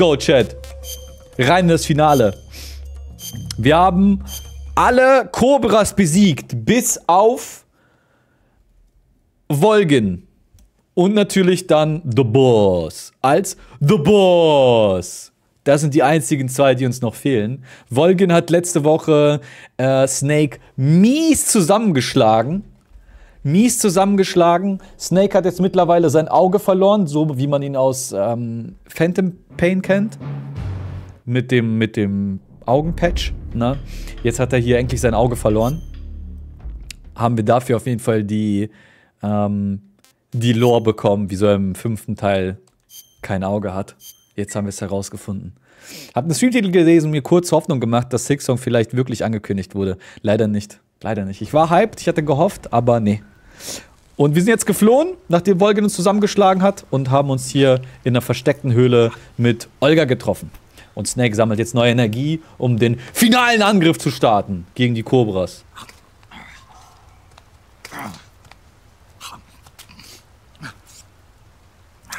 go, Chat. Rein in das Finale. Wir haben alle Cobras besiegt, bis auf Volgin. Und natürlich dann The Boss. Als The Boss. Das sind die einzigen zwei, die uns noch fehlen. Volgin hat letzte Woche Snake mies zusammengeschlagen. Snake hat jetzt mittlerweile sein Auge verloren, so wie man ihn aus Phantom Pain kennt. Mit dem Augenpatch. Ne? Jetzt hat er hier endlich sein Auge verloren. Haben wir dafür auf jeden Fall die Lore bekommen, wieso er im 5. Teil kein Auge hat. Jetzt haben wir es herausgefunden. Hab einen Streamtitel gelesen und mir kurz Hoffnung gemacht, dass SigSong vielleicht wirklich angekündigt wurde. Leider nicht. Leider nicht. Ich war hyped, ich hatte gehofft, aber nee. Und wir sind jetzt geflohen, nachdem Volgin uns zusammengeschlagen hat und haben uns hier in einer versteckten Höhle mit Olga getroffen. Und Snake sammelt jetzt neue Energie, um den finalen Angriff zu starten gegen die Cobras.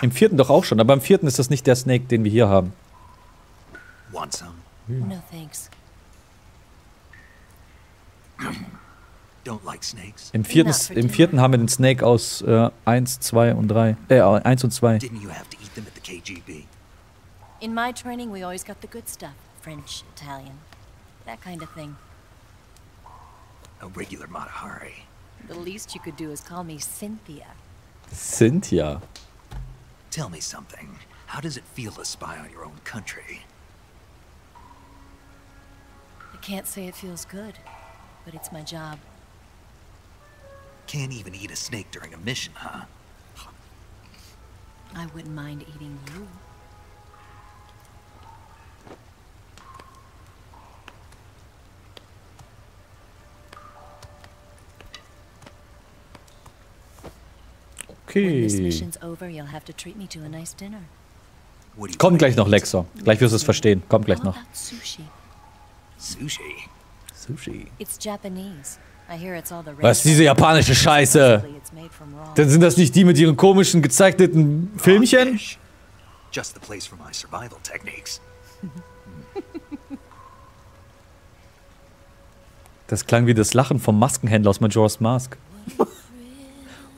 Im 4. doch auch schon, aber im 4. ist das nicht der Snake, den wir hier haben. No, thanks. Don't like snakes. Im vierten haben wir den Snake aus 1, 2 und 3. 1 und 2. In my training we always got the good stuff. French, Italian. That kind of thing. A regular Matahari. The least you could do is call me Cynthia. Cynthia. Tell me something. How does it feel to spy on your own country? I can't say it feels good. But it's my job. Can't even eat a snake during a mission, huh? I wouldn't mind eating you. Okay. When this mission's over, you'll have to treat me to a nice dinner. Kommt gleich noch, Lexo. Gleich wirst du es verstehen. Kommt gleich noch. Sushi. Sushi. Sushi. Was ist diese japanische Scheiße? Dann sind das nicht die mit ihren komischen gezeichneten Filmchen? Das klang wie das Lachen vom Maskenhändler aus Majora's Mask.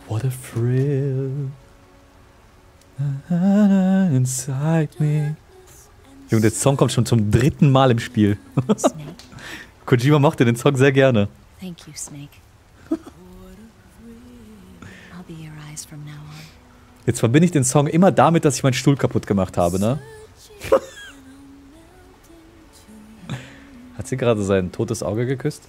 What a thrill. Inside me. Junge, der Song kommt schon zum 3. Mal im Spiel. Kojima mochte den Song sehr gerne. Thank you, Snake. I'll be your eyes from now on. Jetzt verbinde ich den Song immer damit, dass ich meinen Stuhl kaputt gemacht habe, ne? Hat sie gerade sein totes Auge geküsst?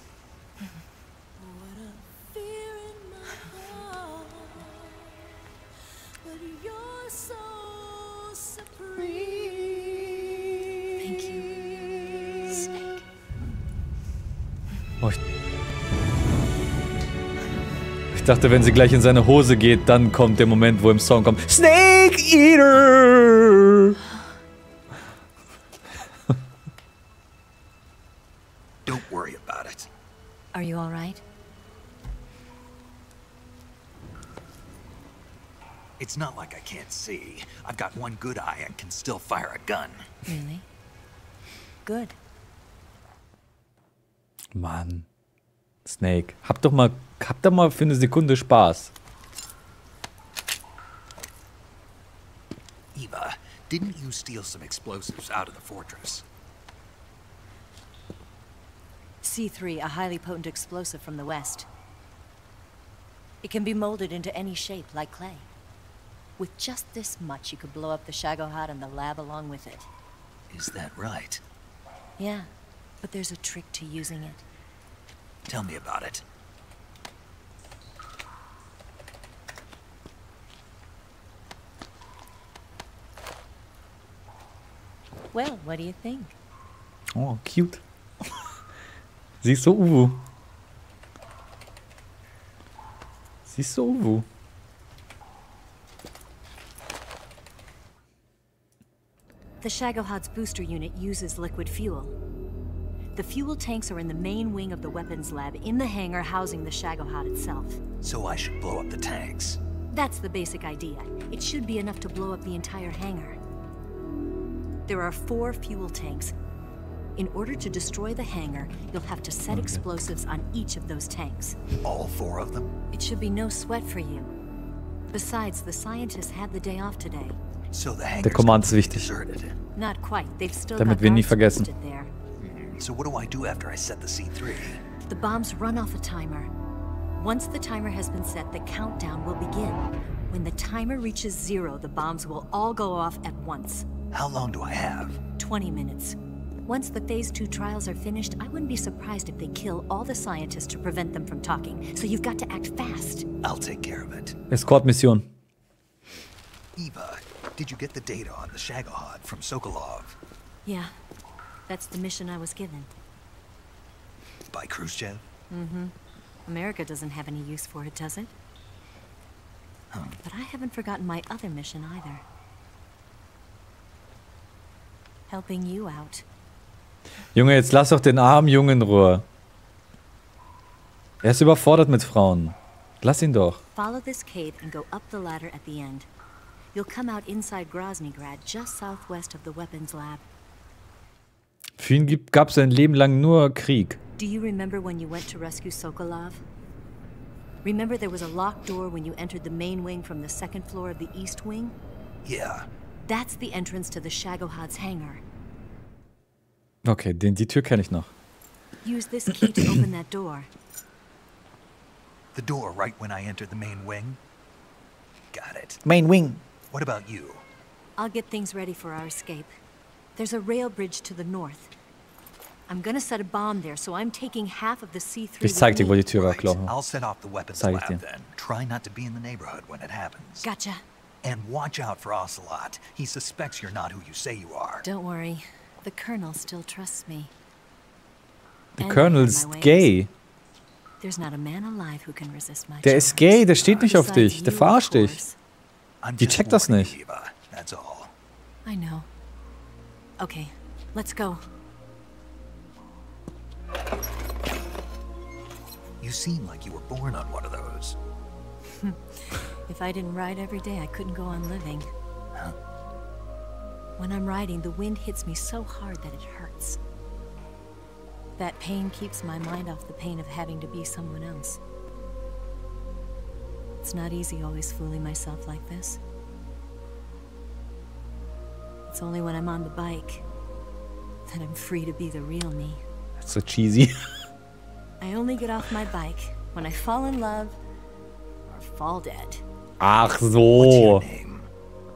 Ich dachte, wenn sie gleich in seine Hose geht, dann kommt der Moment, wo im Song kommt Snake Eater! Don't worry about it. Are you all right? It's not like I can't see. I've got one good eye and can still fire a gun. Really? Good. Mann. Snake, hab doch mal für eine Sekunde Spaß. Eva, didn't you steal some explosives out of the fortress? C3, a highly potent explosive from the west. It can be molded into any shape, like clay. With just this much, you could blow up the Shagohod and the lab along with it. Is that right? Yeah, but there's a trick to using it. Tell me about it. Well, what do you think? Oh, cute. Sie ist so Uwu. The Shagohod's booster unit uses liquid fuel. The fuel tanks are in the main wing of the weapons lab, in the hangar housing the Shagohod itself. So I should blow up the tanks? That's the basic idea. It should be enough to blow up the entire hangar. There are 4 fuel tanks. In order to destroy the hangar, you'll have to set explosives on each of those tanks. All 4 of them? It should be no sweat for you. Besides, the scientists had the day off today. So the hangar's deserted. Not quite. They've still got bombs planted there. So what do I do after I set the C3? The bombs run off a timer. Once the timer has been set, the countdown will begin. When the timer reaches 0, the bombs will all go off at once. How long do I have? 20 minutes. Once the Phase 2 trials are finished, I wouldn't be surprised if they kill all the scientists to prevent them from talking. So you've got to act fast. I'll take care of it. Escort-Mission. Eva, did you get the data on the Shagohod from Sokolov? Yeah, that's the mission I was given. By Khrushchev? Mm-hmm. America doesn't have any use for it, does it? Huh. But I haven't forgotten my other mission either. Helping you out. Junge, jetzt lass doch den armen Jungen in Ruhe. Er ist überfordert mit Frauen. Lass ihn doch. Follow this cave and go up the ladder at the end. You'll come out inside Groznygrad, just southwest of the weapons lab. Für ihn gab es sein Leben lang nur Krieg. Do you remember when you went to rescue Sokolov? Remember there was a locked door when you entered the main wing from the 2nd floor of the east wing? Yeah. That's the entrance to the Shagohod's hangar. Okay, die Tür kenne ich noch. Use this key to open that door. The door right when I entered the main wing? Got it. Main wing. What about you? I'll get things ready for our escape. There's a rail bridge to the north. I'm gonna set a bomb there, so I'm taking half of the C3. Ich zeig dir, wo die Tür war, klar. I'll set off the weapons lab then. Try not to be in the neighborhood when it happens. Gotcha. And watch out for Ocelot. He suspects you're not who you say you are. Don't worry. The Colonel still trusts me. The Colonel's gay. There's not a man alive who can resist my. Der ist gay, der steht nicht auf dich, der verarscht dich. Die checkt das nicht. That's all. I know. Okay, let's go. You seem like you were born on one of those. If I didn't ride every day, I couldn't go on living. Huh? When I'm riding, the wind hits me so hard that it hurts. That pain keeps my mind off the pain of having to be someone else. It's not easy always fooling myself like this. It's only when I'm on the bike that I'm free to be the real me. That's so cheesy. I only get off my bike when I fall in love or fall dead. Ach so. What's your name?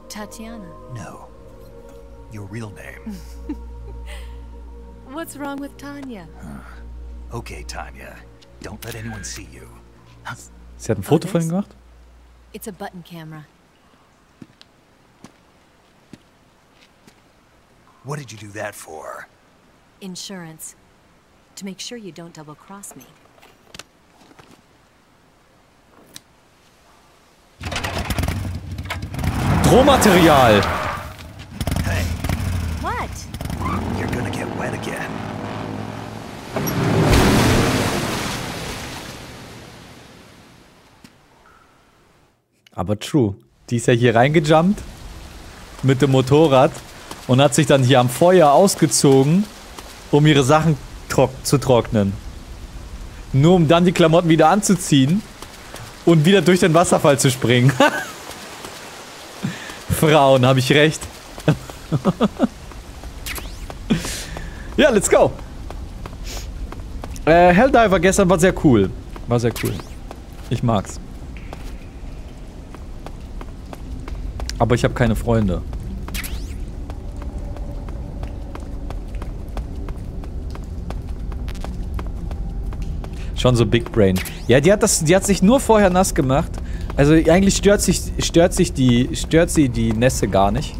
Tatjana. No. Your real name. What's wrong with Tanya? Okay, Tanya. Don't let anyone see you. Sie hat ein Foto von ihm gemacht? It's a button camera. What did you do that for? Insurance. To make sure you don't double cross me. Rohmaterial. Aber true. Die ist ja hier reingejumpt mit dem Motorrad und hat sich dann hier am Feuer ausgezogen, um ihre Sachen zu trocknen. Nur um dann die Klamotten wieder anzuziehen und wieder durch den Wasserfall zu springen. Frauen, habe ich recht. Ja, let's go. Helldiver gestern war sehr cool. War sehr cool. Ich mag's. Aber ich habe keine Freunde. Schon so Big Brain. Ja, die hat sich nur vorher nass gemacht. Also eigentlich stört sie die Nässe gar nicht.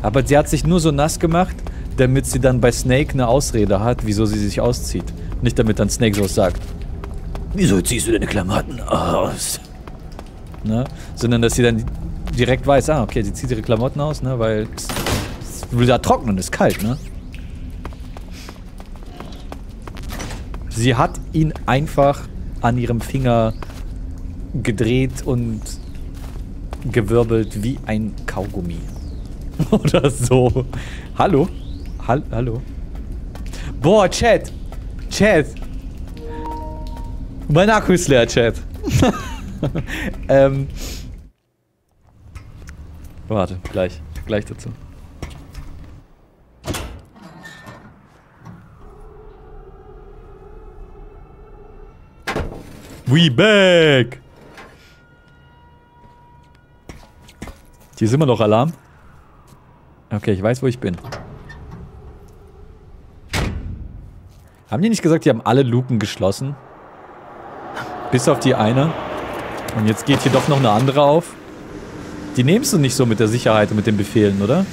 Aber sie hat sich nur so nass gemacht, damit sie dann bei Snake eine Ausrede hat, wieso sie sich auszieht. Nicht damit dann Snake sowas sagt. Wieso ziehst du deine Klamotten aus? Ne? Sondern, dass sie dann direkt weiß, ah, okay, sie zieht ihre Klamotten aus, ne, weil es will da trocknen und ist kalt, ne? Sie hat ihn einfach an ihrem Finger gedreht und gewirbelt wie ein Kaugummi. Oder so. Hallo? Hallo? Boah, Chat! Chat! Mein Akku ist leer, Chat. Warte, gleich dazu. We back! Hier ist immer noch Alarm. Okay, ich weiß, wo ich bin. Haben die nicht gesagt, die haben alle Luken geschlossen? Bis auf die eine. Und jetzt geht hier doch noch eine andere auf. Die nimmst du nicht so mit der Sicherheit und mit den Befehlen, oder?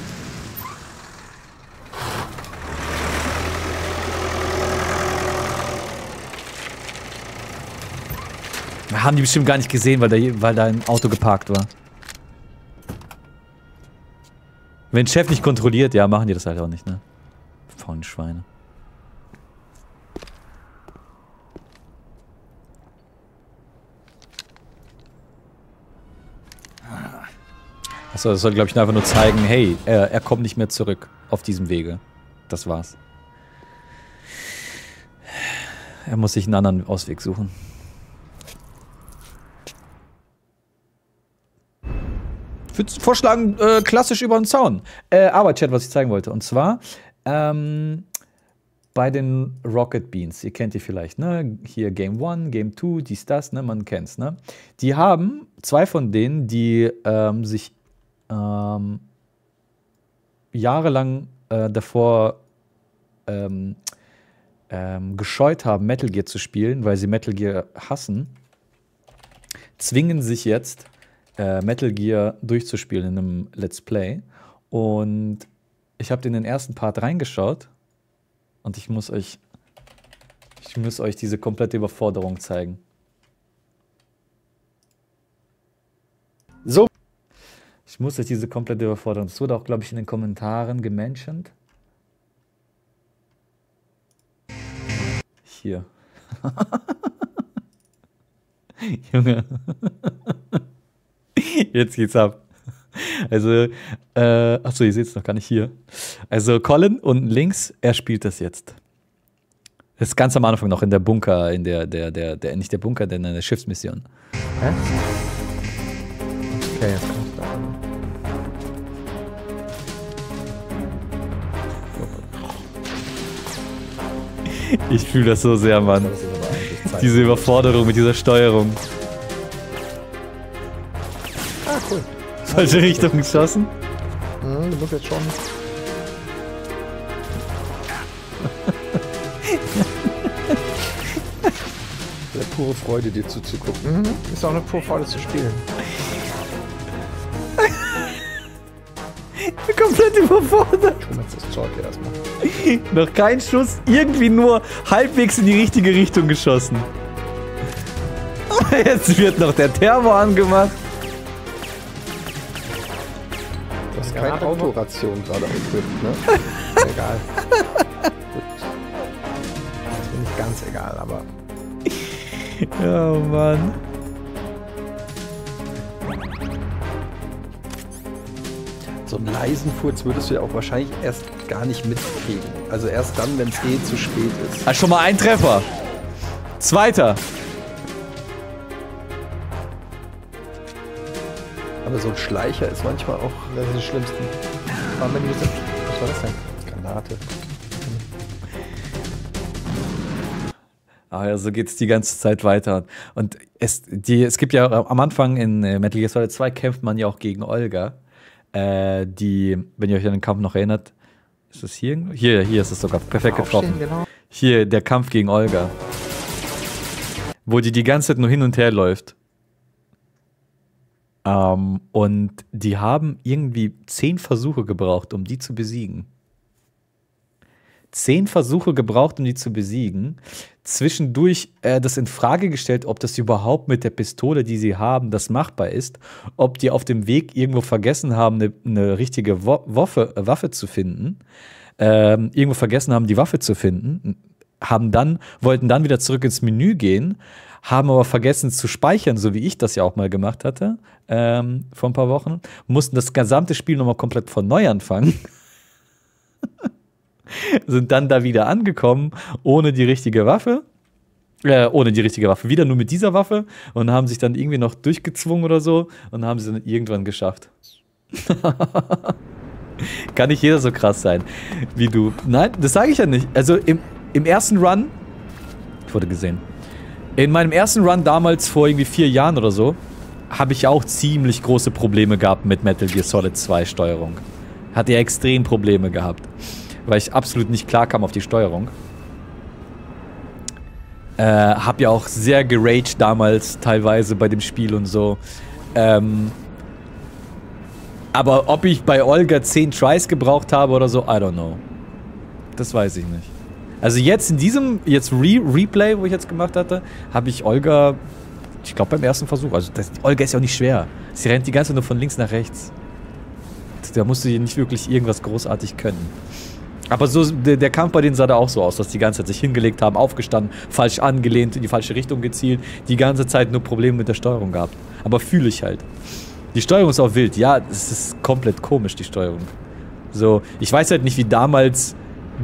Haben die bestimmt gar nicht gesehen, weil da ein Auto geparkt war. Wenn Chef nicht kontrolliert, ja, machen die das halt auch nicht, ne? Faulen Schweine. Achso, das soll, glaube ich, einfach nur zeigen, hey, er kommt nicht mehr zurück auf diesem Wege. Das war's. Er muss sich einen anderen Ausweg suchen. Ich würde vorschlagen, klassisch über den Zaun. Aber Chat, was ich zeigen wollte. Und zwar bei den Rocket Beans. Ihr kennt die vielleicht, ne? Hier Game 1, Game 2, dies, das, ne? Man kennt's, ne? Die haben, zwei von denen, die sich jahrelang davor gescheut haben, Metal Gear zu spielen, weil sie Metal Gear hassen, zwingen sich jetzt Metal Gear durchzuspielen in einem Let's Play. Und ich habe in den ersten Part reingeschaut und ich muss euch diese komplette Überforderung zeigen. So. Ich muss euch diese komplette Überforderung. Das wurde auch, glaube ich, in den Kommentaren gementioned. Hier. Junge. Jetzt geht's ab. Also, achso, ihr seht es noch gar nicht hier. Also Colin unten links, er spielt das jetzt. Das ist ganz am Anfang noch in der Bunker, in der nicht der Bunker, denn in der Schiffsmission. Hä? Okay, jetzt kommt's da. Ich fühle das so sehr, Mann. Diese Überforderung mit dieser Steuerung. Cool. Falsche Richtung geschossen? Du musst jetzt schon. Das ist pure Freude, dir zuzugucken. Ist auch eine pure Freude zu spielen. Komplett überfordert. Ich komm jetzt das Zeug hier erstmal. Noch kein Schuss, irgendwie nur halbwegs in die richtige Richtung geschossen. Jetzt wird noch der Thermo angemacht. Keine Autoration gerade equipped, ne? Egal. Gut. Das ist mir nicht ganz egal, aber... Oh Mann. So einen leisen Furz würdest du ja auch wahrscheinlich erst gar nicht mitkriegen. Also erst dann, wenn es eh zu spät ist. Also schon mal ein Treffer. Zweiter. Aber so ein Schleicher ist manchmal auch das, ist das Schlimmste. Was war das denn? Granate. Ah ja, so geht es die ganze Zeit weiter. Und es gibt ja am Anfang in Metal Gear Solid 2 kämpft man ja auch gegen Olga. Die, wenn ihr euch an den Kampf noch erinnert, ist das hier? Hier ist es sogar perfekt getroffen. Genau. Hier, der Kampf gegen Olga. Wo die ganze Zeit nur hin und her läuft. Und die haben irgendwie 10 Versuche gebraucht, um die zu besiegen. 10 Versuche gebraucht, um die zu besiegen. Zwischendurch das in Frage gestellt, ob das überhaupt mit der Pistole, die sie haben, das machbar ist. Ob die auf dem Weg irgendwo vergessen haben, eine richtige Waffe zu finden. Irgendwo vergessen haben, die Waffe zu finden. wollten dann wieder zurück ins Menü gehen, haben aber vergessen zu speichern, so wie ich das ja auch mal gemacht hatte, vor ein paar Wochen, mussten das gesamte Spiel nochmal komplett von neu anfangen. Sind dann da wieder angekommen, ohne die richtige Waffe. Wieder nur mit dieser Waffe und haben sich dann irgendwie noch durchgezwungen oder so und haben sie dann irgendwann geschafft. Kann nicht jeder so krass sein wie du. Nein, das sage ich ja nicht. Also im ersten Run, ich wurde gesehen, in meinem ersten Run damals vor irgendwie 4 Jahren oder so, habe ich auch ziemlich große Probleme gehabt mit Metal Gear Solid 2 Steuerung. Hatte ja extrem Probleme gehabt, weil ich absolut nicht klar kam auf die Steuerung. Hab ja auch sehr geraged damals, teilweise bei dem Spiel und so. Aber ob ich bei Olga 10 Tries gebraucht habe oder so, I don't know. Das weiß ich nicht. Also jetzt in diesem, Replay, wo ich jetzt gemacht hatte, habe ich Olga, ich glaube beim ersten Versuch, also Olga ist ja auch nicht schwer. Sie rennt die ganze Zeit nur von links nach rechts. Da musst du nicht wirklich irgendwas großartig können. Aber so, der Kampf bei denen sah da auch so aus, dass die ganze Zeit sich hingelegt haben, aufgestanden, falsch angelehnt, in die falsche Richtung gezielt, die ganze Zeit nur Probleme mit der Steuerung gehabt. Aber fühle ich halt. Die Steuerung ist auch wild. Ja, es ist komplett komisch, die Steuerung. So, ich weiß halt nicht, wie damals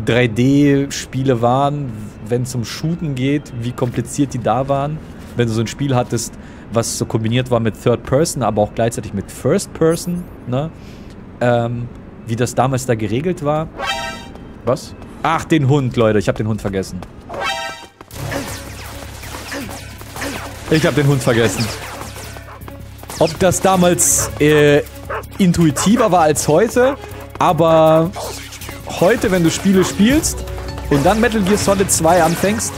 3D-Spiele waren, wenn es um Shooten geht, wie kompliziert die da waren. Wenn du so ein Spiel hattest, was so kombiniert war mit Third Person, aber auch gleichzeitig mit First Person, ne? Wie das damals da geregelt war. Was? Ach, den Hund, Leute. Ich habe den Hund vergessen. Ob das damals intuitiver war als heute, aber heute, wenn du Spiele spielst und dann Metal Gear Solid 2 anfängst,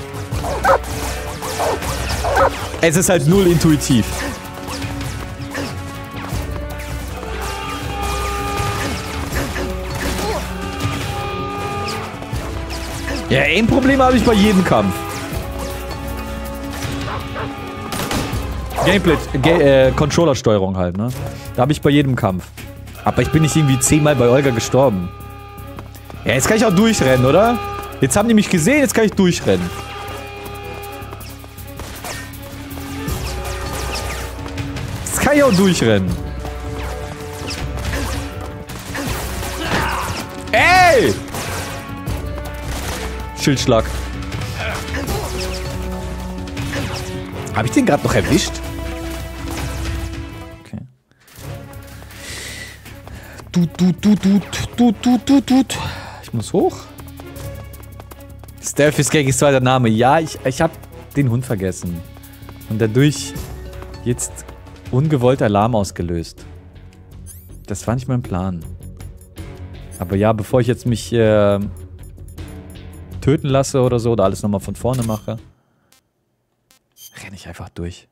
es ist halt null intuitiv. Ja, ein Problem habe ich bei jedem Kampf. Gameplay, Controller-Steuerung halt, ne? Da habe ich bei jedem Kampf. Aber ich bin nicht irgendwie 10-mal bei Olga gestorben. Ja, jetzt kann ich auch durchrennen, oder? Jetzt haben die mich gesehen, jetzt kann ich durchrennen. Jetzt kann ich auch durchrennen. Ey! Schildschlag. Habe ich den gerade noch erwischt? Okay. Ich muss hoch. Stealth ist gegen zweiter Name. Ja, ich habe den Hund vergessen. Und dadurch jetzt ungewollter Alarm ausgelöst. Das war nicht mein Plan. Aber ja, bevor ich jetzt mich töten lasse oder so, oder alles nochmal von vorne mache, renne ich einfach durch.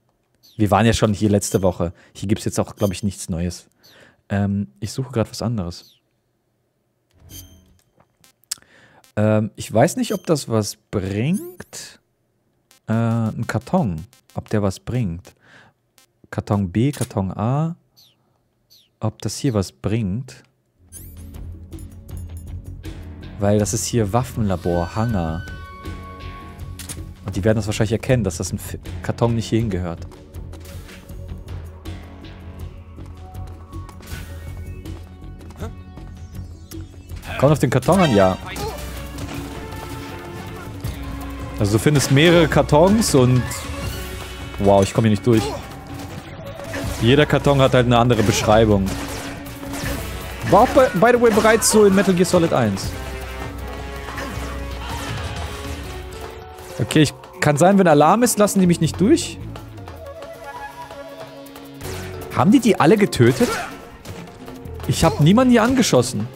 Wir waren ja schon hier letzte Woche. Hier gibt es jetzt auch, glaube ich, nichts Neues. Ich suche gerade was anderes. Ich weiß nicht, ob das was bringt. Ein Karton, ob der was bringt. Karton B, Karton A. Ob das hier was bringt. Weil das ist hier Waffenlabor, Hangar. Und die werden das wahrscheinlich erkennen, dass das ein Karton nicht hierhin gehört. Kommt auf den Karton an, ja. Also du findest mehrere Kartons und... Wow, ich komme hier nicht durch. Jeder Karton hat halt eine andere Beschreibung. War auch, by the way, bereits so in Metal Gear Solid 1. Okay, kann sein, wenn Alarm ist, lassen die mich nicht durch. Haben die alle getötet? Ich habe niemanden hier angeschossen.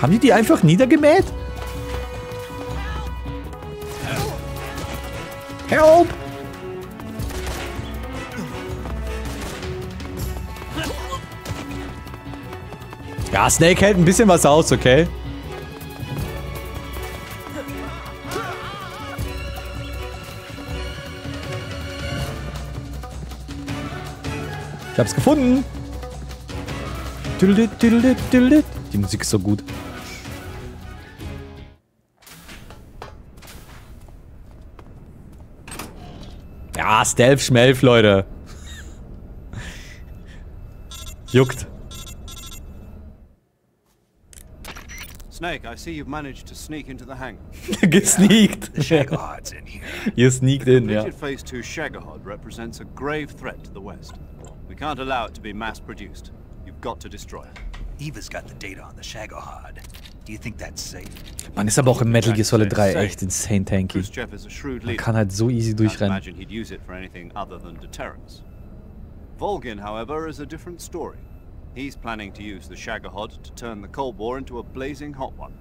Haben die einfach niedergemäht? Help! Ja, Snake hält ein bisschen was aus, okay? Ich hab's gefunden. Die Musik ist so gut. Ja, Stealth, Schmelf, Leute. Juckt. Snake, I see you've managed to sneak into the hangar. Gesneakt. Shagohod's in here. You sneaked in, yeah. Phase 2 Shagohod represents a grave threat to the West. We can't allow it to be mass produced. You've got to destroy it. Eva's got the data on the Shagohod. Do you think that's safe? Man ist aber auch im Metal Gear Solid 3 echt insane tanky. Man kann halt so easy durchrennen. Volgin, however, is a different story. He's planning to use the Shagohod to turn the Cold War into a blazing hot one.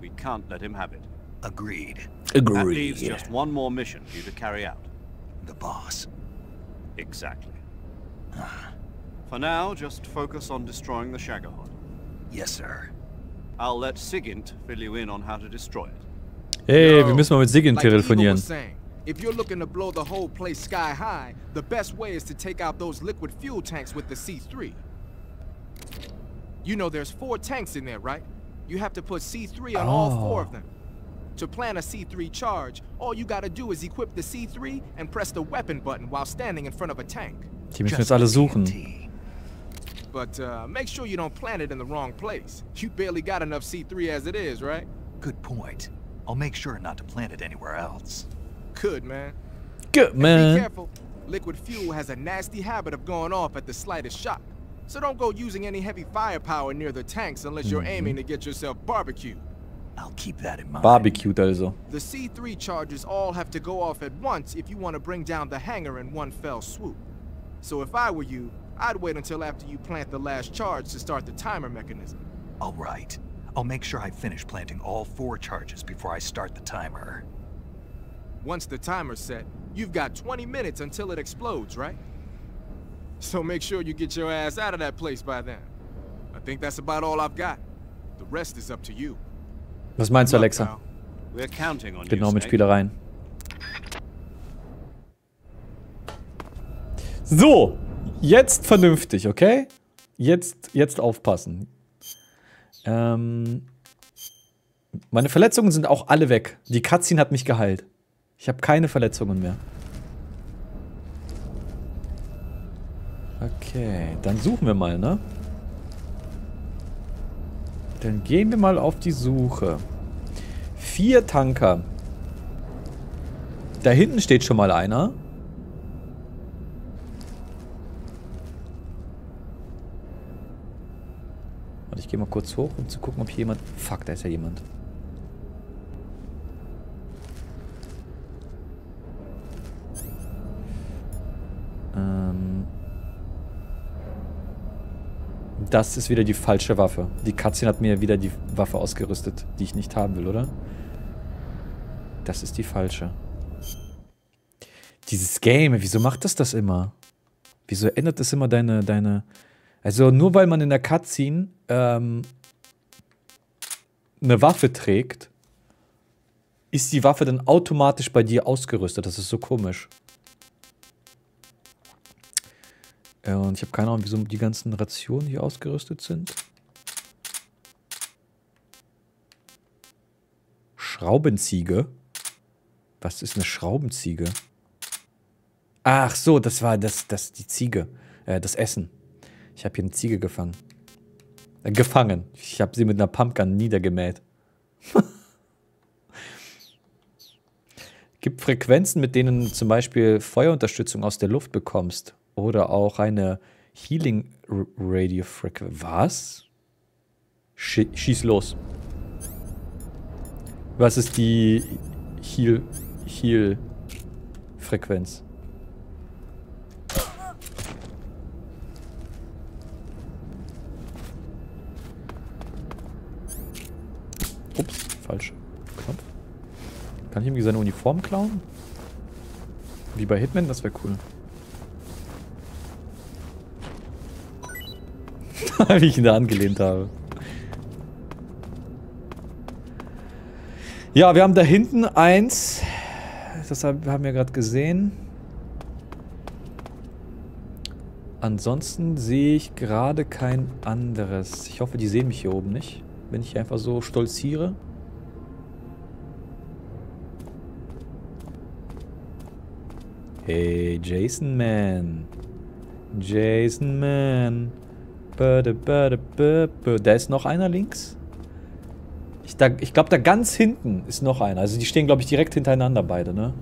We can't let him have it. Agreed. That leaves just one more mission for you to carry out. The Boss. Exactly. For now, just focus on destroying the Shagohod. Yes, sir. I'll let SIGINT fill you in on how to destroy it. Hey, wir müssen mal mit SIGINT telefonieren. If you're looking to blow the whole place sky high, the best way is to take out those liquid fuel tanks with the C3. You know there's 4 tanks in there, right? You have to put C3 on all 4 of them. To plan a C3 charge, all you gotta do is equip the C3 and press the weapon button while standing in front of a tank. Die müssen jetzt alle suchen. But make sure you don't plant it in the wrong place. You barely got enough C3 as it is, right? Good point. I'll make sure not to plant it anywhere else. Good, man. Good, man. And be careful. Liquid fuel has a nasty habit of going off at the slightest shock. So don't go using any heavy firepower near the tanks unless you're aiming to get yourself barbecued. I'll keep that in mind. Barbecued also. The C3 charges all have to go off at once if you want to bring down the hangar in one fell swoop. So if I were you, I'd wait until after you plant the last charge to start the timer mechanism. All right. I'll make sure I finish planting all 4 charges before I start the timer. Once the timer's set, you've got 20 minutes until it explodes, right? So make sure you get your ass out of that place by then. I think that's about all I've got. The rest is up to you. Was meinst du, Alexa? Genau, mit Spielereien. So, jetzt vernünftig, okay? Jetzt aufpassen. Meine Verletzungen sind auch alle weg. Die Cutscene hat mich geheilt. Ich habe keine Verletzungen mehr. Okay, dann suchen wir mal, ne? Dann gehen wir mal auf die Suche. 4 Tanker. Da hinten steht schon mal einer. Warte, ich gehe mal kurz hoch, um zu gucken, ob hier jemand... Fuck, da ist ja jemand. Das ist wieder die falsche Waffe. Die Katzin hat mir wieder die Waffe ausgerüstet, die ich nicht haben will, oder? Das ist die falsche. Dieses Game, wieso macht das immer? Wieso ändert das immer deine... Also nur weil man in der Cutscene eine Waffe trägt, ist die Waffe dann automatisch bei dir ausgerüstet. Das ist so komisch. Und ich habe keine Ahnung, wieso die ganzen Rationen hier ausgerüstet sind. Schraubenziege? Was ist eine Schraubenziege? Ach so, das war die Ziege. Das Essen. Ich habe hier eine Ziege gefangen. Gefangen. Ich habe sie mit einer Pumpgun niedergemäht. Gibt Frequenzen, mit denen du zum Beispiel Feuerunterstützung aus der Luft bekommst. Oder auch eine Healing Radio Frequenz. Was? Schieß los. Was ist die Heal Frequenz? Ups, falsch. Knopf. Kann ich ihm seine Uniform klauen? Wie bei Hitman? Das wäre cool. Wie ich ihn da angelehnt habe. Ja, wir haben da hinten 1. Das haben wir gerade gesehen. Ansonsten sehe ich gerade kein anderes. Ich hoffe, die sehen mich hier oben nicht, wenn ich einfach so stolziere. Hey, Jason Man. Jason Man. Da ist noch einer links. Ich glaube, da ganz hinten ist noch einer. Also die stehen, glaube ich, direkt hintereinander beide, ne?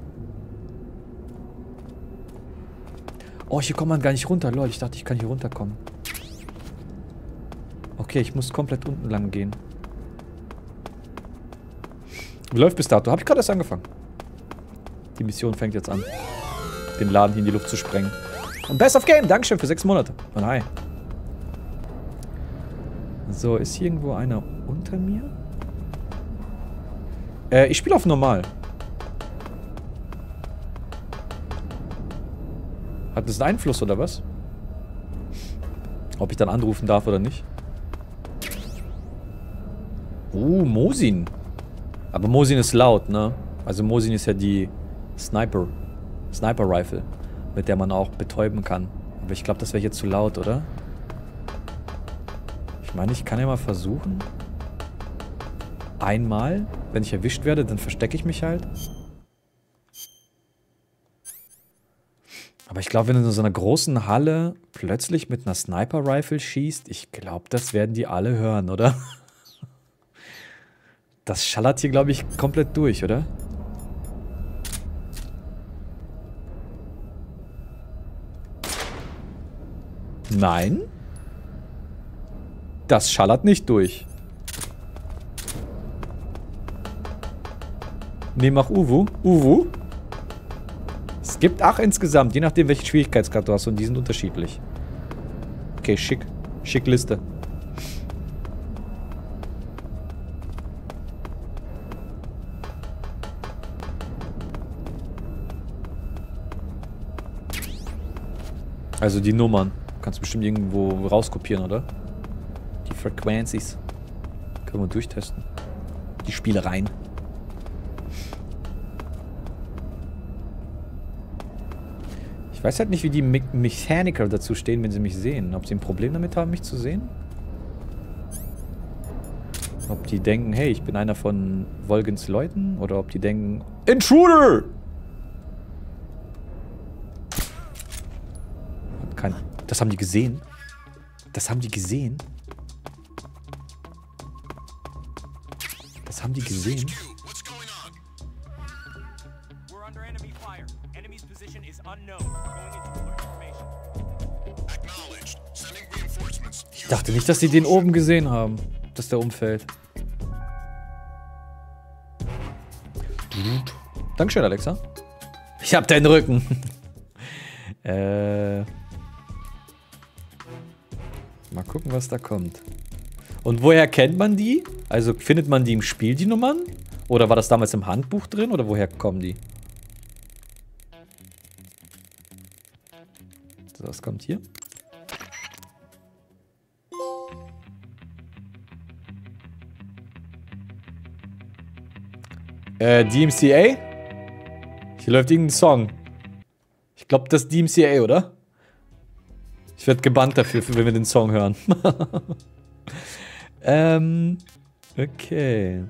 Oh, hier kommt man gar nicht runter, Leute. Ich dachte, ich kann hier runterkommen. Okay, ich muss komplett unten lang gehen. Läuft bis dato. Habe ich gerade erst angefangen. Die Mission fängt jetzt an, den Laden hier in die Luft zu sprengen. Und Best of Game. Dankeschön für 6 Monate. Und hi. So, ist hier irgendwo einer unter mir? Ich spiele auf normal. Hat das einen Einfluss oder was? Ob ich dann anrufen darf oder nicht? Oh, Mosin. Aber Mosin ist laut, ne? Also Mosin ist ja die Sniper-Rifle, mit der man auch betäuben kann. Aber ich glaube, das wäre hier zu laut, oder? Ich meine, ich kann ja mal versuchen. Einmal, wenn ich erwischt werde, dann verstecke ich mich halt. Aber ich glaube, wenn du in so einer großen Halle plötzlich mit einer Sniper-Rifle schießt, ich glaube, das werden die alle hören, oder? Das schallert hier, glaube ich, komplett durch, oder? Nein. Das schallert nicht durch. Ne, mach Uwu. Uwu. Es gibt 8 insgesamt, je nachdem, welchen Schwierigkeitsgrad du hast. Und die sind unterschiedlich. Okay, schick. Schick Liste. Also die Nummern. Kannst du bestimmt irgendwo rauskopieren, oder? Die Frequencies. Können wir durchtesten. Die Spielereien. Ich weiß halt nicht, wie die Mechaniker dazu stehen, wenn sie mich sehen. Ob sie ein Problem damit haben, mich zu sehen? Ob die denken, hey, ich bin einer von Volgins Leuten? Oder ob die denken, Intruder! Das haben die gesehen? Das haben die gesehen? Das haben die gesehen? Ich dachte nicht, dass die den oben gesehen haben, dass der umfällt. Dankeschön, Alexa. Ich hab deinen Rücken. Mal gucken, was da kommt. Und woher kennt man die? Also findet man die im Spiel, die Nummern? Oder war das damals im Handbuch drin? Oder woher kommen die? So, was kommt hier? DMCA? Hier läuft irgendein Song. Ich glaube, das ist DMCA, oder? Ich werde gebannt dafür, wenn wir den Song hören. Okay.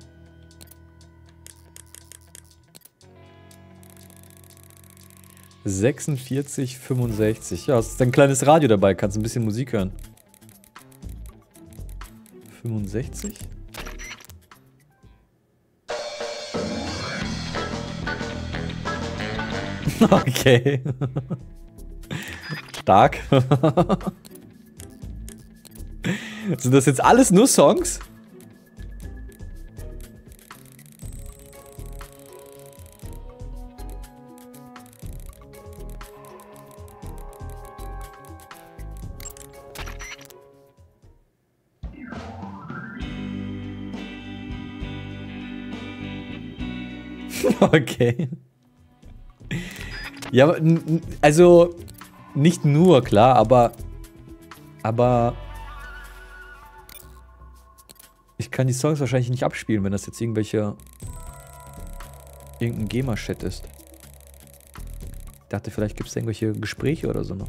/45, /65. Ja, es ist ein kleines Radio dabei, kannst ein bisschen Musik hören. 65? Okay. Stark. Sind das jetzt alles nur Songs? Okay. Ja, also... Nicht nur, klar, aber ich kann die Songs wahrscheinlich nicht abspielen, wenn das jetzt irgendein GEMA-Shit ist. Ich dachte, vielleicht gibt es irgendwelche Gespräche oder so noch.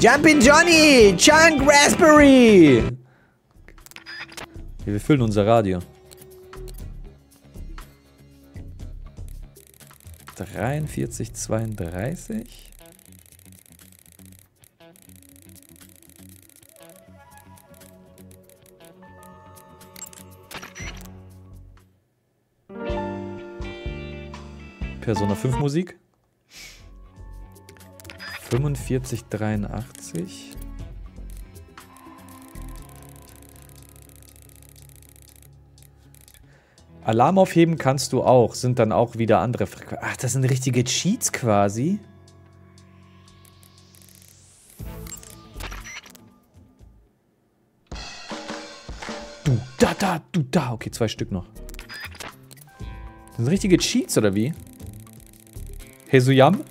Jumpin' Johnny! Chunk Raspberry! Wir füllen unser Radio. 43, 32. Persona 5 Musik. 45, 83. Alarm aufheben kannst du auch. Sind dann auch wieder andere Frequenzen. Ach, das sind richtige Cheats quasi. Du, da, du, da. Okay, 2 Stück noch. Das sind richtige Cheats, oder wie? Hesuyam?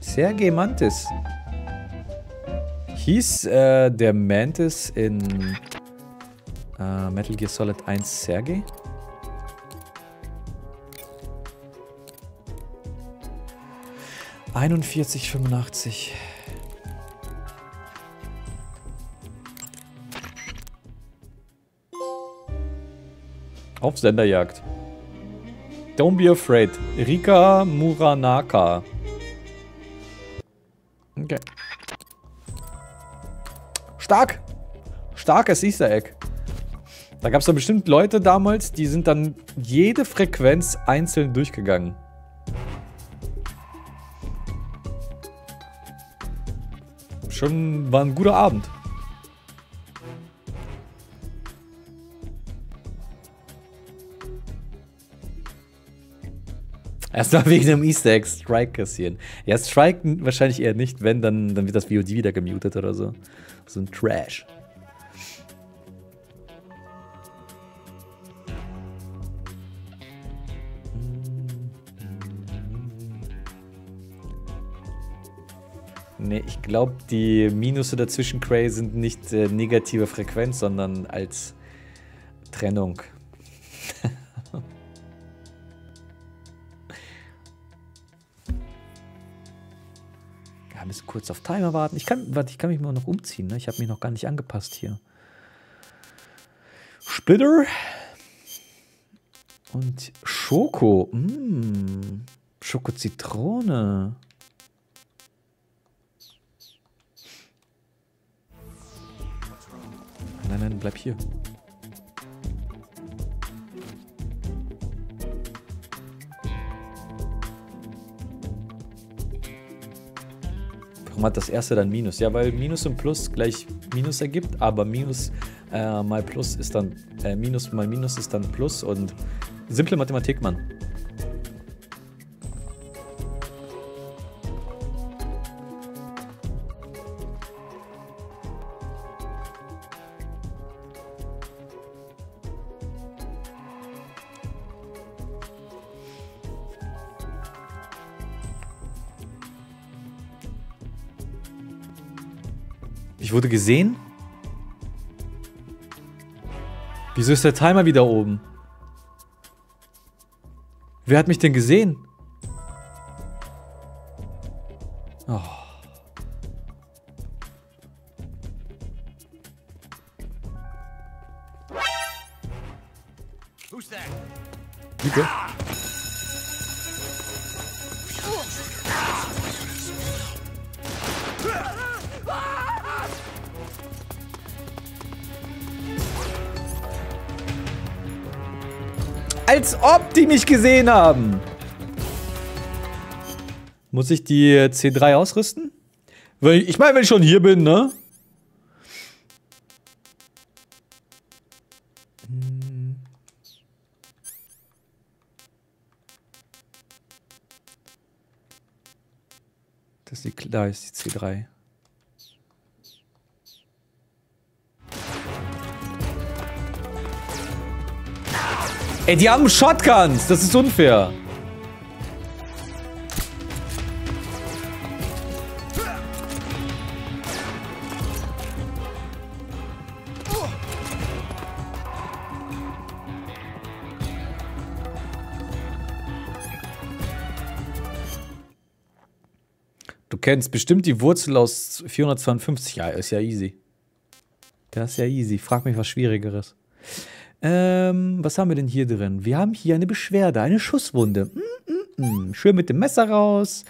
Sergei Mantis. Hieß der Mantis in Metal Gear Solid 1 Sergei? '41, '85. Auf Senderjagd. Don't be afraid. Rika Muranaka. Okay. Stark! Starkes Easter Egg. Da gab es doch bestimmt Leute damals, die sind dann jede Frequenz einzeln durchgegangen. Schon war ein guter Abend. Erstmal wegen dem Easter Egg Strike kassieren. Ja, Strike wahrscheinlich eher nicht, wenn, dann wird das VOD wieder gemutet oder so. So ein Trash. Ne, ich glaube, die Minusse dazwischen Cray sind nicht negative Frequenz, sondern als Trennung. Kurz auf Timer warten. Ich kann mich mal noch umziehen, ne? Ich habe mich noch gar nicht angepasst hier. Splitter und Schoko. Schoko-Zitrone. Nein, bleib hier. Hat das erste dann Minus. Ja, weil Minus und Plus gleich Minus ergibt, aber Minus mal Plus ist dann Minus mal Minus ist dann Plus und simple Mathematik, Mann. Wurde gesehen? Wieso ist der Timer wieder oben? Wer hat mich denn gesehen? Oh. Bitte? Als ob die mich gesehen haben. Muss ich die C3 ausrüsten? Weil ich meine, wenn ich schon hier bin, ne? Da ist die C3. Ey, die haben Shotguns! Das ist unfair! kennst bestimmt die Wurzel aus 452. Ja, ist ja easy. Das ist ja easy. Frag mich was Schwierigeres. Was haben wir denn hier drin? Wir haben hier eine Beschwerde, eine Schusswunde. Schön mit dem Messer raus.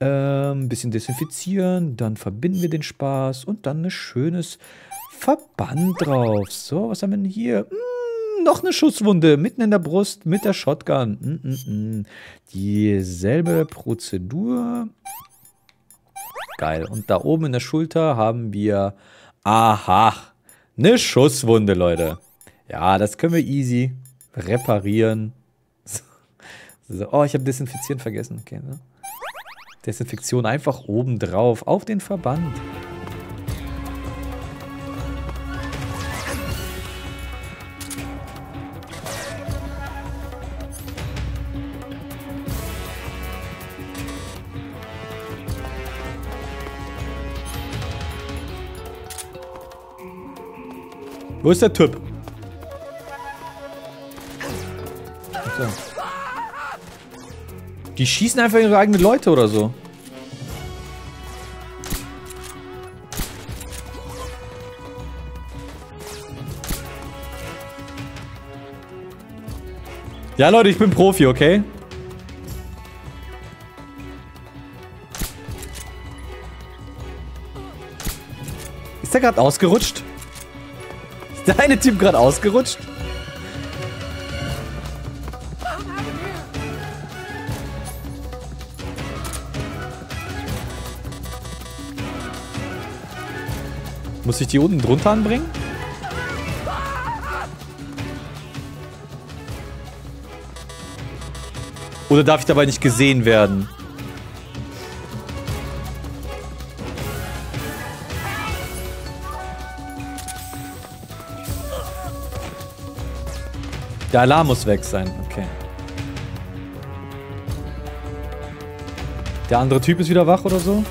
Ein bisschen desinfizieren. Dann verbinden wir den Spaß. Und dann ein schönes Verband drauf. So, was haben wir denn hier? Noch eine Schusswunde mitten in der Brust mit der Shotgun. Dieselbe Prozedur. Geil. Und da oben in der Schulter haben wir... Aha. Eine Schusswunde, Leute. Ja, das können wir easy reparieren. So. Oh, ich habe Desinfizieren vergessen. Okay, ne? Desinfektion einfach oben drauf auf den Verband. Wo ist der Typ? So. Die schießen einfach ihre eigenen Leute oder so. Ja, Leute, ich bin Profi, okay? Ist der gerade ausgerutscht? Ist der eine Typ gerade ausgerutscht? Muss ich die unten drunter anbringen? Oder darf ich dabei nicht gesehen werden? Der Alarm muss weg sein, okay. Der andere Typ ist wieder wach oder so?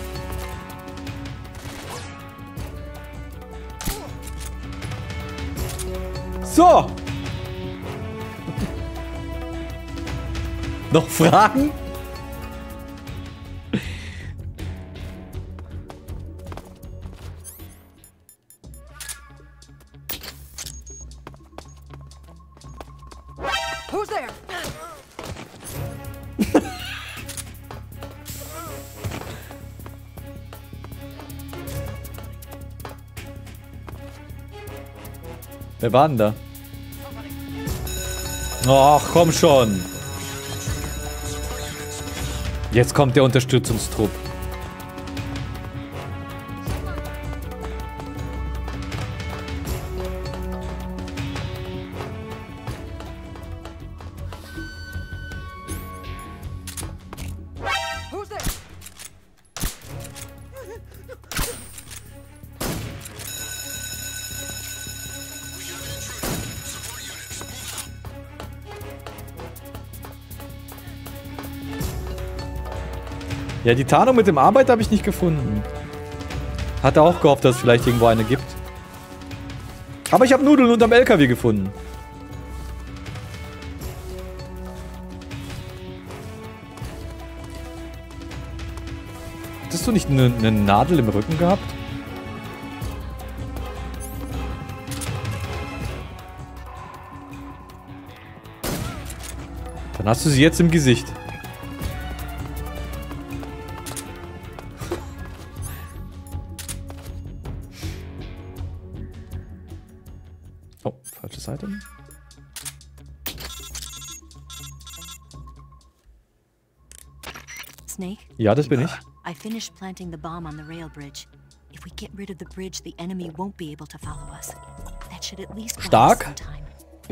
So! Noch Fragen? Wer war denn da? Ach, komm schon. Jetzt kommt der Unterstützungstrupp. Ja, die Tarnung mit dem Arbeiter habe ich nicht gefunden. Hatte auch gehofft, dass es vielleicht irgendwo eine gibt. Aber ich habe Nudeln unterm LKW gefunden. Hattest du nicht eine Nadel im Rücken gehabt? Dann hast du sie jetzt im Gesicht. Ja, das bin ich. I finished planting the bomb on the rail bridge. If we get rid of the bridge, the enemy won't be able to follow us. That should at least buy us some time.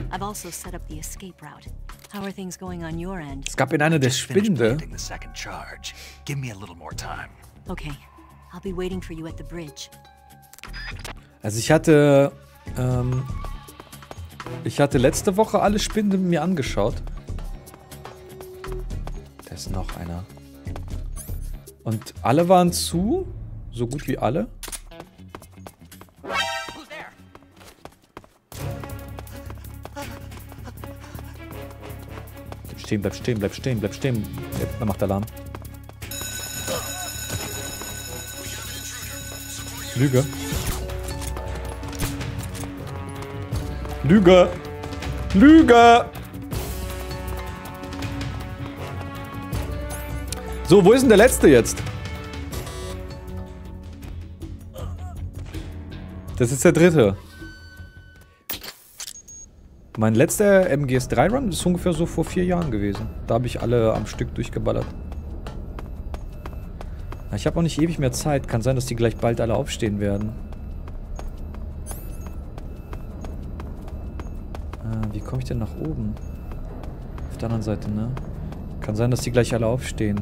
I've also set up the escape route. How are things going on your end? Es gab in einer der Spinde. Give me a little more time. Okay. I'll be waiting for you at the bridge. Also ich hatte letzte Woche alle Spinden mir angeschaut. Da ist noch einer. Und alle waren zu, so gut wie alle. Bleib stehen, bleib stehen, bleib stehen, bleib stehen. Man macht Alarm. Lüge. Lüge. Lüge. So, wo ist denn der letzte jetzt? Das ist der dritte. Mein letzter MGS3-Run ist ungefähr so vor 4 Jahren gewesen. Da habe ich alle am Stück durchgeballert. Ich habe auch nicht ewig mehr Zeit. Kann sein, dass die gleich bald alle aufstehen werden. Wie komme ich denn nach oben? Auf der anderen Seite, ne? Kann sein, dass die gleich alle aufstehen.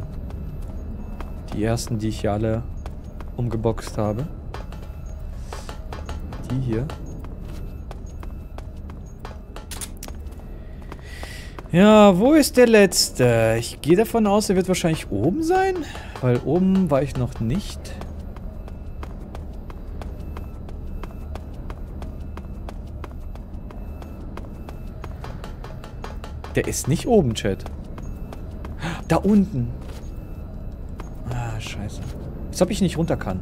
Die ersten, die ich hier alle umgeboxt habe. Die hier. Ja, wo ist der letzte? Ich gehe davon aus, er wird wahrscheinlich oben sein. Weil oben war ich noch nicht. Der ist nicht oben, Chat. Da unten. Ah, scheiße. Als ob ich nicht runter kann.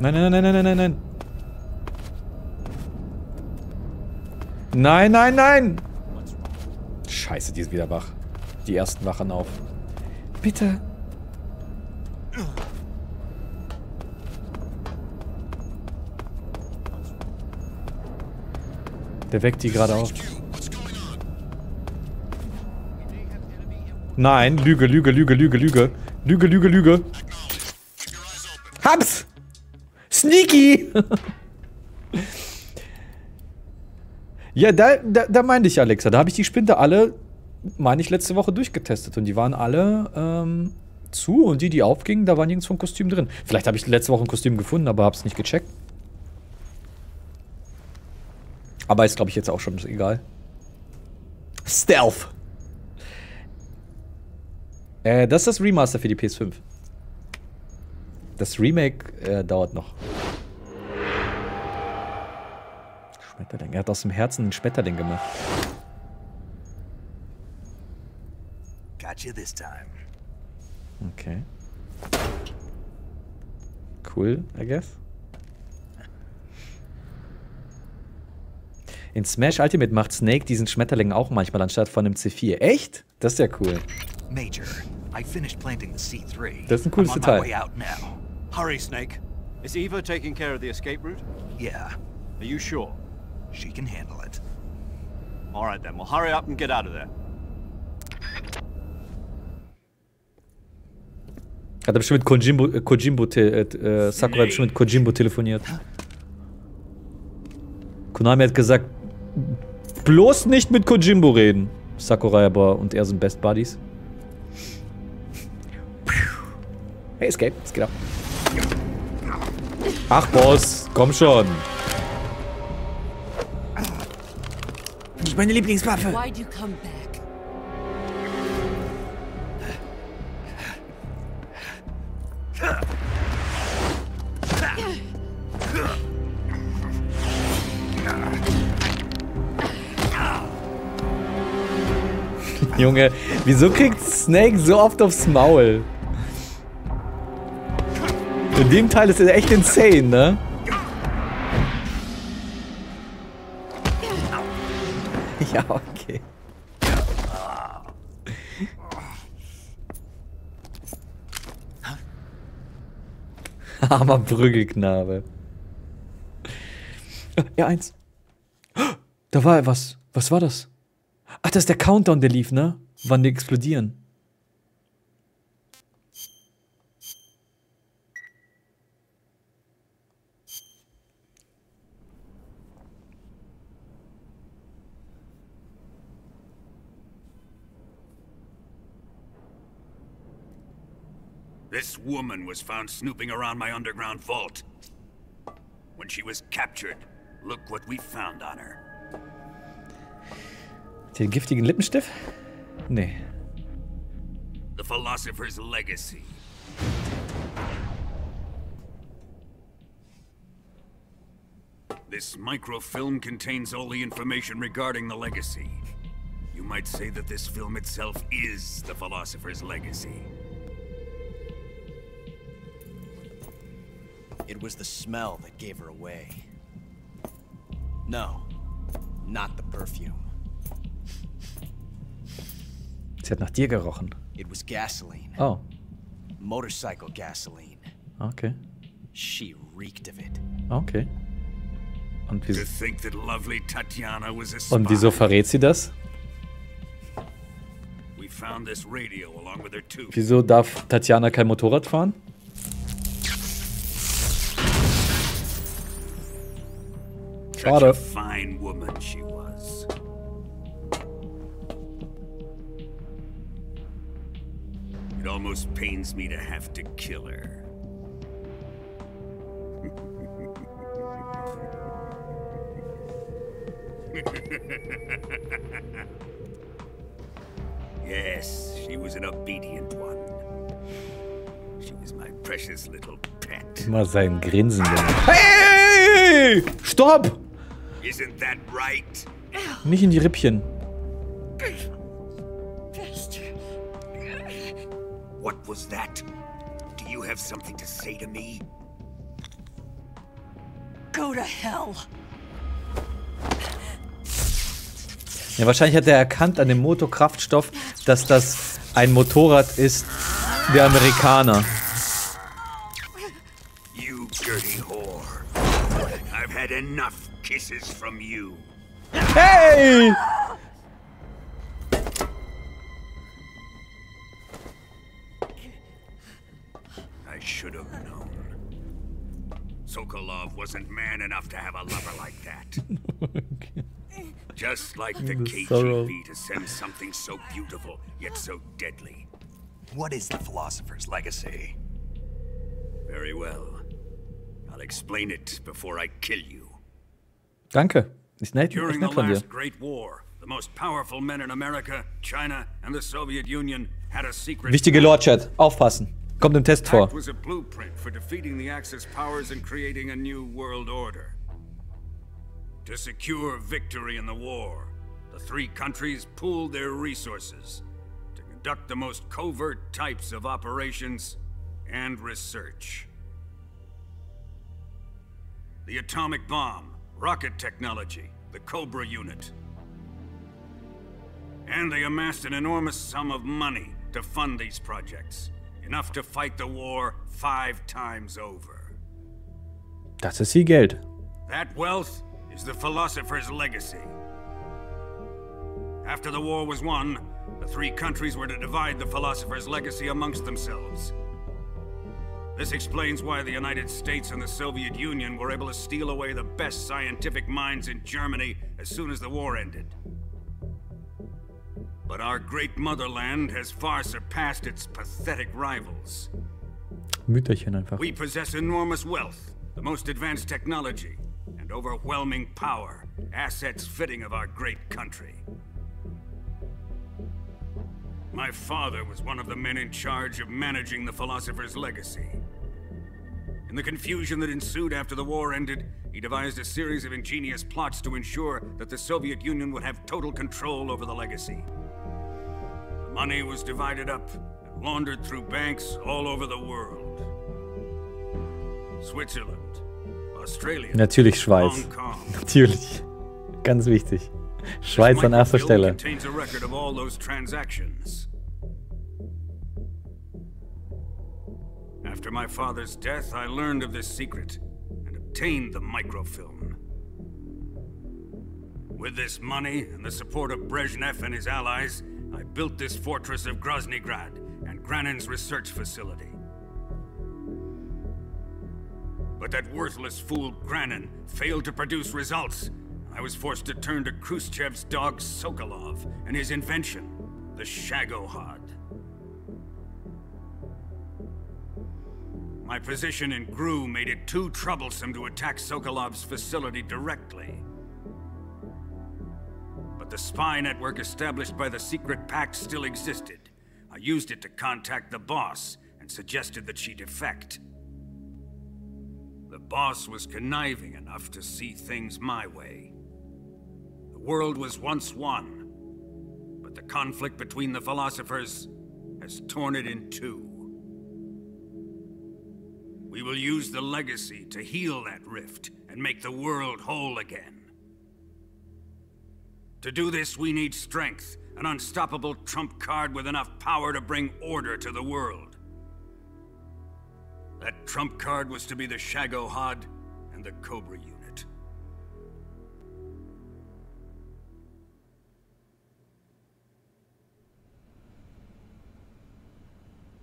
Nein, nein, nein, nein, nein, nein, nein. Nein, nein, nein! Scheiße, die ist wieder wach. Die ersten wachen auf. Bitte! Der weckt die gerade auf. Nein, Lüge, Lüge, Lüge, Lüge, Lüge. Lüge, Lüge, Lüge. Hab's! Sneaky! Ja, da meinte ich, Alexa, da habe ich die Spinde alle, meine ich, letzte Woche durchgetestet. Und die waren alle zu und die aufgingen, da war nirgends vom Kostüm drin. Vielleicht habe ich letzte Woche ein Kostüm gefunden, aber habe es nicht gecheckt. Aber ist, glaube ich, jetzt auch schon egal. Stealth! Das ist das Remaster für die PS5. Das Remake dauert noch. Er hat aus dem Herzen einen Schmetterling gemacht. Okay. Cool, I guess. In Smash Ultimate macht Snake diesen Schmetterling auch manchmal anstatt von einem C4. Echt? Das ist ja cool. Das ist ein cooles Detail. Hurry, Snake. Is Eva taking care of the escape route? Yeah. Are you sure? She can handle it. All right then, well hurry up and get out of there. Hat er bestimmt mit Sakura bestimmt mit Kojimbo telefoniert. Konami hat gesagt, bloß nicht mit Kojimbo reden. Sakurai aber und er sind Best Buddies. Hey, escape, es geht ab. Ach Boss, komm schon. Nicht meine Lieblingswaffe. Junge, wieso kriegt Snake so oft aufs Maul? In dem Teil ist er echt insane, ne? Ja, okay. Armer Prügelknabe. Ja, eins. Da war was. Was war das? Ach, das ist der Countdown, der lief, ne? Wann die explodieren. This woman was found snooping around my underground vault. When she was captured, look what we found on her. Den giftigen Lippenstift? Nee. The philosopher's legacy. This microfilm contains all the information regarding the legacy. You might say that this film itself is the philosopher's legacy. It was the smell that gave her away. No, not the perfume. Sie hat nach dir gerochen. It was gasoline. Oh. Motorcycle gasoline. Okay. She reeked of it. Okay. Und wieso verrät sie das? Wieso darf Tatjana kein Motorrad fahren? Schade. It almost pains me to have to kill her. Yes, she was an obedient one. She was my precious little pet. Immer sein Grinsen. Hey! Stopp! Isn't that right? Nicht in die Rippchen. What was that? Do you have something to say to me? Go to hell. Ja, wahrscheinlich hat er erkannt an dem Motorkraftstoff, dass das ein Motorrad ist der Amerikaner. You dirty whore. I've had enough kisses from you. Hey! I should have known. Sokolov wasn't man enough to have a lover like that. Okay. Just like the KGB to send something so beautiful yet so deadly. What is the philosopher's legacy? Very well. I'll explain it before I kill you. Danke. Ist nett, during the last Great War, the most powerful men in America, China and the Soviet Union had a secret. Wichtige Lore-Chat, aufpassen. Kommt im Test vor. Was a blueprint for defeating the Axis powers and creating a new world order. To secure victory in the war, the three countries pooled their resources to conduct the most covert types of operations and research. The atomic bomb, rocket technology, the Cobra unit. And they amassed an enormous sum of money to fund these projects, enough to fight the war 5 times over. Das ist viel Geld. That wealth is the philosopher's legacy. After the war was won, the three countries were to divide the philosopher's legacy amongst themselves. This explains why the United States and the Soviet Union were able to steal away the best scientific minds in Germany as soon as the war ended. But our great motherland has far surpassed its pathetic rivals. Mütterchen einfach. We possess enormous wealth, the most advanced technology, and overwhelming power, assets fitting of our great country. My father was one of the men in charge of managing the philosopher's legacy. In the confusion that ensued after the war ended, he devised a series of ingenious plots to ensure that the Soviet Union would have total control over the legacy. The money was divided up and laundered through banks all over the world. Switzerland, Australia, natürlich Schweiz. Natürlich. Ganz wichtig. Schweiz an erster Stelle. After my father's death, I learned of this secret and obtained the microfilm. With this money and the support of Brezhnev and his allies, I built this fortress of Groznygrad and Granin's research facility. But that worthless fool Granin failed to produce results. I was forced to turn to Khrushchev's dog Sokolov and his invention, the Shagohod. My position in Gru made it too troublesome to attack Sokolov's facility directly. But the spy network established by the secret pact still existed. I used it to contact the boss and suggested that she defect. The boss was conniving enough to see things my way. The world was once one, but the conflict between the philosophers has torn it in two. We will use the legacy to heal that rift and make the world whole again. To do this, we need strength, an unstoppable trump card with enough power to bring order to the world. That trump card was to be the Shagohod and the Cobra unit.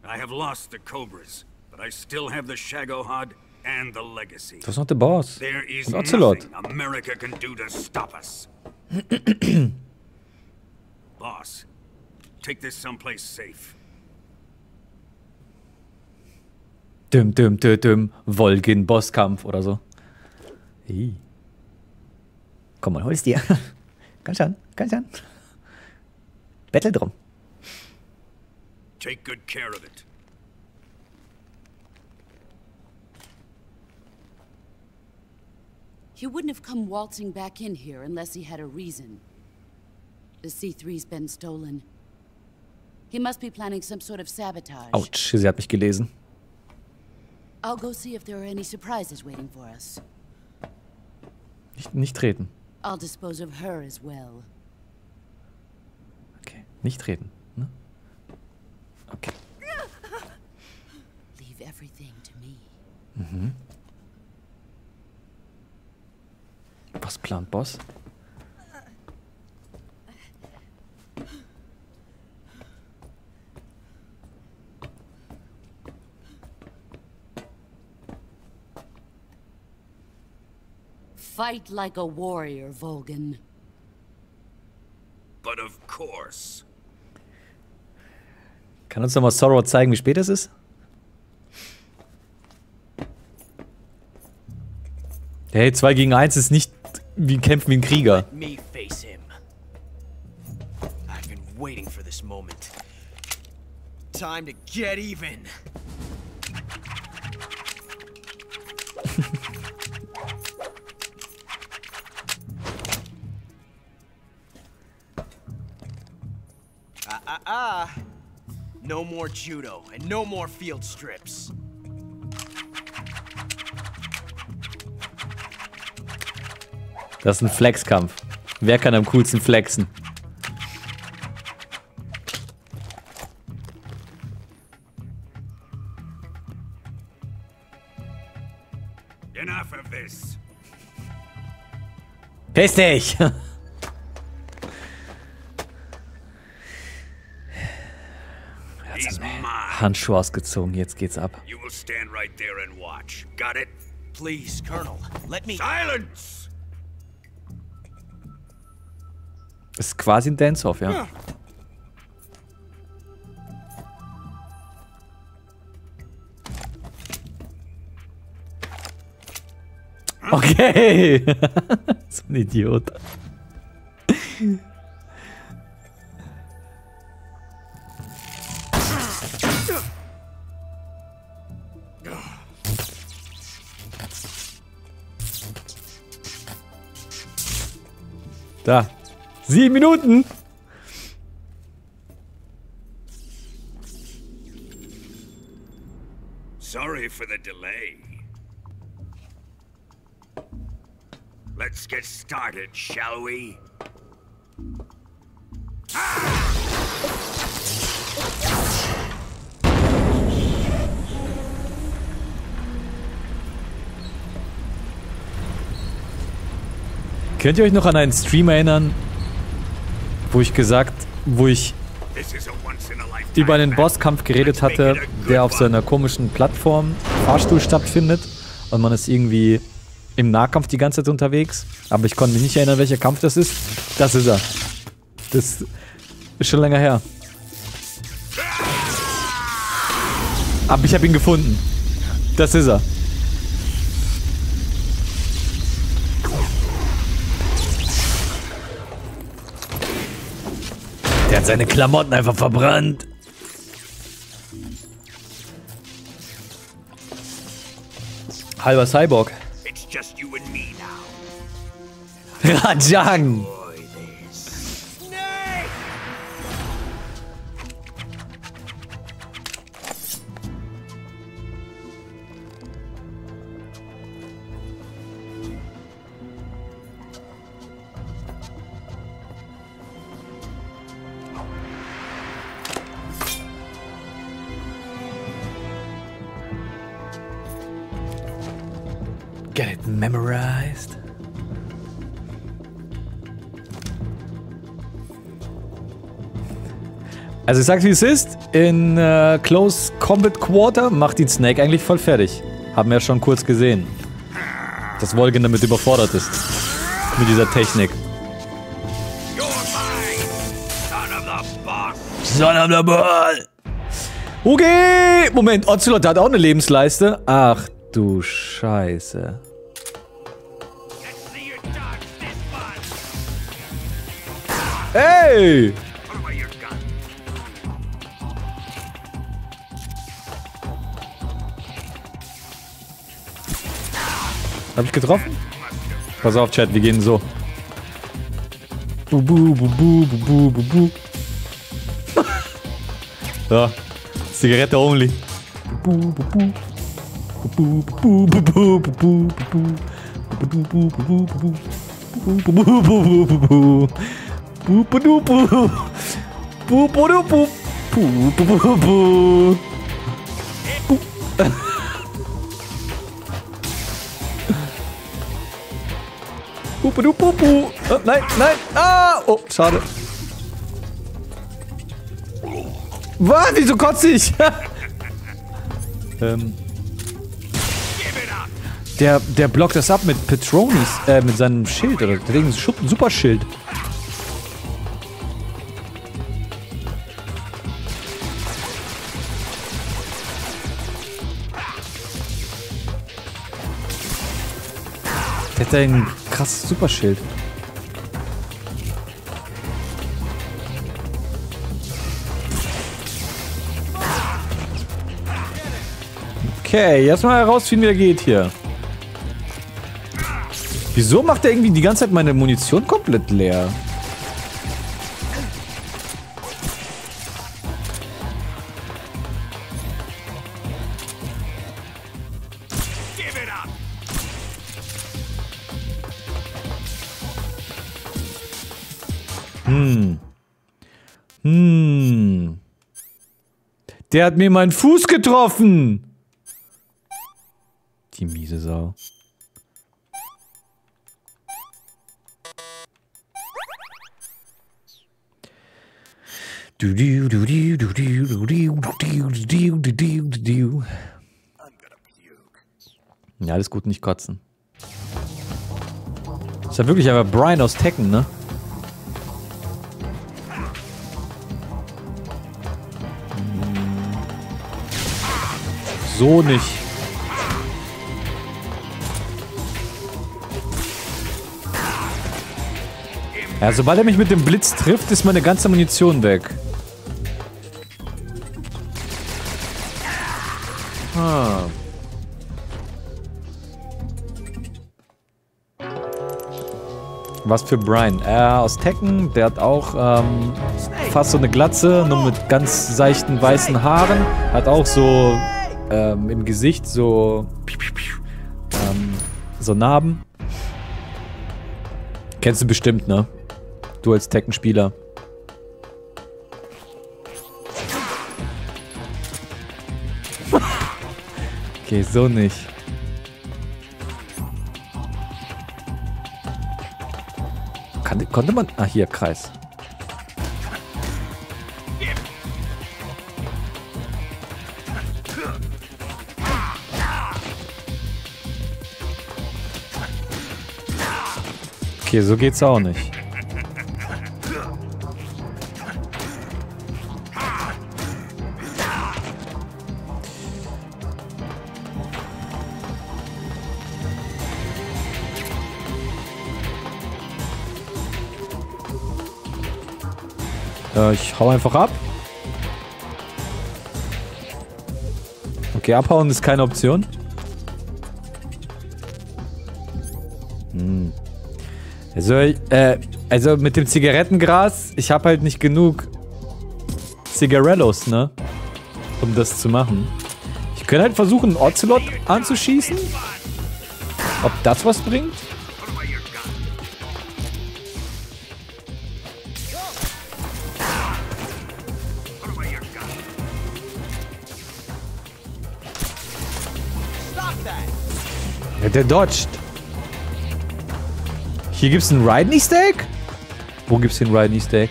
I have lost the Cobras, but I still have the Shagohod and the legacy. That's not the boss. There is nothing America can do to stop us. Boss, take this someplace safe. Düm, düm, düm, düm. Volgin Bosskampf oder so. Hi. Komm mal, hol's dir. Komm schon. Battle drum. Take good care of it. He wouldn't have come waltzing back in here unless he had a reason. The C3's been stolen. He must be planning some sort of sabotage. Ouch, sie hat mich gelesen. I'll go see if there are any surprises waiting for us. Nicht treten. I'll dispose of her as well. Okay, nicht treten, ne? Okay. Leave everything to me. Mhm. Was plant Boss? Fight like a warrior, Volgin. But of course. Kann uns nochmal Sorrow zeigen, wie spät es ist? Hey, 2 gegen 1 ist nicht. Wir kämpfen wie ein Krieger. No more judo and no more field strips. Das ist ein Flexkampf. Wer kann am coolsten flexen? Enough of this. Piss dich! Handschuhe ausgezogen, jetzt geht's ab. You will stand right there and watch. Got it? Please, Colonel, let me. Silence! Ist quasi ein Dance-Off, ja. Okay! So ein Idiot. Da. 7 Minuten! Sorry for the delay. Let's get started, shall we? Könnt ihr euch noch an einen Stream erinnern? Wo ich über einen Bosskampf geredet hatte, der auf so einer komischen Plattform Fahrstuhl stattfindet und man ist irgendwie im Nahkampf die ganze Zeit unterwegs, aber ich konnte mich nicht erinnern, welcher Kampf das ist. Das ist er. Das ist schon länger her. Aber ich habe ihn gefunden. Das ist er. Der hat seine Klamotten einfach verbrannt. Halber Cyborg. Rajang! Got it memorized. Also ich sag's wie es ist, in Close Combat Quarter macht ihn Snake eigentlich voll fertig. Haben wir ja schon kurz gesehen, dass Volgin damit überfordert ist. Mit dieser Technik. Son of the Ball! Okay! Moment, Ocelot hat auch eine Lebensleiste. Ach du Scheiße. Ey! Hab ich getroffen? Pass auf, Chat, wir gehen so. Bu bu bu bu bu bu bu. So, Zigarette only. Bu bu bu. Bu bu bu bu bu bu bu. Pupupupu. Oh, nein, nein. Ah, oh, schade. Was? Wieso kotze ich? Der blockt das ab mit Petronis, mit seinem Schild oder wegen super Schild. Der hat einen krasses Superschild. Okay, jetzt mal herausfinden, wie er geht hier. Wieso macht er irgendwie die ganze Zeit meine Munition komplett leer? Der hat mir meinen Fuß getroffen! Die miese Sau. Ja, alles gut, nicht kotzen. Ist ja wirklich aber Brian aus Tekken, ne? So nicht. Ja, sobald er mich mit dem Blitz trifft, ist meine ganze Munition weg. Ah. Was für Brian? Aus Tekken, der hat auch fast so eine Glatze, nur mit ganz seichten weißen Haaren. Hat auch so... im Gesicht so so Narben. Kennst du bestimmt, ne? Du als Tekken-Spieler. Okay, so nicht. Konnte man... Ah, hier, Kreis. Okay, so geht's auch nicht. Ich hau einfach ab. Okay, abhauen ist keine Option. Also mit dem Zigarettengras, ich habe halt nicht genug Zigarellos, ne? Um das zu machen. Ich könnte halt versuchen, einen Ocelot anzuschießen. Ob das was bringt? Der dodgt. Hier gibt's einen Raiden-Steak? Wo gibt's den Raiden-Steak?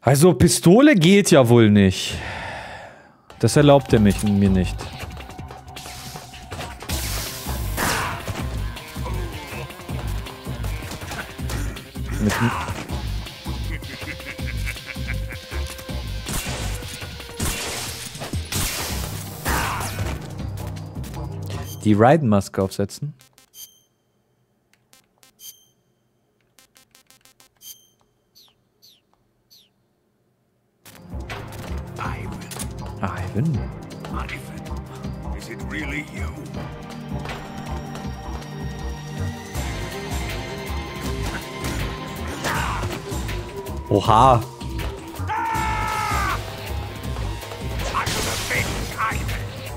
Also Pistole geht ja wohl nicht. Das erlaubt er mir nicht. Die Raiden-Maske aufsetzen. Ivan? Ivan, is it really you? Oha!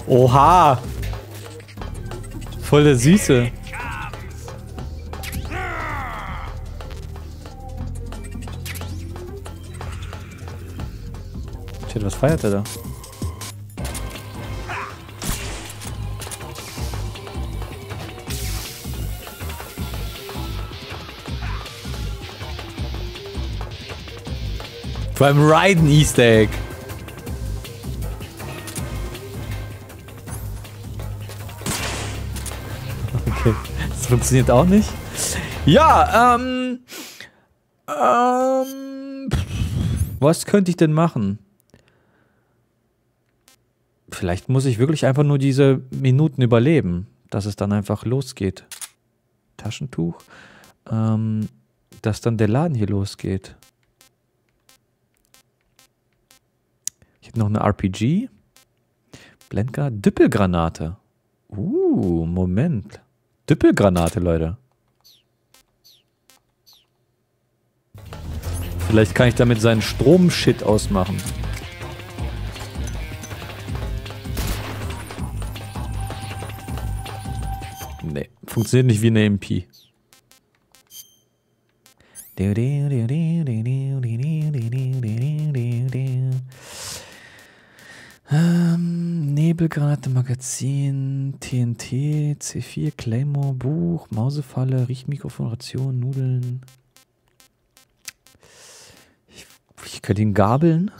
Oha! Voll der Süße. Shit, was feiert er da? Beim Raiden Easter Egg. Okay, das funktioniert auch nicht. Ja, was könnte ich denn machen? Vielleicht muss ich wirklich einfach nur diese Minuten überleben, dass es dann einfach losgeht. Taschentuch. Dass dann der Laden hier losgeht. Noch eine RPG. Blendgar. Düppelgranate. Moment. Düppelgranate, Leute. Vielleicht kann ich damit seinen Strom-Shit ausmachen. Nee, funktioniert nicht wie eine MP. Nebelgranate, Magazin, TNT, C4, Claymore, Buch, Mausefalle, Riechmikrofon, Ration, Nudeln. Ich könnte ihn gabeln.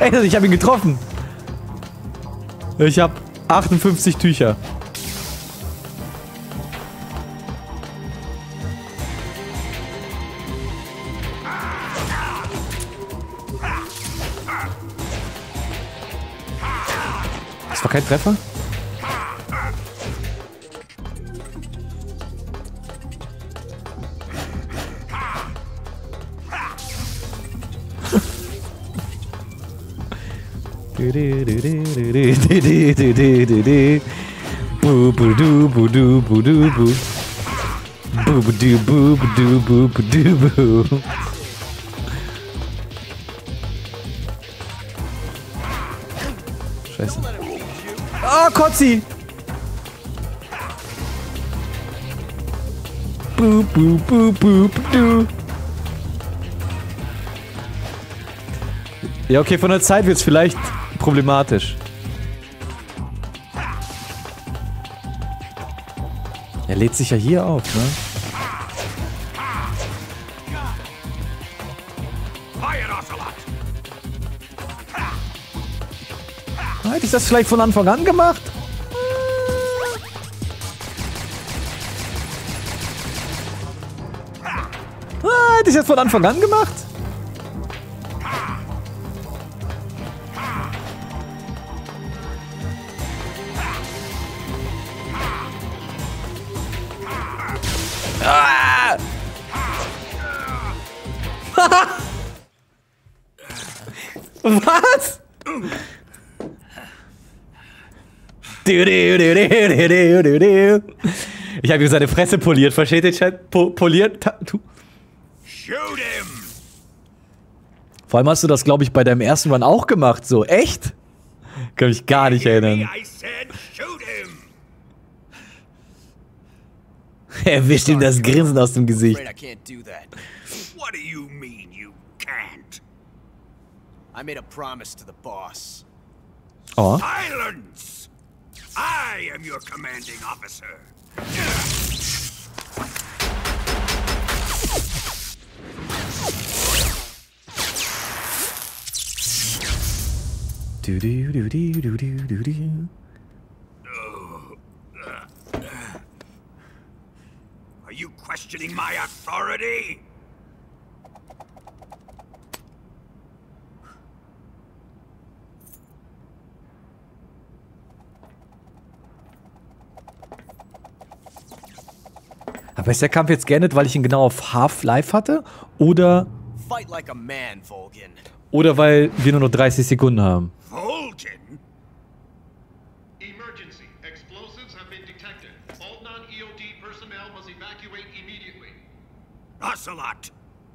Ey, ich habe ihn getroffen. Ich habe 58 Tücher. Das war kein Treffer? Scheiße. Oh, Kotzi! Ja, okay, von der Zeit wird's vielleicht problematisch. Er lädt sich ja hier auf, ne? Hätte ich das vielleicht von Anfang an gemacht? Hätte ich das von Anfang an gemacht? Was? Ich habe ihm seine Fresse poliert, versteht ihr, Chat? Poliert? Vor allem hast du das, glaube ich, bei deinem ersten Run auch gemacht, so. Echt? Kann mich gar nicht erinnern. Er wischt ihm das Grinsen aus dem Gesicht. What do you mean you can't? I made a promise to the boss. Oh. Silence! I am your commanding officer. Du, du, du, du, du, du, du. Are you questioning my authority? Aber ist der Kampf jetzt geendet, weil ich ihn genau auf Half-Life hatte? Fight like a man, Volgin. Oder weil wir nur noch 30 Sekunden haben? Volgin? Emergency. Explosives have been detected. All non-EOD personnel must evacuate immediately. Ocelot!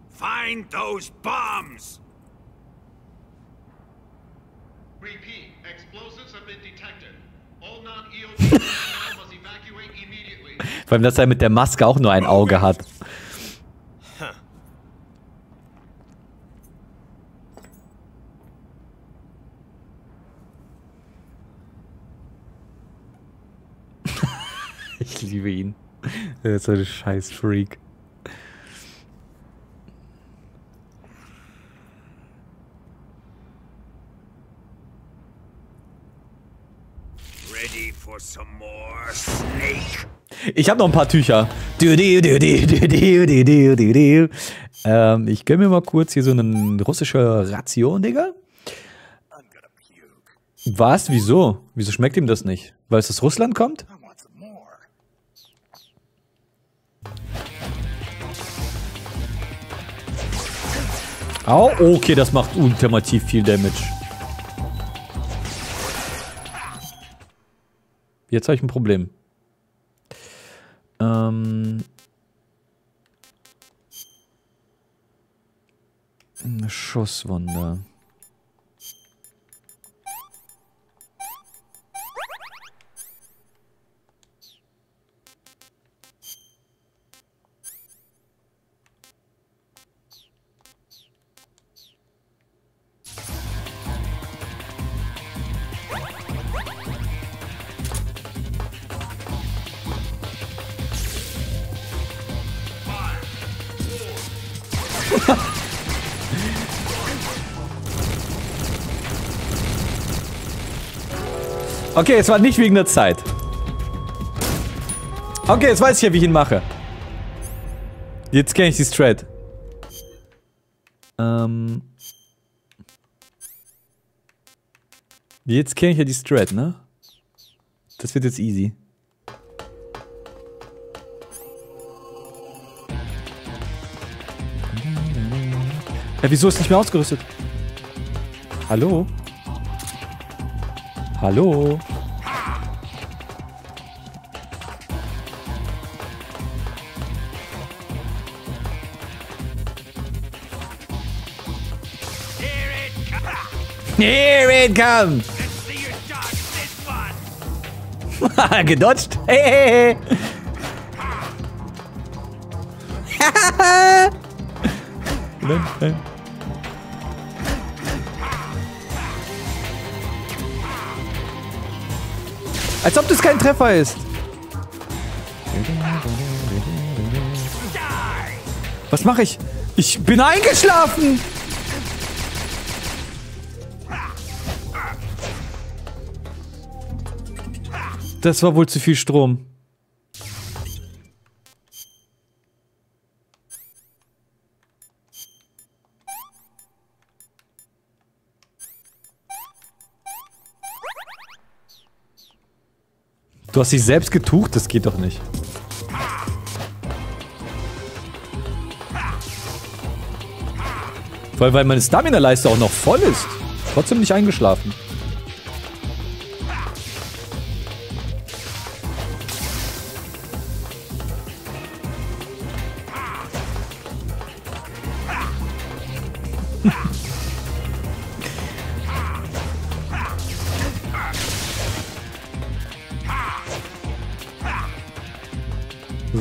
Find those bombs! Repeat. Explosives have been detected. All non-EOD personnel must evacuate immediately. Vor allem, dass er mit der Maske auch nur ein Auge hat. Ich liebe ihn. Er ist so ein scheiß Freak. Ready for some more, Snake? Ich habe noch ein paar Tücher. Ich gönn mir mal kurz hier so eine russische Ration, Digga. Was? Wieso? Wieso schmeckt ihm das nicht? Weil es aus Russland kommt? Au, oh, okay, das macht ultimativ viel Damage. Jetzt habe ich ein Problem. Eine Schusswunde. Okay, es war nicht wegen der Zeit. Okay, jetzt weiß ich ja, wie ich ihn mache. Jetzt kenne ich die Strat. Jetzt kenne ich ja die Strat, ne? Das wird jetzt easy. Ja, wieso ist nicht mehr ausgerüstet? Hallo? Hallo? Here it comes! Haha, gedodged? Hey, hey, hey! Als ob das kein Treffer ist. Was mache ich? Ich bin eingeschlafen. Das war wohl zu viel Strom. Du hast dich selbst getucht, das geht doch nicht. Vor allem, weil meine Stamina-Leiste auch noch voll ist. Trotzdem nicht eingeschlafen.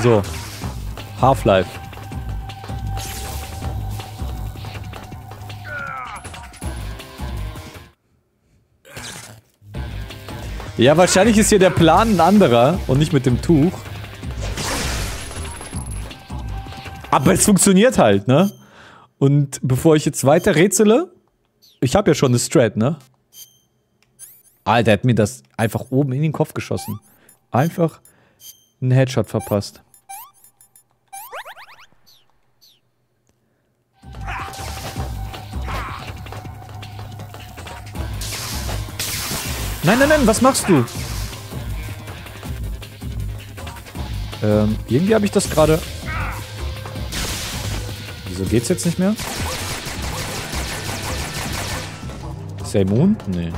So. Half-Life. Ja, wahrscheinlich ist hier der Plan ein anderer und nicht mit dem Tuch. Aber es funktioniert halt, ne? Und bevor ich jetzt weiter rätsele, ich habe ja schon eine Strat, ne? Alter, er hat mir das einfach oben in den Kopf geschossen. Einfach einen Headshot verpasst. Nein, nein, nein, was machst du? Irgendwie habe ich das gerade... Wieso geht's jetzt nicht mehr? Ist der immun? Nee.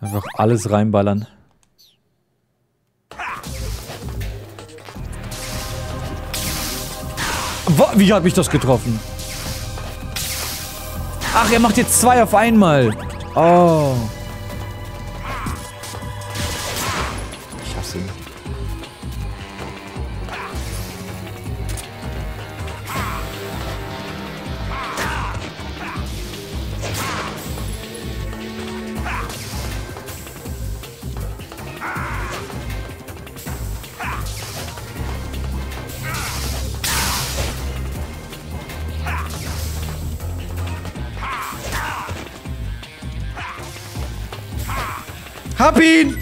Einfach alles reinballern. Wie hab ich das getroffen? Ach, er macht jetzt zwei auf einmal. Oh. Ich hasse ihn. Hab ihn!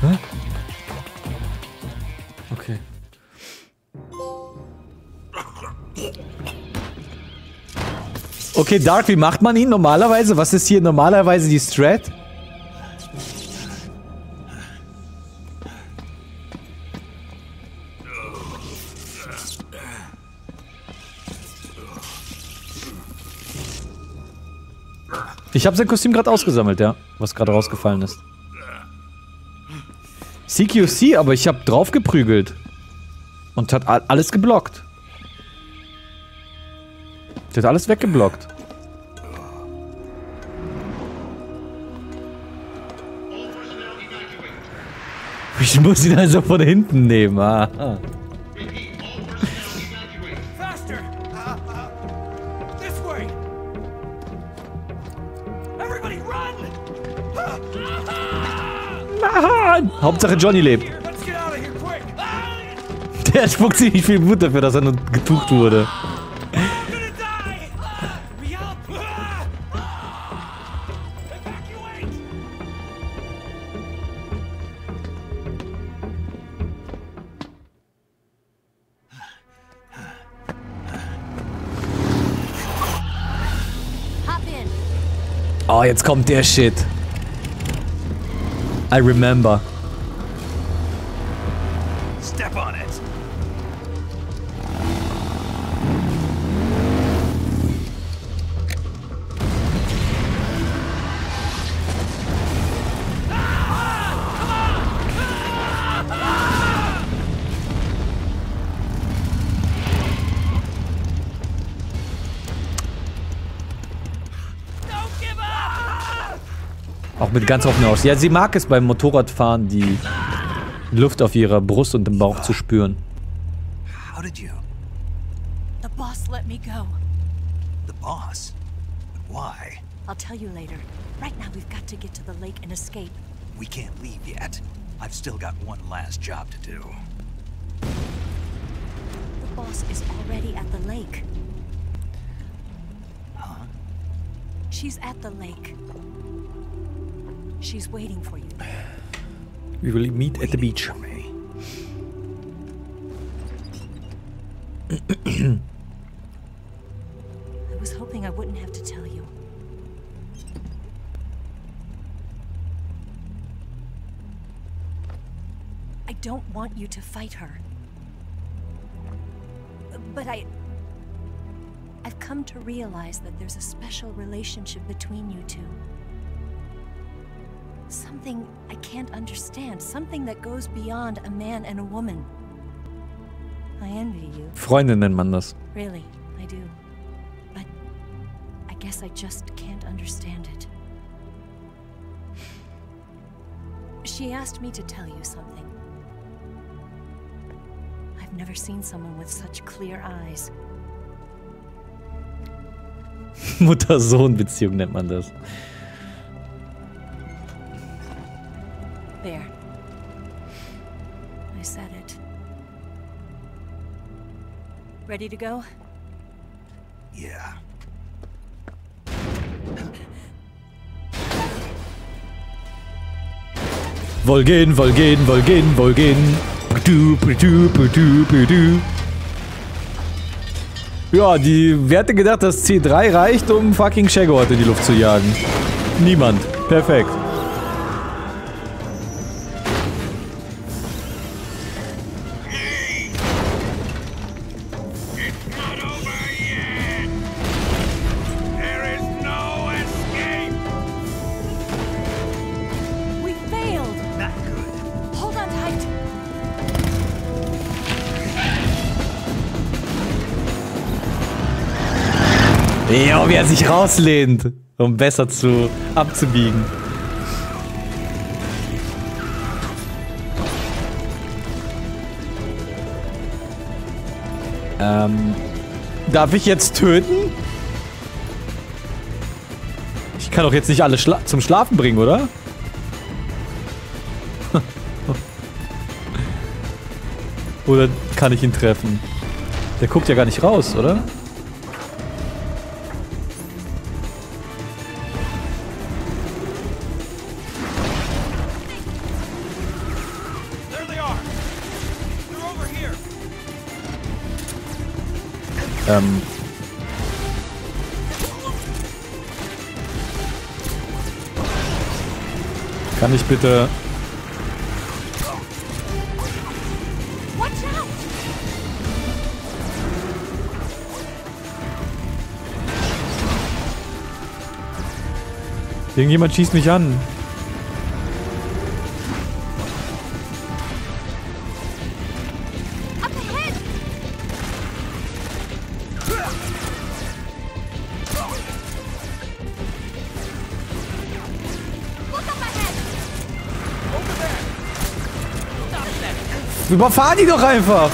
Hä? Okay. Okay, Dark, wie macht man ihn normalerweise? Was ist hier normalerweise die Strat? Ich habe sein Kostüm gerade ausgesammelt, ja. Was gerade rausgefallen ist. CQC, aber ich habe drauf geprügelt. Und hat alles geblockt. Der hat alles weggeblockt. Ich muss ihn also von hinten nehmen. Aha. Hauptsache Johnny lebt. Der spuckt ziemlich viel Blut dafür, dass er nur getucht wurde. Oh, jetzt kommt der Shit. I remember. Step on it. Auch mit ganz offenen Augen. Ja, sie mag es beim Motorradfahren, die Luft auf ihrer Brust und im Bauch zu spüren. How did you? The boss let me go. The boss? But why? I'll tell you later. Right now we've got to get to the lake and escape. We can't leave yet. I've still got one last job to do. The boss is already at the lake. Huh? She's at the lake. She's waiting for you. We will meet at the beach. I was hoping I wouldn't have to tell you. don't want you to fight her. But I've come to realize that there's a special relationship between you two. Something I can't understand, something that goes beyond a man and a woman. I envy you. Freunde nennt man das. Really, I do. But I guess I just can't understand it. She asked me to tell you something. I've never seen someone with such clear eyes. Mutter-Sohn-Beziehung nennt man das. There. I said it. Ready to go? Yeah. Volgin, Volgin, Volgin, Volgin. Ja, wer hätte gedacht, dass C3 reicht, um fucking Shagohod in die Luft zu jagen? Niemand. Perfekt. Ja, wie er sich rauslehnt, um besser abzubiegen. Darf ich jetzt töten? Ich kann doch jetzt nicht alle zum Schlafen bringen, oder? Oder kann ich ihn treffen? Der guckt ja gar nicht raus, oder? Kann ich bitte... Irgendjemand schießt mich an. Überfahr die doch einfach!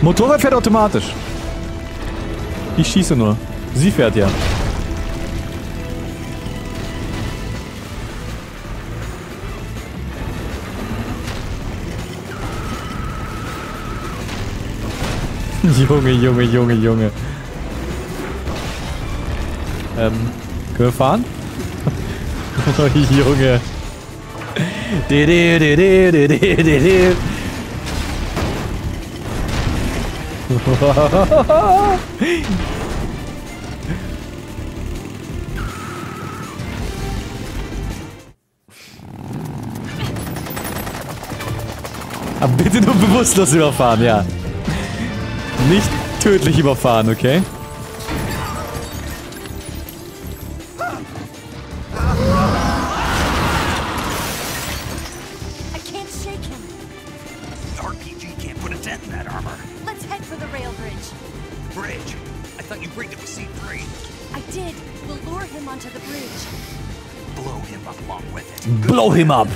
Motorrad fährt automatisch. Ich schieße nur. Sie fährt ja. Junge, Junge, Junge, Junge. Können wir fahren? Oh, Junge. Aber bitte nur bewusstlos überfahren, ja. Nicht tödlich überfahren, okay? Blow him up!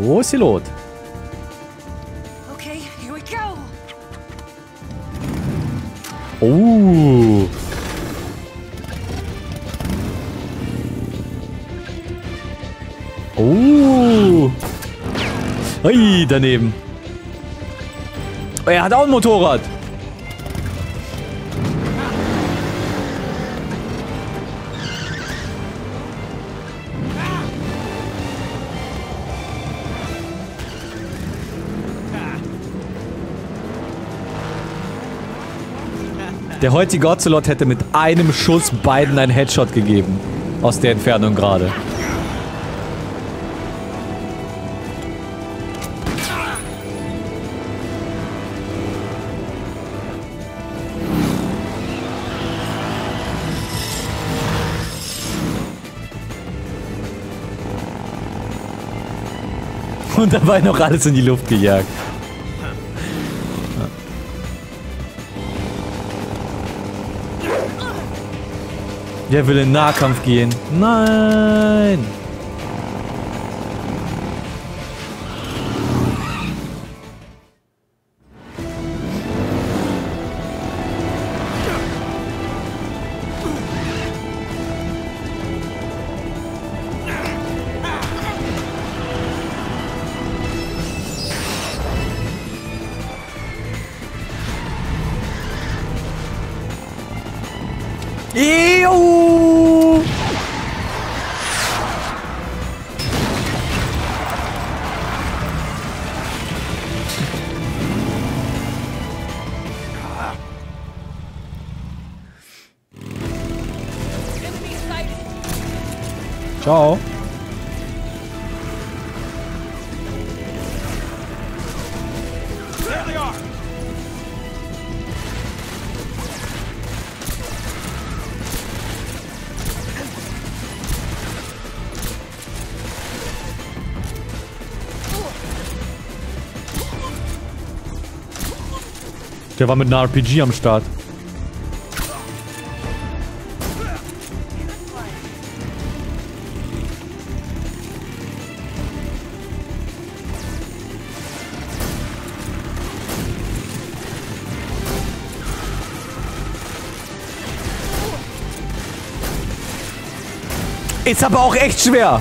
Ocelot. Okay, here we go. Oh. Oh. Hey, daneben. Er hat auch ein Motorrad. Der heutige Ocelot hätte mit einem Schuss beiden einen Headshot gegeben. Aus der Entfernung gerade. Und dabei noch alles in die Luft gejagt. Der will in den Nahkampf gehen. Nein! Ciao. Der war mit einer RPG am Start. Ist aber auch echt schwer.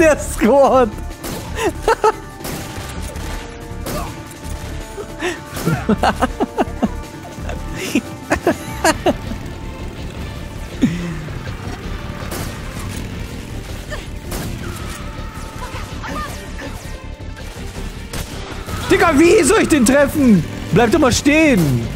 Der Squad. Digga, wie soll ich den treffen? Bleib doch mal stehen!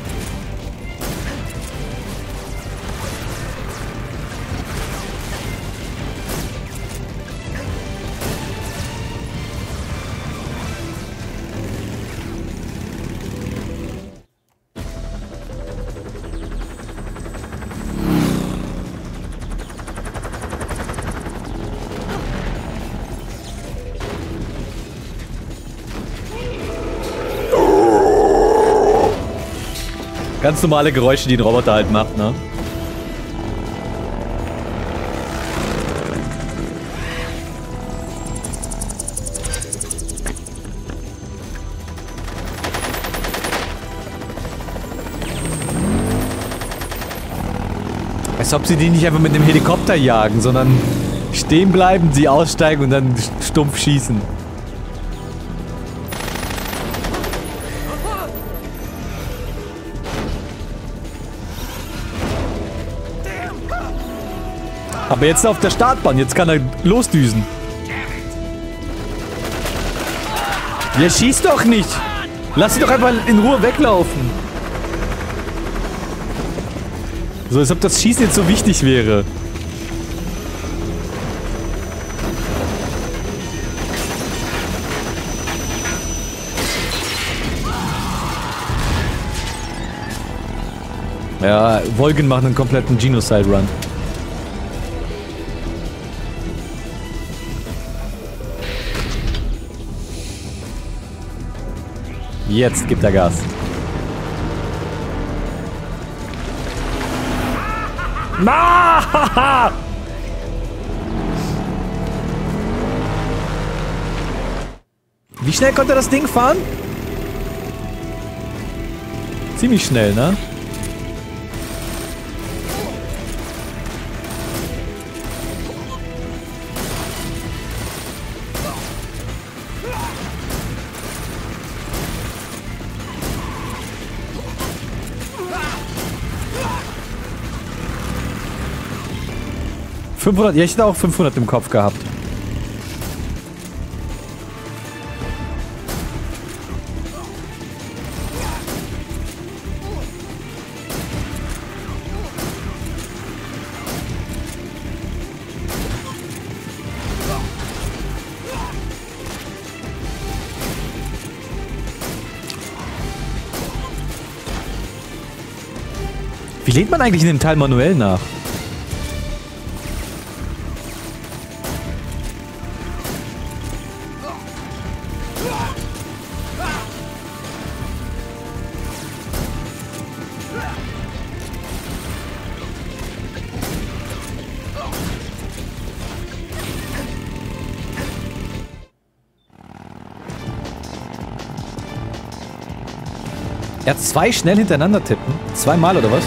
Ganz normale Geräusche, die ein Roboter halt macht, ne? Als ob sie die nicht einfach mit einem Helikopter jagen, sondern stehen bleiben, sie aussteigen und dann stumpf schießen. Aber jetzt auf der Startbahn, jetzt kann er losdüsen. Ja, schieß doch nicht! Lass sie doch einfach in Ruhe weglaufen! So, als ob das Schießen jetzt so wichtig wäre. Ja, Volgin macht einen kompletten Genocide-Run. Jetzt gibt er Gas. Na! Wie schnell konnte das Ding fahren? Ziemlich schnell, ne? 500, ja, ich hätte auch 500 im Kopf gehabt. Wie lädt man eigentlich in dem Teil manuell nach? Er hat zwei schnell hintereinander tippen. Zweimal oder was?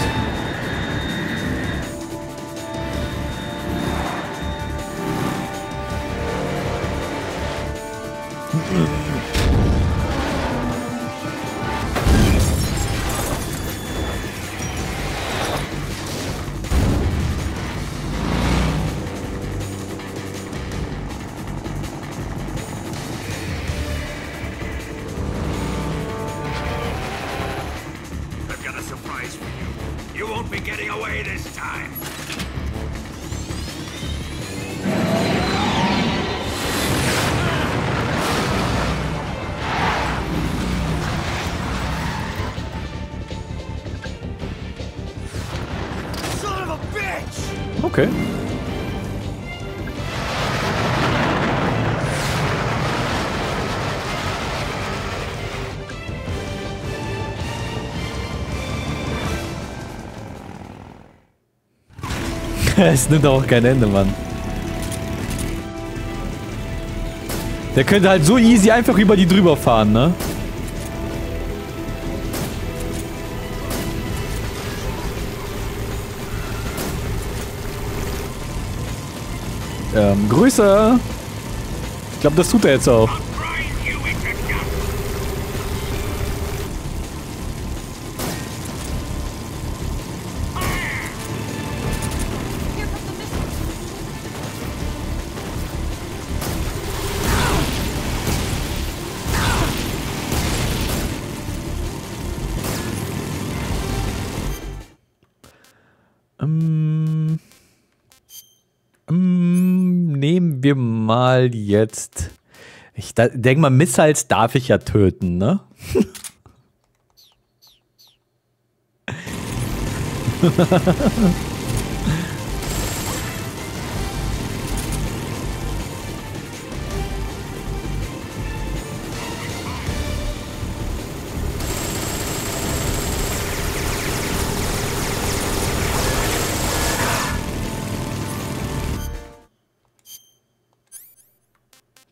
Okay. Es nimmt auch kein Ende, Mann. Der könnte halt so easy einfach über die drüber fahren, ne? Grüße! Ich glaube, das tut er jetzt auch. Mal jetzt. Ich denke mal, Missiles darf ich ja töten, ne?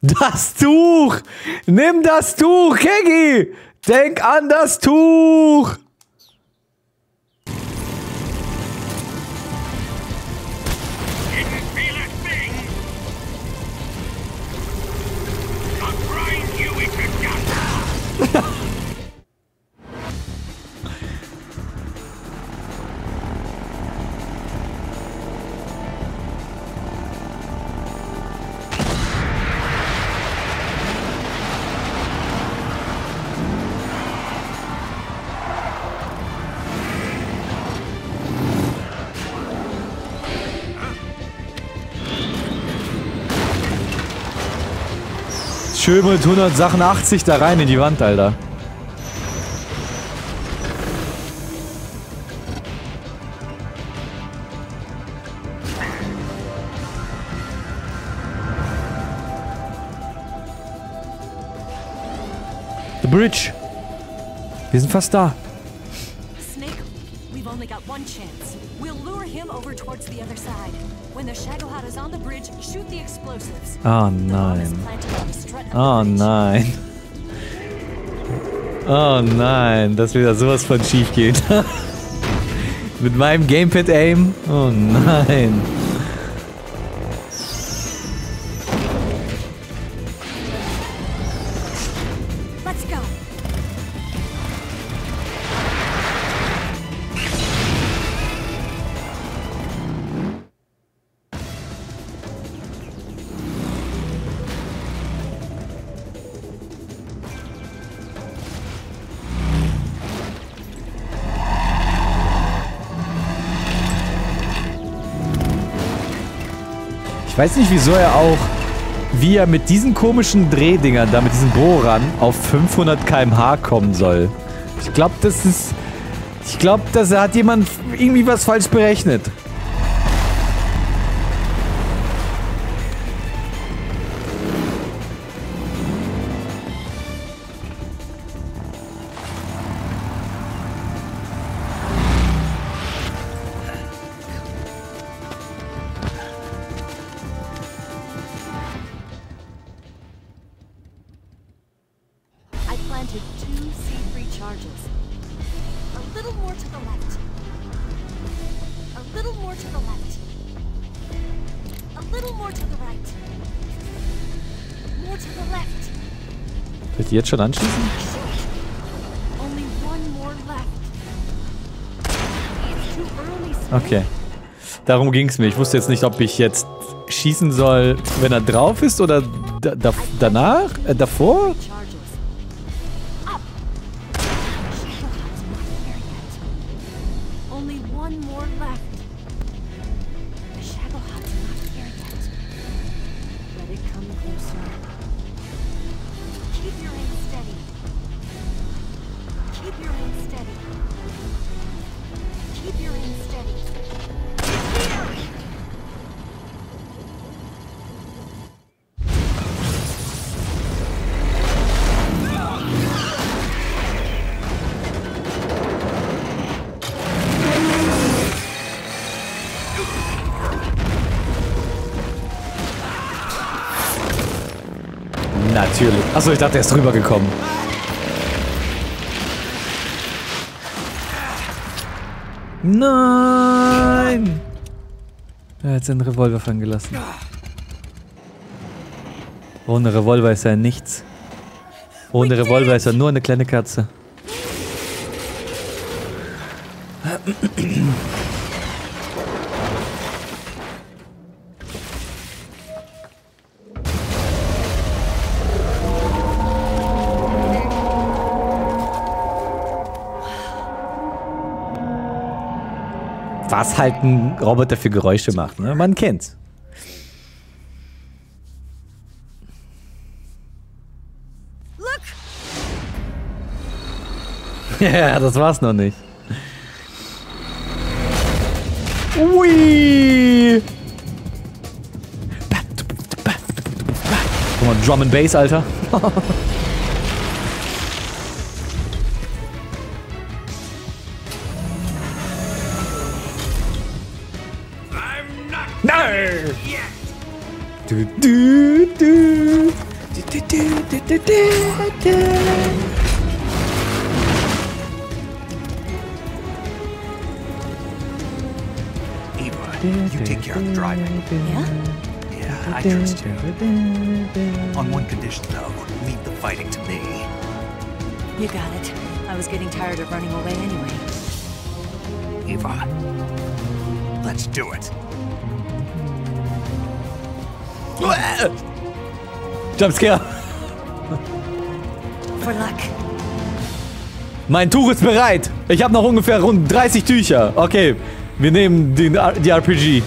Das Tuch! Nimm das Tuch, Keggy! Denk an das Tuch! Schöbelt 100 Sachen 80 da rein in die Wand, Alter. The Bridge. Wir sind fast da. Snake, we've only got one chance. We'll lure him over towards the other side. When the Shagohod is on the bridge, shoot the explosives. Oh nein. Oh nein. Oh nein, dass wieder sowas von schief geht. Mit meinem Gamepad-Aim? Oh nein. Ich weiß nicht, wieso er auch, wie er mit diesen komischen Drehdingern, da mit diesen Bohrern, auf 500 km/h kommen soll. Ich glaube, das ist... Ich glaube, da hat jemand irgendwie was falsch berechnet. Jetzt schon anschließen? Okay. Darum ging es mir. Ich wusste jetzt nicht, ob ich jetzt schießen soll, wenn er drauf ist oder danach? Davor? Achso, ich dachte, er ist rübergekommen. Nein! Er hat seinen Revolver fallen gelassen. Ohne Revolver ist er nichts. Ohne Revolver ist er nur eine kleine Katze. Was halt ein Roboter für Geräusche macht, ne? Man kennt's. Ja, das war's noch nicht. Ui! Guck mal, Drum and Bass, Alter. Yeah, I trust you. On one condition, though, leave the fighting to me. You got it. I was getting tired of running away anyway. Eva, let's do it. Jumpscare. For luck. Mein Tuch ist bereit. Ich habe noch ungefähr rund 30 Tücher. Okay, wir nehmen die RPG.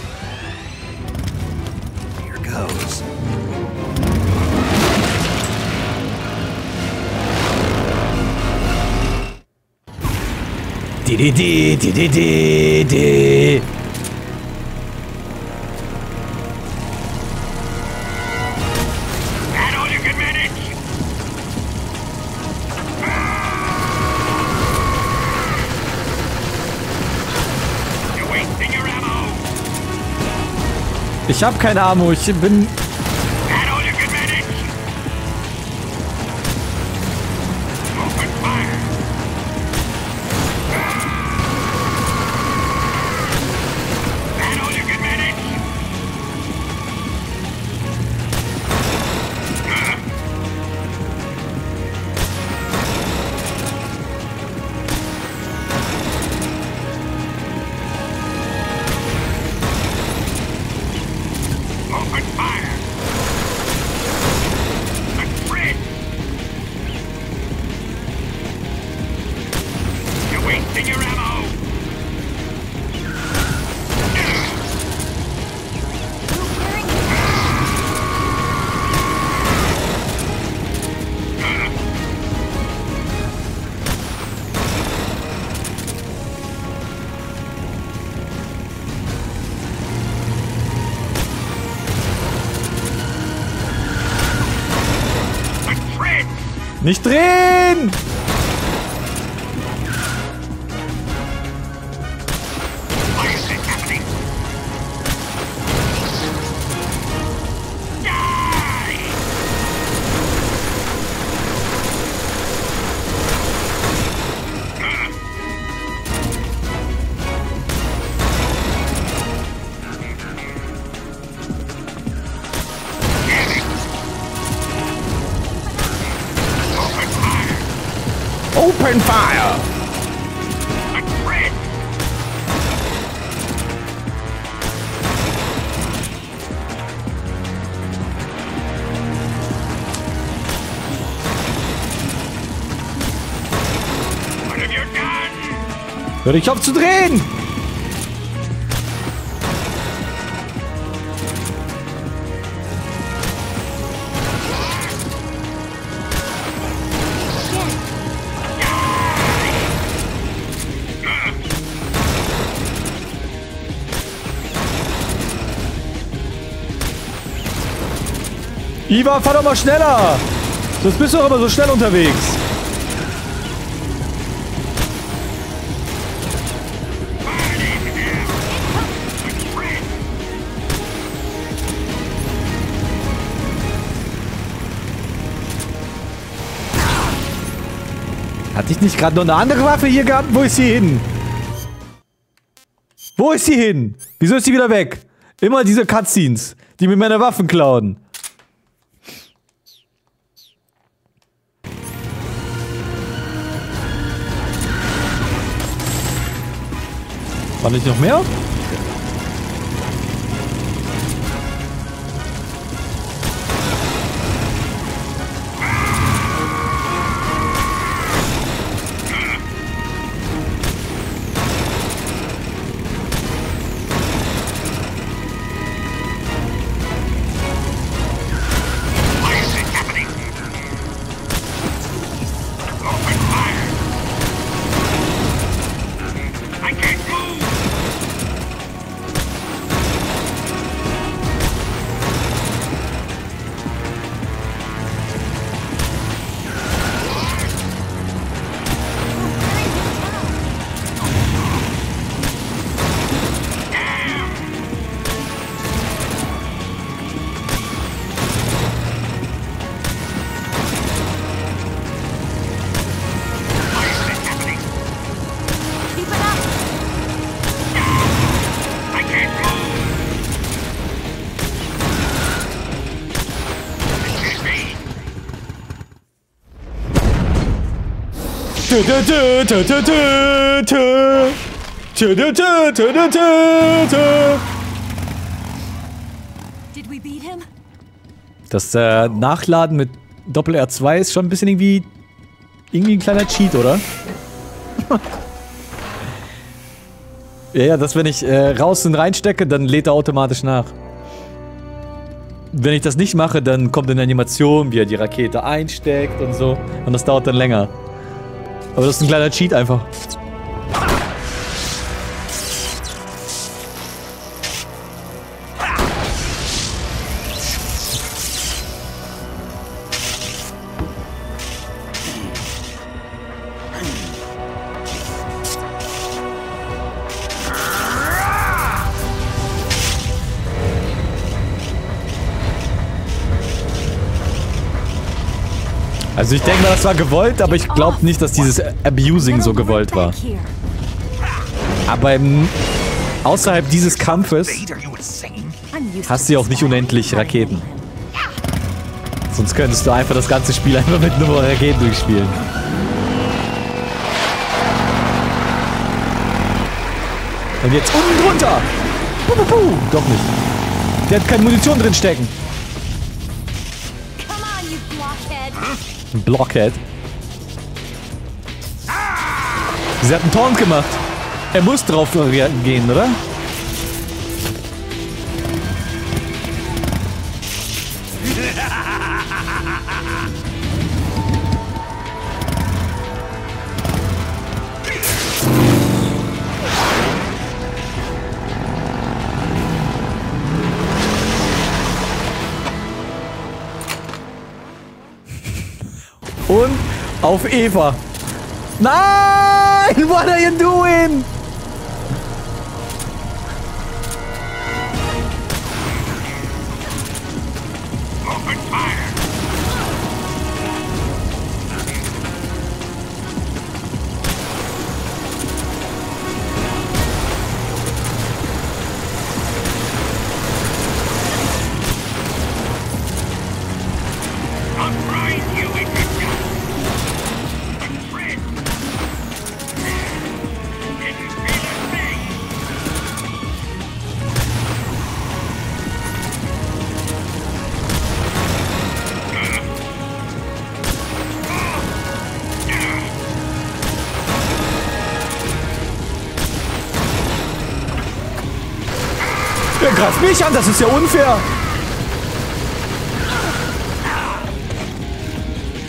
Ich hab keine Ammo, ich bin... Nicht drehen! Open fire! Hör dich auf zu drehen! Eva, fahr doch mal schneller! Sonst bist du doch immer so schnell unterwegs. Hatte ich nicht gerade noch eine andere Waffe hier gehabt? Wo ist sie hin? Wo ist sie hin? Wieso ist sie wieder weg? Immer diese Cutscenes, die mir meine Waffen klauen. War nicht noch mehr? Das Nachladen mit Doppel-R2 ist schon ein bisschen irgendwie ein kleiner Cheat, oder? Ja, dass wenn ich raus und reinstecke, dann lädt er automatisch nach. Wenn ich das nicht mache, dann kommt eine Animation, wie er die Rakete einsteckt und so. Und das dauert dann länger. Aber das ist ein kleiner Cheat einfach. Also ich denke mal, das war gewollt, aber ich glaube nicht, dass dieses Abusing so gewollt war. Aber außerhalb dieses Kampfes hast du ja auch nicht unendlich Raketen. Sonst könntest du einfach das ganze Spiel einfach mit nur Raketen durchspielen. Und jetzt unten drunter! Doch nicht. Der hat keine Munition drin stecken. Blockhead. Sie hat einen Taunt gemacht. Er muss drauf gehen, oder? Und Auf Eva. Nein! What are you doing? Greift mich an, das ist ja unfair.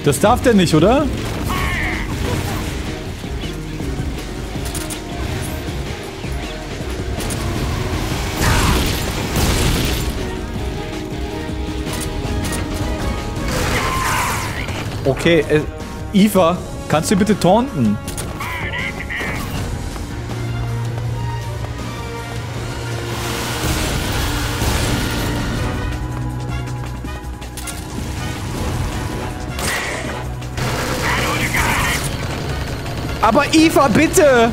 Das darf der nicht, oder? Okay, Eva, kannst du bitte taunten? Aber Eva, bitte!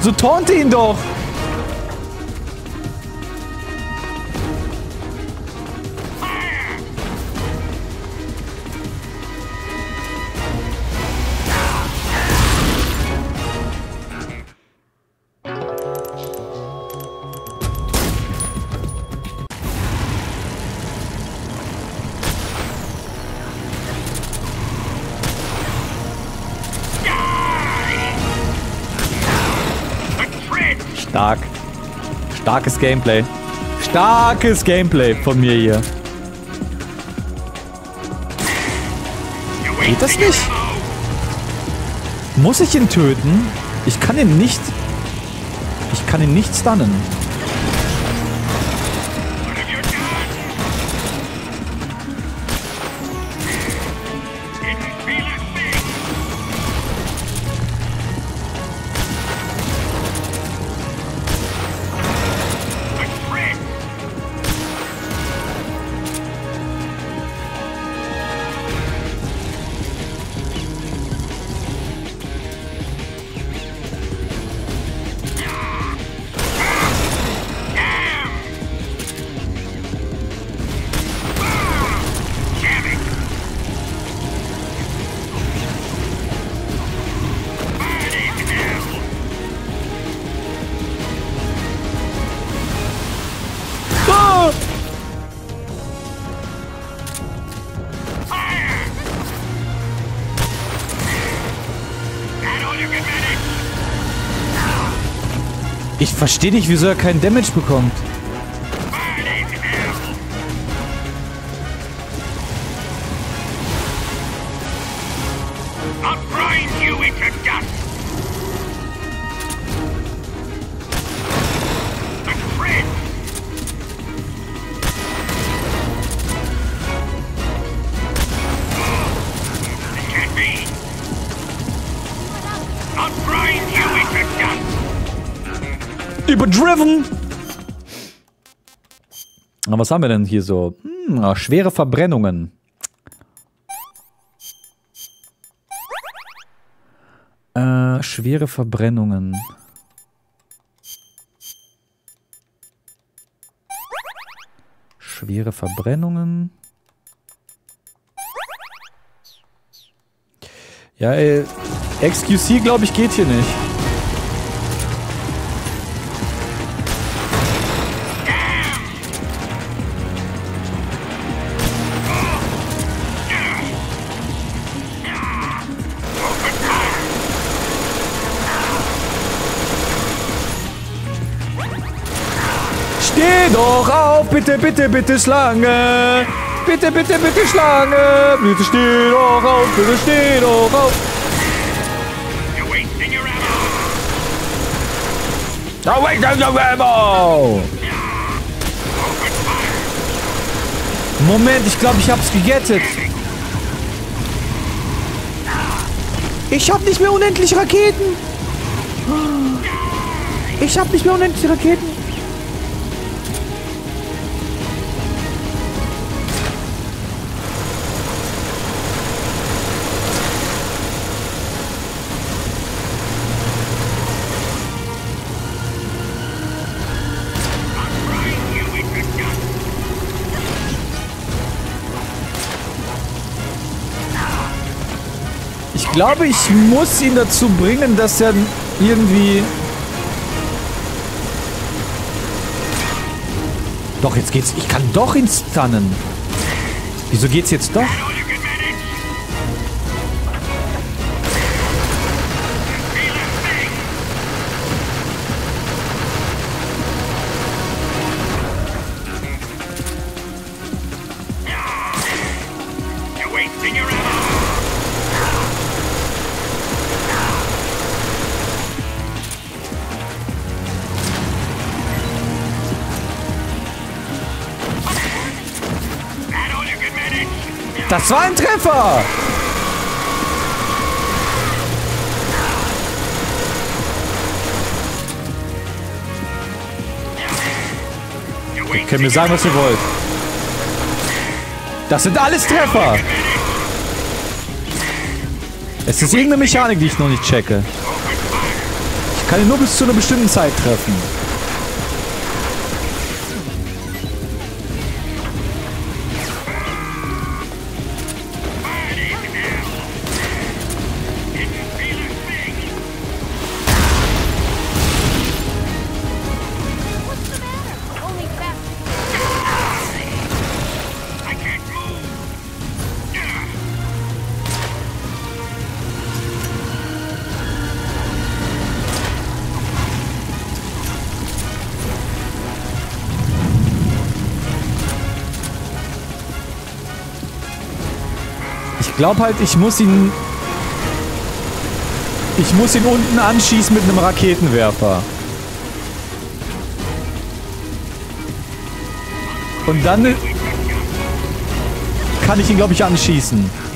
So taunte ihn doch! Stark. Starkes Gameplay. Starkes Gameplay von mir hier. Geht das nicht? Muss ich ihn töten? Ich kann ihn nicht... Ich kann ihn nicht stunnen. Ich verstehe nicht, wieso er keinen Damage bekommt. Driven. Na, was haben wir denn hier so? Schwere Verbrennungen. Schwere Verbrennungen. Schwere Verbrennungen. Ja, XQC, glaube ich, geht hier nicht. Doch auf, bitte, bitte, bitte, Schlange! Bitte, bitte, bitte, Schlange! Bitte steh doch auf, bitte steh doch auf! You're wasting your ammo! Moment, ich glaube, ich hab's gegettet! Ich hab nicht mehr unendlich Raketen. Ich hab nicht mehr unendliche Raketen. Ich glaube, ich muss ihn dazu bringen, dass er irgendwie... Doch, jetzt geht's. Ich kann doch ihn stunnen. Wieso geht's jetzt doch? Das war ein Treffer! Ihr könnt mir sagen, was ihr wollt. Das sind alles Treffer! Es ist irgendeine Mechanik, die ich noch nicht checke. Ich kann ihn nur bis zu einer bestimmten Zeit treffen. Ich glaube halt, ich muss ihn unten anschießen mit einem Raketenwerfer. Und dann kann ich ihn, glaube ich, anschießen.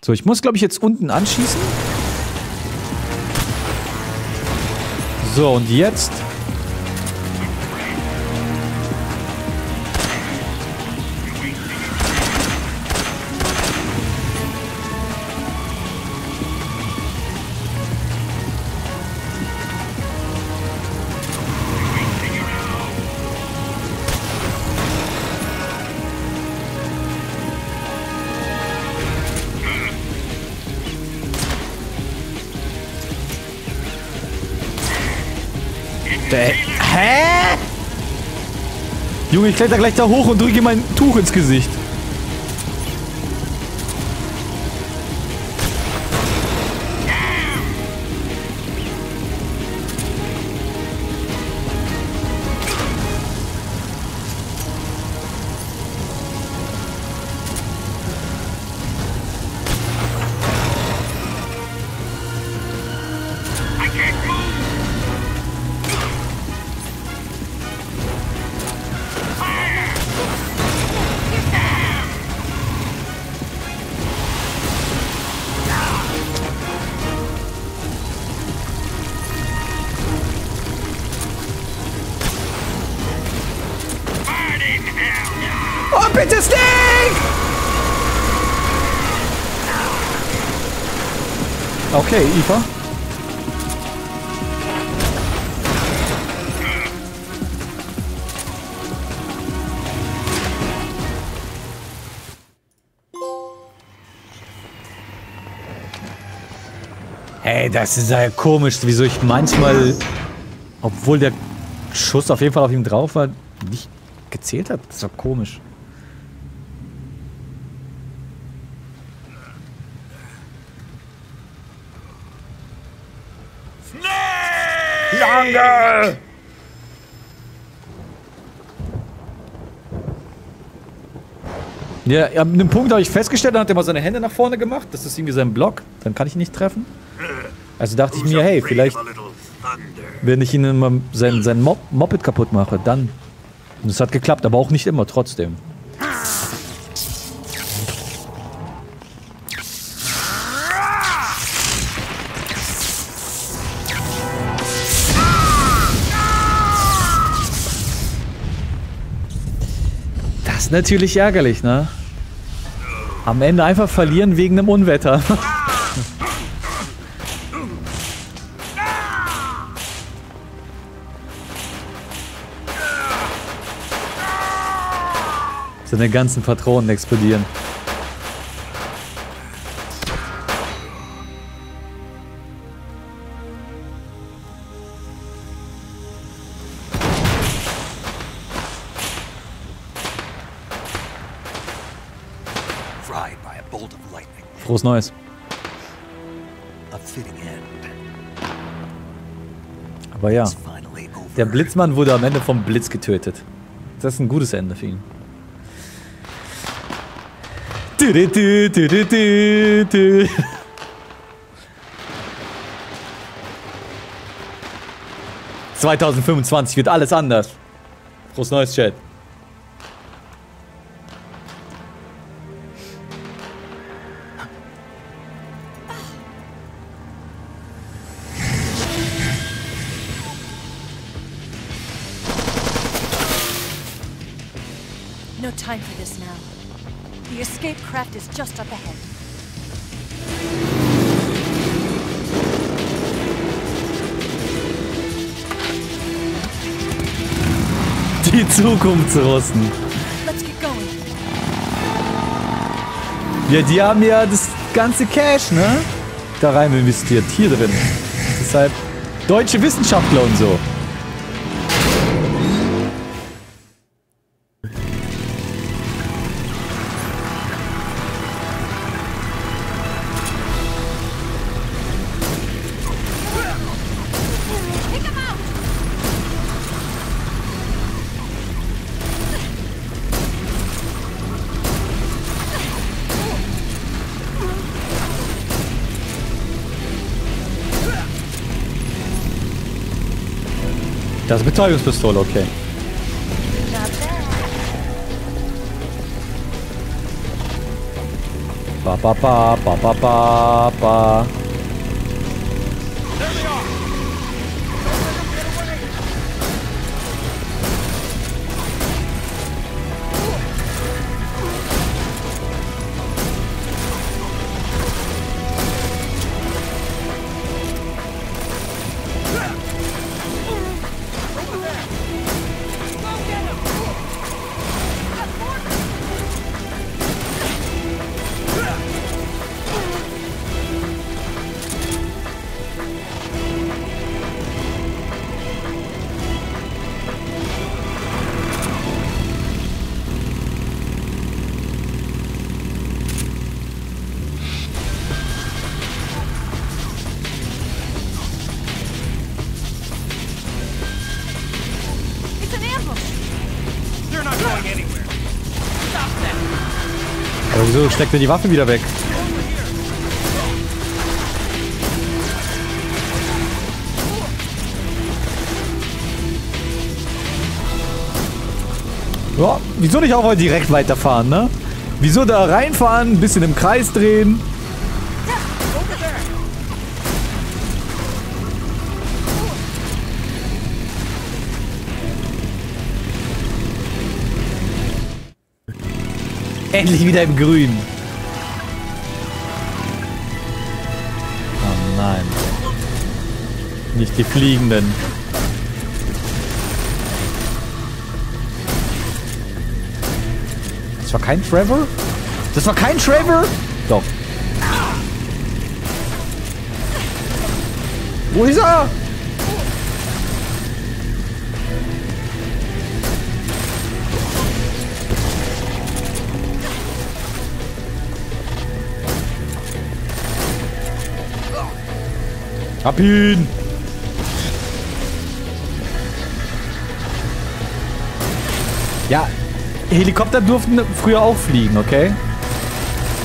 So, ich muss, glaube ich, jetzt unten anschießen. So, und jetzt... Hä? Junge, ich kletter gleich da hoch und drücke ihm mein Tuch ins Gesicht. Okay, Eva. Hey, das ist ja komisch, wieso ich manchmal, obwohl der Schuss auf jeden Fall auf ihm drauf war, nicht gezählt hat. Das ist doch komisch. Ja, an einem Punkt habe ich festgestellt, dann hat er mal seine Hände nach vorne gemacht. Das ist irgendwie sein Block. Dann kann ich ihn nicht treffen. Also dachte ich mir, hey, vielleicht, wenn ich ihn mal sein Moped kaputt mache, dann. Und es hat geklappt, aber auch nicht immer, trotzdem. Das ist natürlich ärgerlich, ne? Am Ende einfach verlieren wegen einem Unwetter. Seine ganzen Patronen explodieren. Frohes Neues. Aber ja, der Blitzmann wurde am Ende vom Blitz getötet. Das ist ein gutes Ende für ihn. ...2025 wird alles anders. Frohes Neues, Chat. No time for this now. The escape craft is just up ahead. Die Zukunftsrussen. Let's get going. Ja, die haben ja das ganze Cash, ne? Da rein investiert, hier drin. Deshalb deutsche Wissenschaftler und so. Das Betäubungspistole, okay. Ba ba ba ba ba ba ba. Wieso steckt mir die Waffe wieder weg? Ja, wieso nicht auch mal direkt weiterfahren, ne? Wieso da reinfahren, ein bisschen im Kreis drehen? Endlich wieder im Grün. Oh nein. Nicht die Fliegenden. Das war kein Trevor? Das war kein Trevor? Doch. Wo ist er? Hab ihn! Ja, Helikopter durften früher auch fliegen, okay?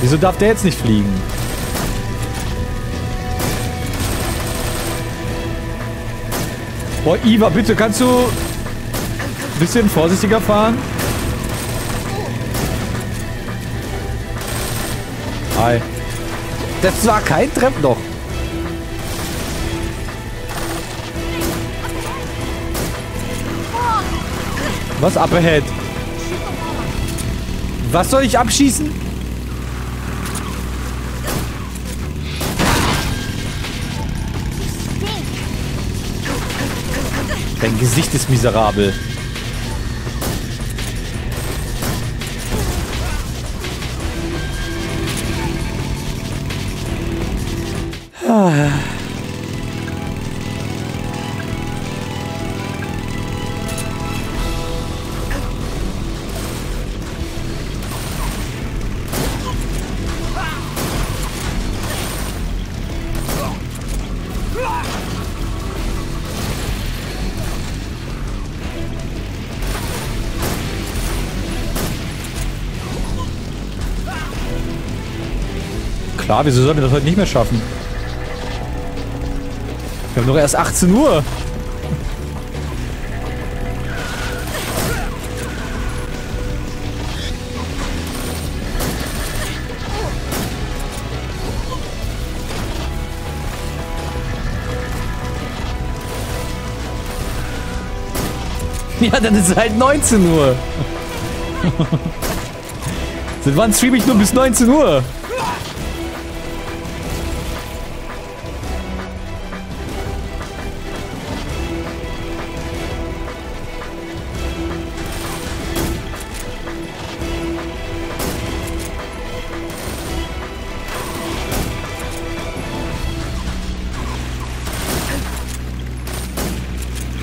Wieso darf der jetzt nicht fliegen? Boah, Eva, bitte, kannst du ein bisschen vorsichtiger fahren? Hi. Das war kein Trepploch. Was abhält? Was soll ich abschießen? Dein Gesicht ist miserabel. Klar, wieso sollen wir das heute nicht mehr schaffen? Wir haben doch erst 18 Uhr. Ja, dann ist es halt 19 Uhr. Seit wann streame ich nur bis 19 Uhr?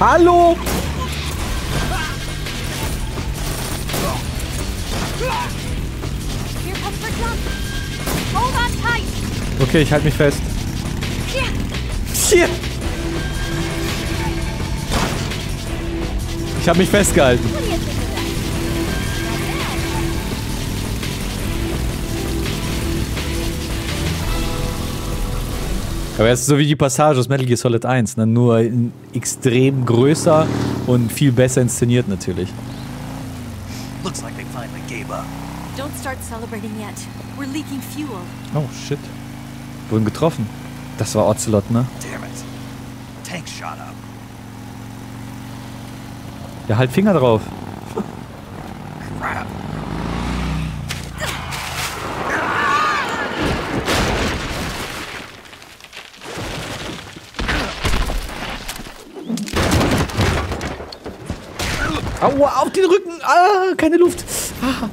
Hallo! Okay, ich halte mich fest. Hier! Ich habe mich festgehalten. Aber jetzt so wie die Passage aus Metal Gear Solid 1, ne? Nur in extrem größer und viel besser inszeniert natürlich. Oh shit. Wurden getroffen. Das war Ocelot, ne? Ja, halt Finger drauf. Aua, auf den Rücken! Ah, keine Luft! Ah.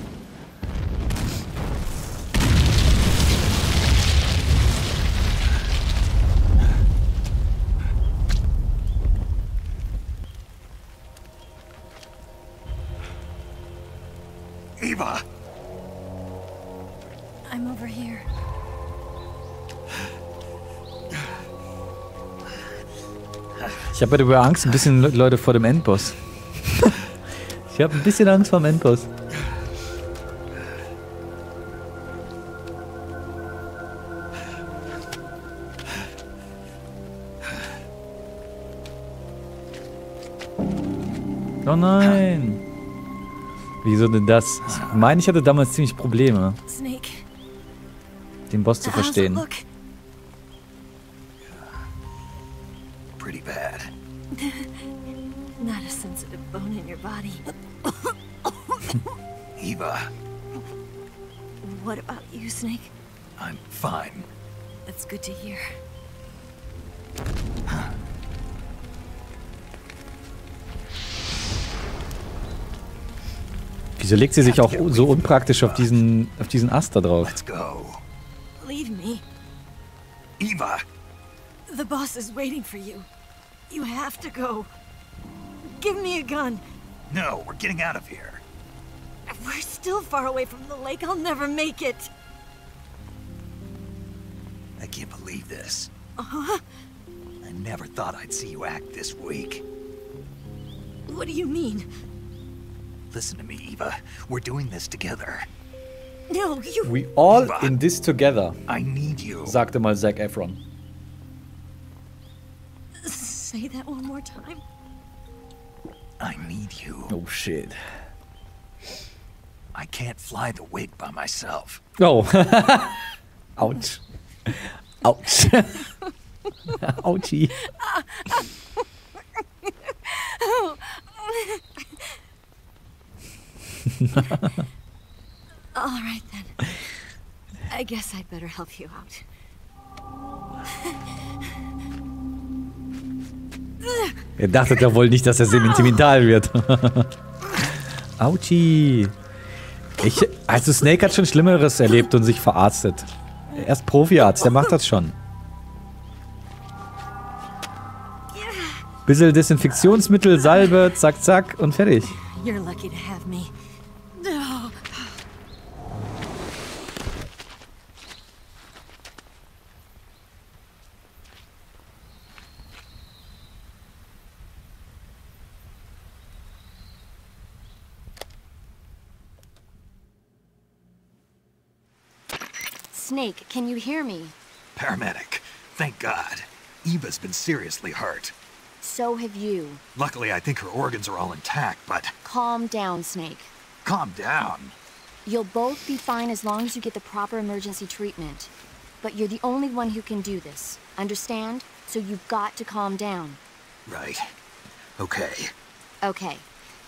Eva! I'm over here. Ich habe darüber Angst, ein bisschen Leute vor dem Endboss. Ich habe ein bisschen Angst vor dem Endboss. Oh nein! Wieso denn das? Ich meine, ich hatte damals ziemlich Probleme, den Boss zu verstehen. Eva. What about you, Snake? I'm fine. That's good to hear. Wieso legt sie sich auch so unpraktisch auf diesen Ast da drauf? Let's go. Leave me. Eva. The boss is waiting for you. You have to go. Give me a gun. No, we're getting out of here. We're still far away from the lake. I'll never make it. I can't believe this. Uh-huh. I never thought I'd see you act this weak. What do you mean? Listen to me, Eva. We're doing this together. No, you. We all Eva, in this together. I need you. Sagte mal Zac Efron. Say that one more time. I need you. Oh shit. I can't fly the wig by myself. Oh. Ouch. Ouch. Ouchie. All right then. I guess I'd better help you out. Ihr dachtet ja wohl nicht, dass er sentimental wird. Autschi. Also Snake hat schon Schlimmeres erlebt und sich verarztet. Er ist Profiarzt, der macht das schon. Bissel Desinfektionsmittel, Salbe, zack, zack und fertig. Snake, can you hear me? Paramedic, thank God. Eva's been seriously hurt. So have you. Luckily, I think her organs are all intact, but... Calm down, Snake. Calm down? You'll both be fine as long as you get the proper emergency treatment. But you're the only one who can do this, understand? So you've got to calm down. Right. Okay. Okay.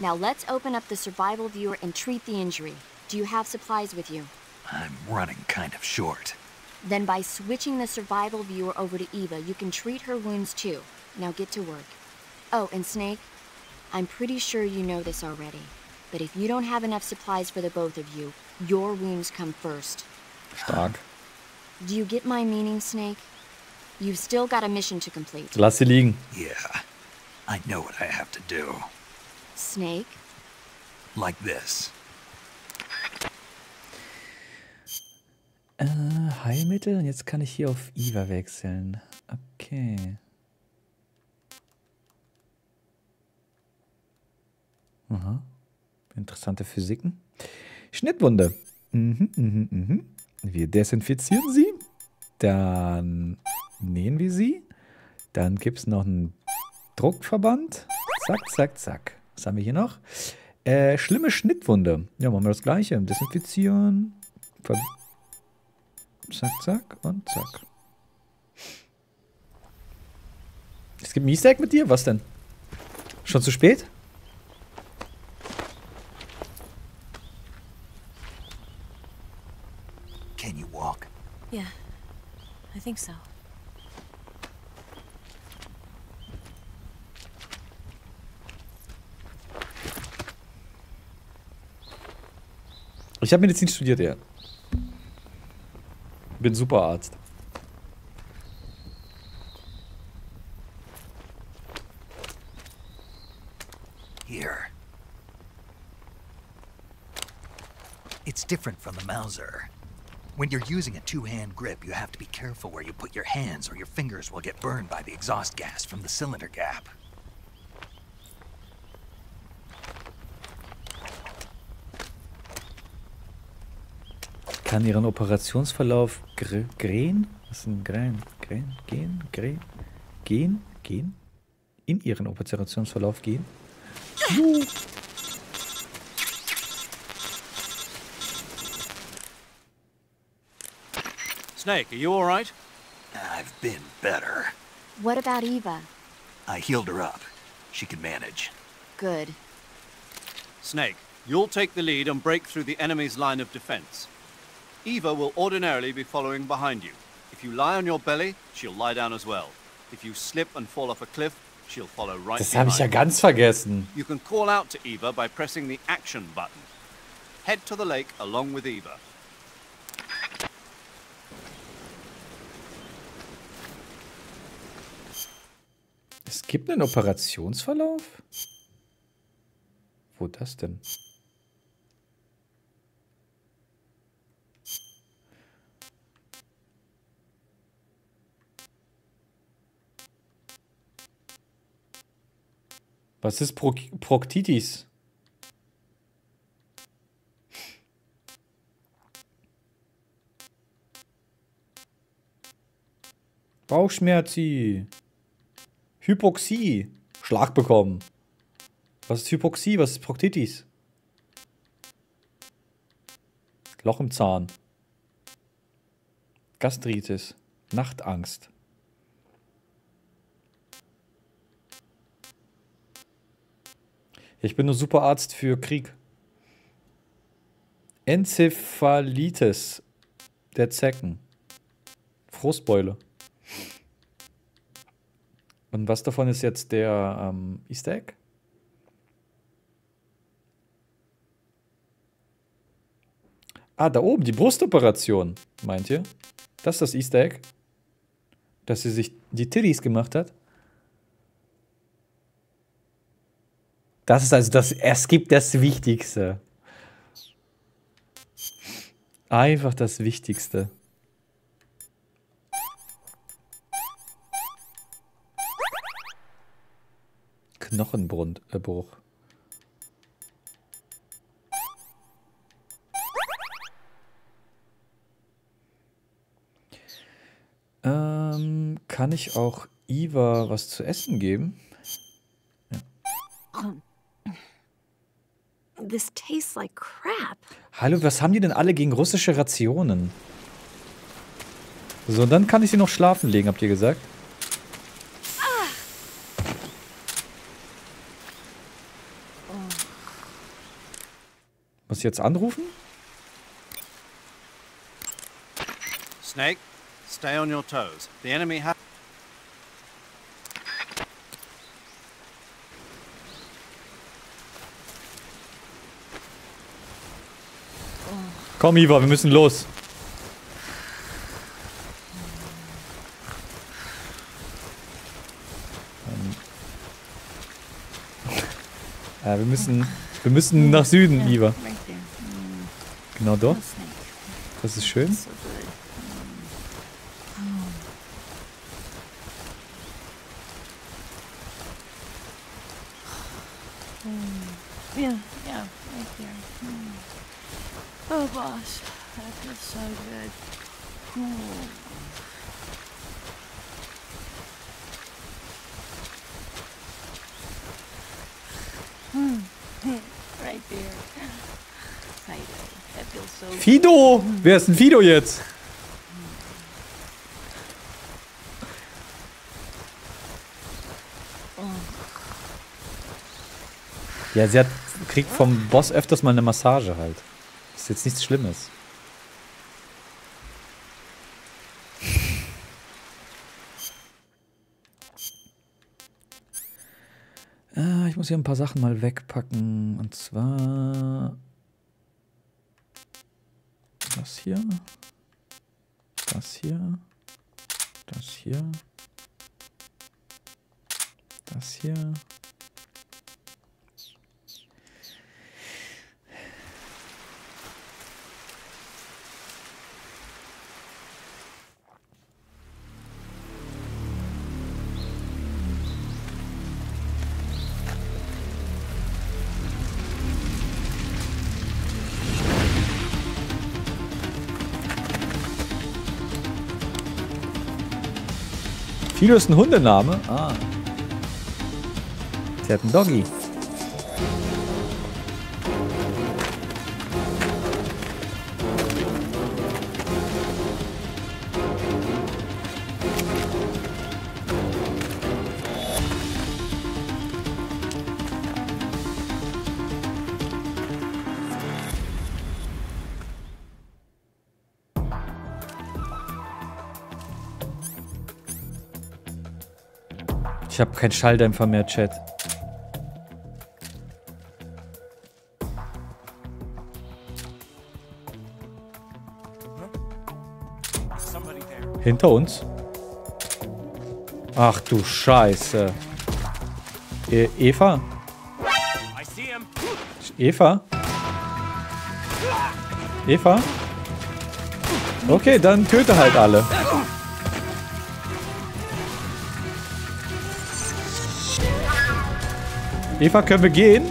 Now let's open up the survival viewer and treat the injury. Do you have supplies with you? I'm running kind of short. Then by switching the survival viewer over to Eva, you can treat her wounds too. Now get to work. Oh, and Snake, I'm pretty sure you know this already. But if you don't have enough supplies for the both of you, your wounds come first. Stark. Do you get my meaning, Snake? You've still got a mission to complete. Lass sie liegen. Yeah, I know what I have to do. Snake? Like this. Heilmittel und jetzt kann ich hier auf Eva wechseln. Okay. Aha. Interessante Physiken. Schnittwunde. Wir desinfizieren sie. Dann nähen wir sie. Dann gibt es noch einen Druckverband. Zack, zack, zack. Was haben wir hier noch? Schlimme Schnittwunde. Ja, machen wir das Gleiche. Desinfizieren. Zack, zack und zack. Es gibt Miesdeck mit dir? Was denn? Schon zu spät? Can you walk? Yeah, I think so. Ich habe Medizin studiert, ja. Bin Superarzt. Here. It's different from the Mauser. When you're using a two-hand grip, you have to be careful where you put your hands or your fingers will get burned by the exhaust gas from the cylinder gap. Kann ihren Operationsverlauf Granin? Was ist ein Granin? Gehen? In ihren Operationsverlauf gehen? No. Snake, are you all right? I've been better. What about Eva? I healed her up. She can manage. Good. Snake, you'll take the lead and break through the enemy's line of defense. Eva will ordinarily be following behind you. If you lie on your belly, she'll lie down as well. If you slip and fall off a cliff, she'll follow right behind. Das habe ich ja ganz vergessen. You can call out to Eva by pressing the action button. Head to the lake along with Eva. Es gibt einen Operationsverlauf? Wo das denn? Was ist Proktitis? Bauchschmerzi. Hypoxie. Schlag bekommen. Was ist Hypoxie? Was ist Proktitis? Loch im Zahn. Gastritis. Nachtangst. Ich bin nur Superarzt für Krieg. Enzephalitis. Der Zecken. Frostbeule. Und was davon ist jetzt der Easter Egg? Ah, da oben, die Brustoperation, meint ihr? Das ist das Easter Egg? Dass sie sich die Titties gemacht hat? Das ist also das, es gibt das Wichtigste. Einfach das Wichtigste. Knochenbruch. Kann ich auch Eva was zu essen geben? Ja. This tastes like crap. Hallo, was haben die denn alle gegen russische Rationen? So, und dann kann ich sie noch schlafen legen, habt ihr gesagt? Muss ich jetzt anrufen? Snake, stay on your toes. The enemy has... Komm, Eva, wir müssen los. Wir müssen nach Süden, Eva. Genau dort. Das ist schön. Fido! Wer ist denn Fido jetzt? Ja, sie kriegt vom Boss öfters mal eine Massage halt. Ist jetzt nichts Schlimmes. Ich muss hier ein paar Sachen mal wegpacken. Und zwar... Das hier, das hier, das hier, das hier. Fido ist ein Hundename. Ah. Sie hat einen Doggy. Ich habe keinen Schalldämpfer mehr, Chat. Hinter uns? Ach du Scheiße. Eva? Eva? Eva? Okay, dann töte halt alle. Eva, können wir gehen?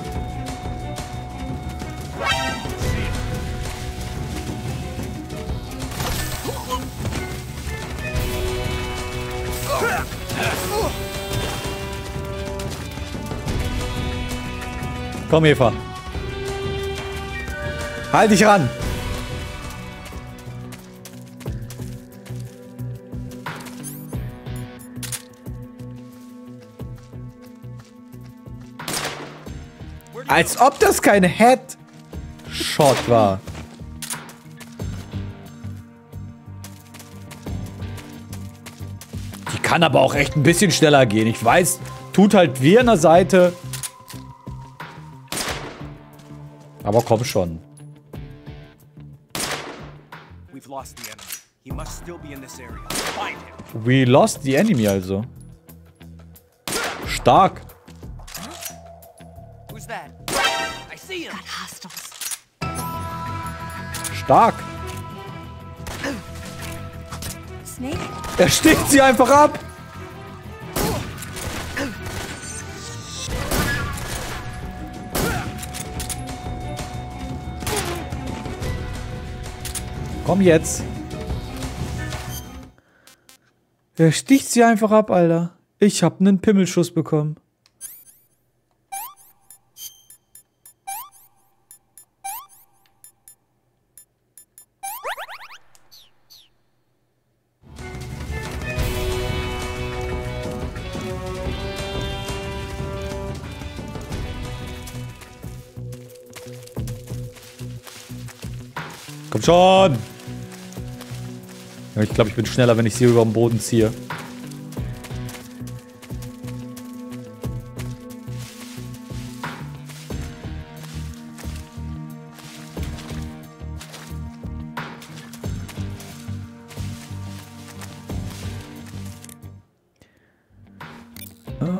Komm, Eva. Halt dich ran! Als ob das kein Headshot war. Die kann aber auch echt ein bisschen schneller gehen. Ich weiß, tut halt weh an der Seite. Aber komm schon. We lost the enemy also. Stark. Stark. Er sticht sie einfach ab. Komm jetzt. Er sticht sie einfach ab, Alter. Ich hab einen Pimmelschuss bekommen. Komm schon! Ich glaube, ich bin schneller, wenn ich sie über den Boden ziehe.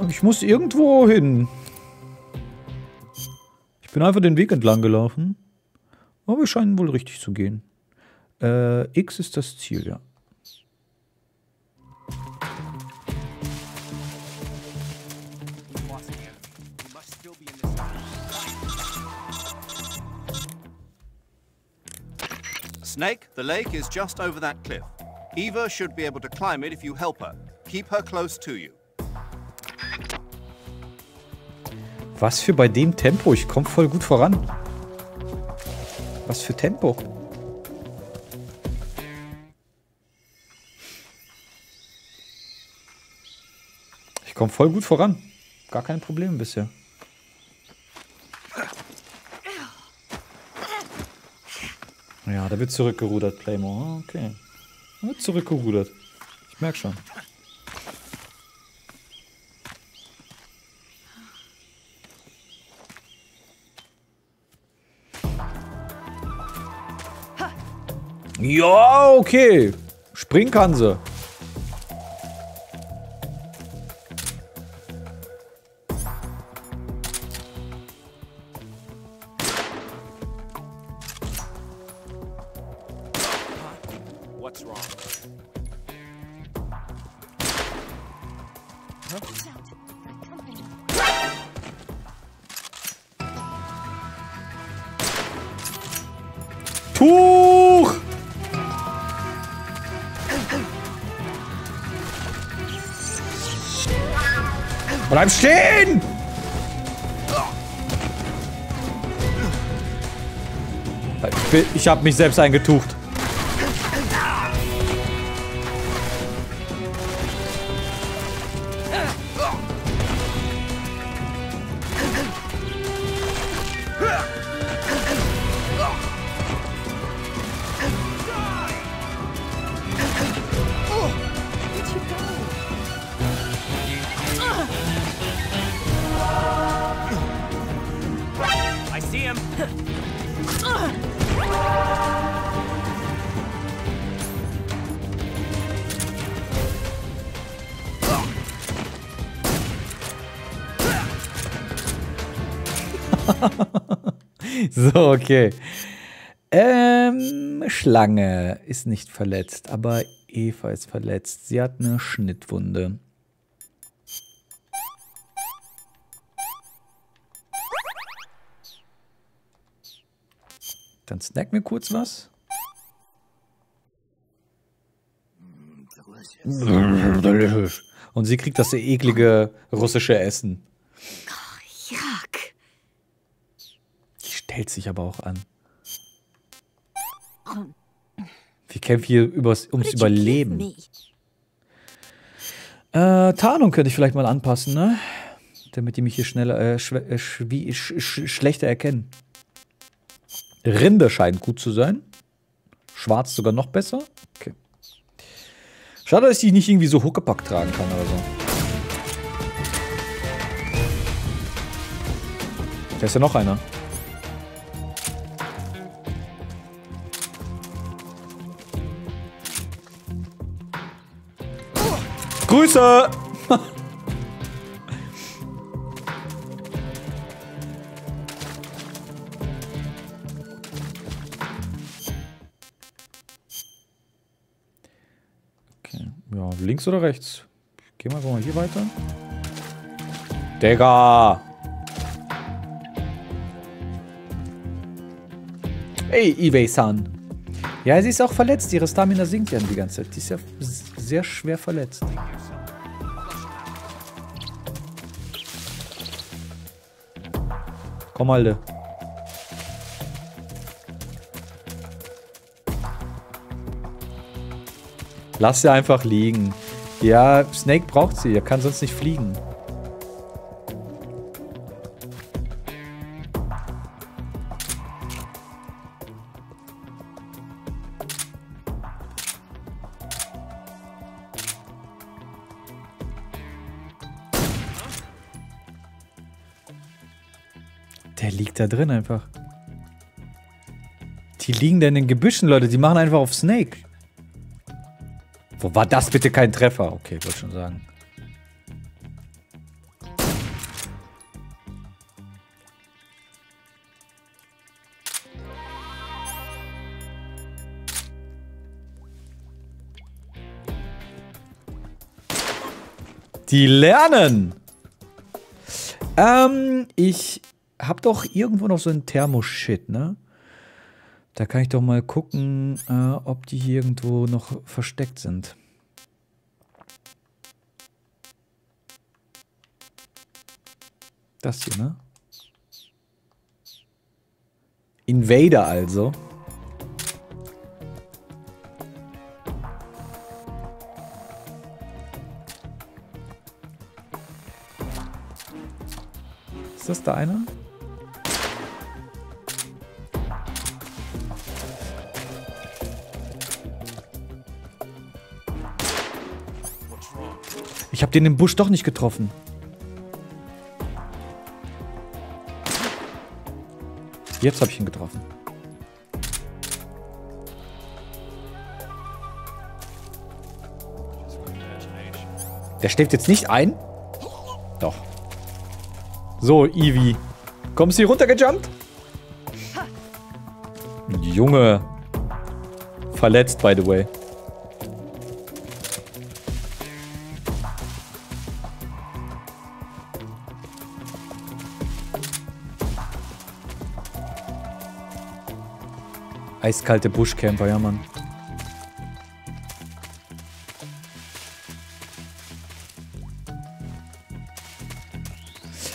Ich muss irgendwo hin. Ich bin einfach den Weg entlang gelaufen. Aber wir scheinen wohl richtig zu gehen. X ist das Ziel, ja. Snake, the lake is just over that cliff. Eva should be able to climb it if you help her. Keep her close to you. Was für bei dem Tempo? Ich komme voll gut voran. Was für Tempo? Ich komme voll gut voran. Gar kein Problem bisher. Ja, da wird zurückgerudert, Playmore. Okay. Da wird zurückgerudert. Ich merke schon. Ja, okay. Springen kann sie. Bleib stehen! Ich habe mich selbst eingetucht. So, okay. Schlange ist nicht verletzt, aber Eva ist verletzt. Sie hat eine Schnittwunde. Dann snack mir kurz was. Und sie kriegt das eklige russische Essen. Die stellt sich aber auch an. Wir kämpfen hier ums Überleben. Tarnung könnte ich vielleicht mal anpassen, ne? Damit die mich hier schneller, schlechter erkennen. Rinde scheint gut zu sein. Schwarz sogar noch besser. Okay. Schade, dass ich die nicht irgendwie so Huckepack tragen kann oder so. Da ist ja noch einer. Grüße! Okay, ja, links oder rechts? Gehen wir mal hier weiter. Digga! Hey, Ivey-san. Ja, sie ist auch verletzt. Ihre Stamina sinkt ja die ganze Zeit. Die ist ja sehr schwer verletzt. Komm, Alter. Lass sie einfach liegen. Ja, Snake braucht sie. Er kann sonst nicht fliegen. Da drin einfach. Die liegen da in den Gebüschen, Leute. Die machen einfach auf Snake. Wo war das bitte kein Treffer? Okay, wollte schon sagen. Die lernen! Ich hab doch irgendwo noch so einen Thermoshit, ne? Da kann ich doch mal gucken, ob die hier irgendwo noch versteckt sind. Das hier, ne? Invader also. Ist das da einer? Ich habe den im Busch doch nicht getroffen. Jetzt habe ich ihn getroffen. Der schläft jetzt nicht ein? Doch. So, Eevee. Kommst du hier runtergejumpt? Junge. Verletzt, by the way. Eiskalte Buschcamper, ja Mann.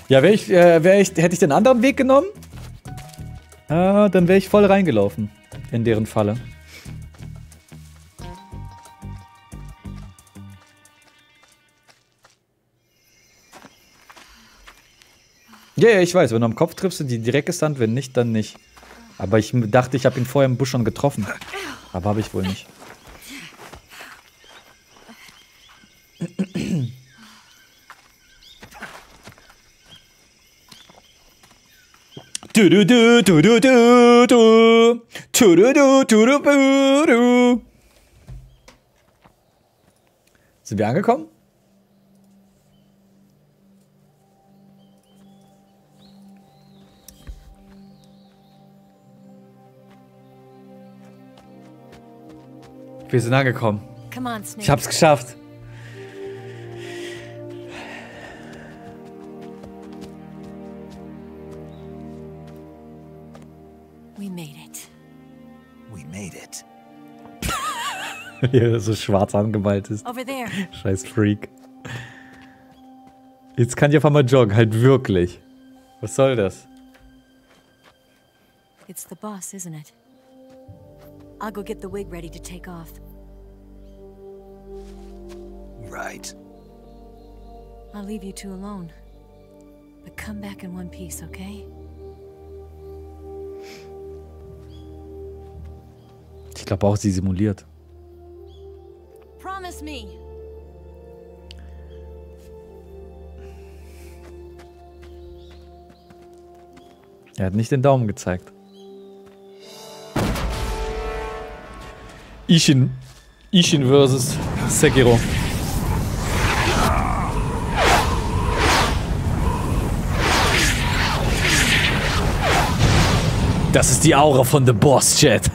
Ja, hätte ich den anderen Weg genommen, dann wäre ich voll reingelaufen in deren Falle. Ja, yeah, ich weiß, wenn du am Kopf triffst, sind die direkt gestunt, wenn nicht, dann nicht. Aber ich dachte, ich habe ihn vorher im Busch schon getroffen. Aber habe ich wohl nicht. Sind wir angekommen? Wir sind angekommen. Ich hab's geschafft. We made it. Wie er so schwarz angemalt ist. Scheiß Freak. Jetzt kann ich einfach mal joggen, halt wirklich. Was soll das? It's the boss, isn't it? I'll go get the wig ready to take off. Right. I'll leave you two alone. But come back in one piece, okay? Ich glaube auch, sie simuliert. Promise me. Er hat nicht den Daumen gezeigt. Ishin versus Sekiro. Das ist die Aura von The Boss, Chat.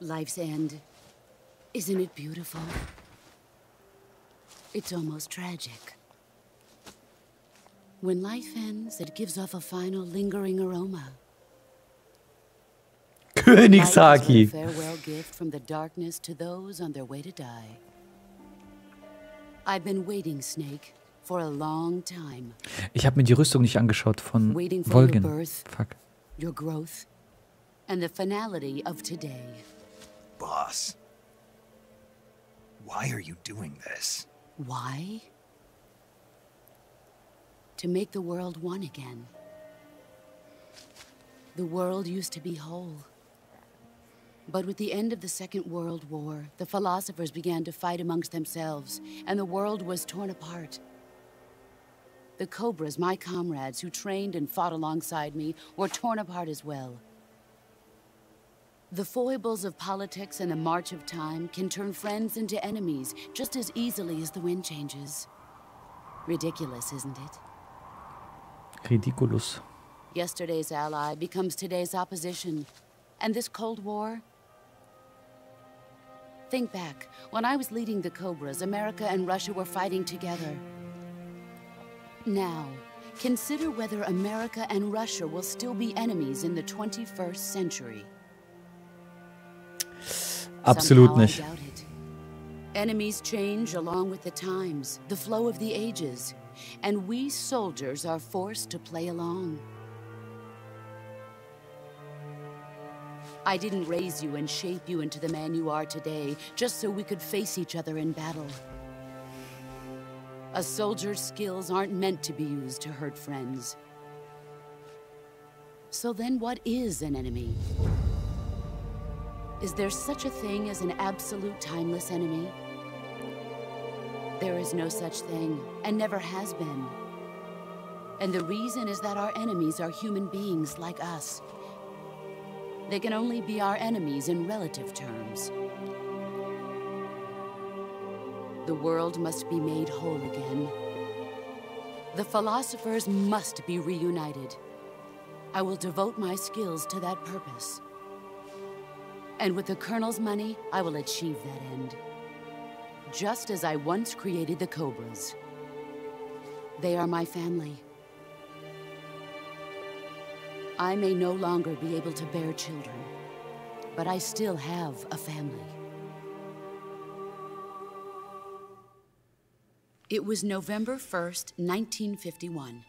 Life's end. Isn't it beautiful? It's almost tragic. When life ends, it gives off a final lingering aroma. Königsaki. A farewell gift from the darkness to those on their way to die. I've been waiting, Snake, for a long time. Ich habe mir die Rüstung nicht angeschaut von Volgin. Fuck. Your growth and the finality of today. Boss, why are you doing this? Why? To make the world one again. The world used to be whole. But with the end of the Second World War, the philosophers began to fight amongst themselves, and the world was torn apart. The Cobras, my comrades, who trained and fought alongside me, were torn apart as well. The foibles of politics and the march of time can turn friends into enemies just as easily as the wind changes. Ridiculous, isn't it? Ridiculous. Yesterday's ally becomes today's opposition. And this Cold War? Think back. When I was leading the Cobras, America and Russia were fighting together. Now, consider whether America and Russia will still be enemies in the 21st century. Absolut nicht. Enemies change along with the times, the flow of the ages, and we soldiers are forced to play along. I didn't raise you and shape you into the man you are today, just so we could face each other in battle. A soldier's skills aren't meant to be used to hurt friends. So then what is an enemy? Is there such a thing as an absolute timeless enemy? There is no such thing, and never has been. And the reason is that our enemies are human beings like us. They can only be our enemies in relative terms. The world must be made whole again. The philosophers must be reunited. I will devote my skills to that purpose. And with the Colonel's money, I will achieve that end. Just as I once created the Cobras. They are my family. I may no longer be able to bear children, but I still have a family. It was November 1st, 1951.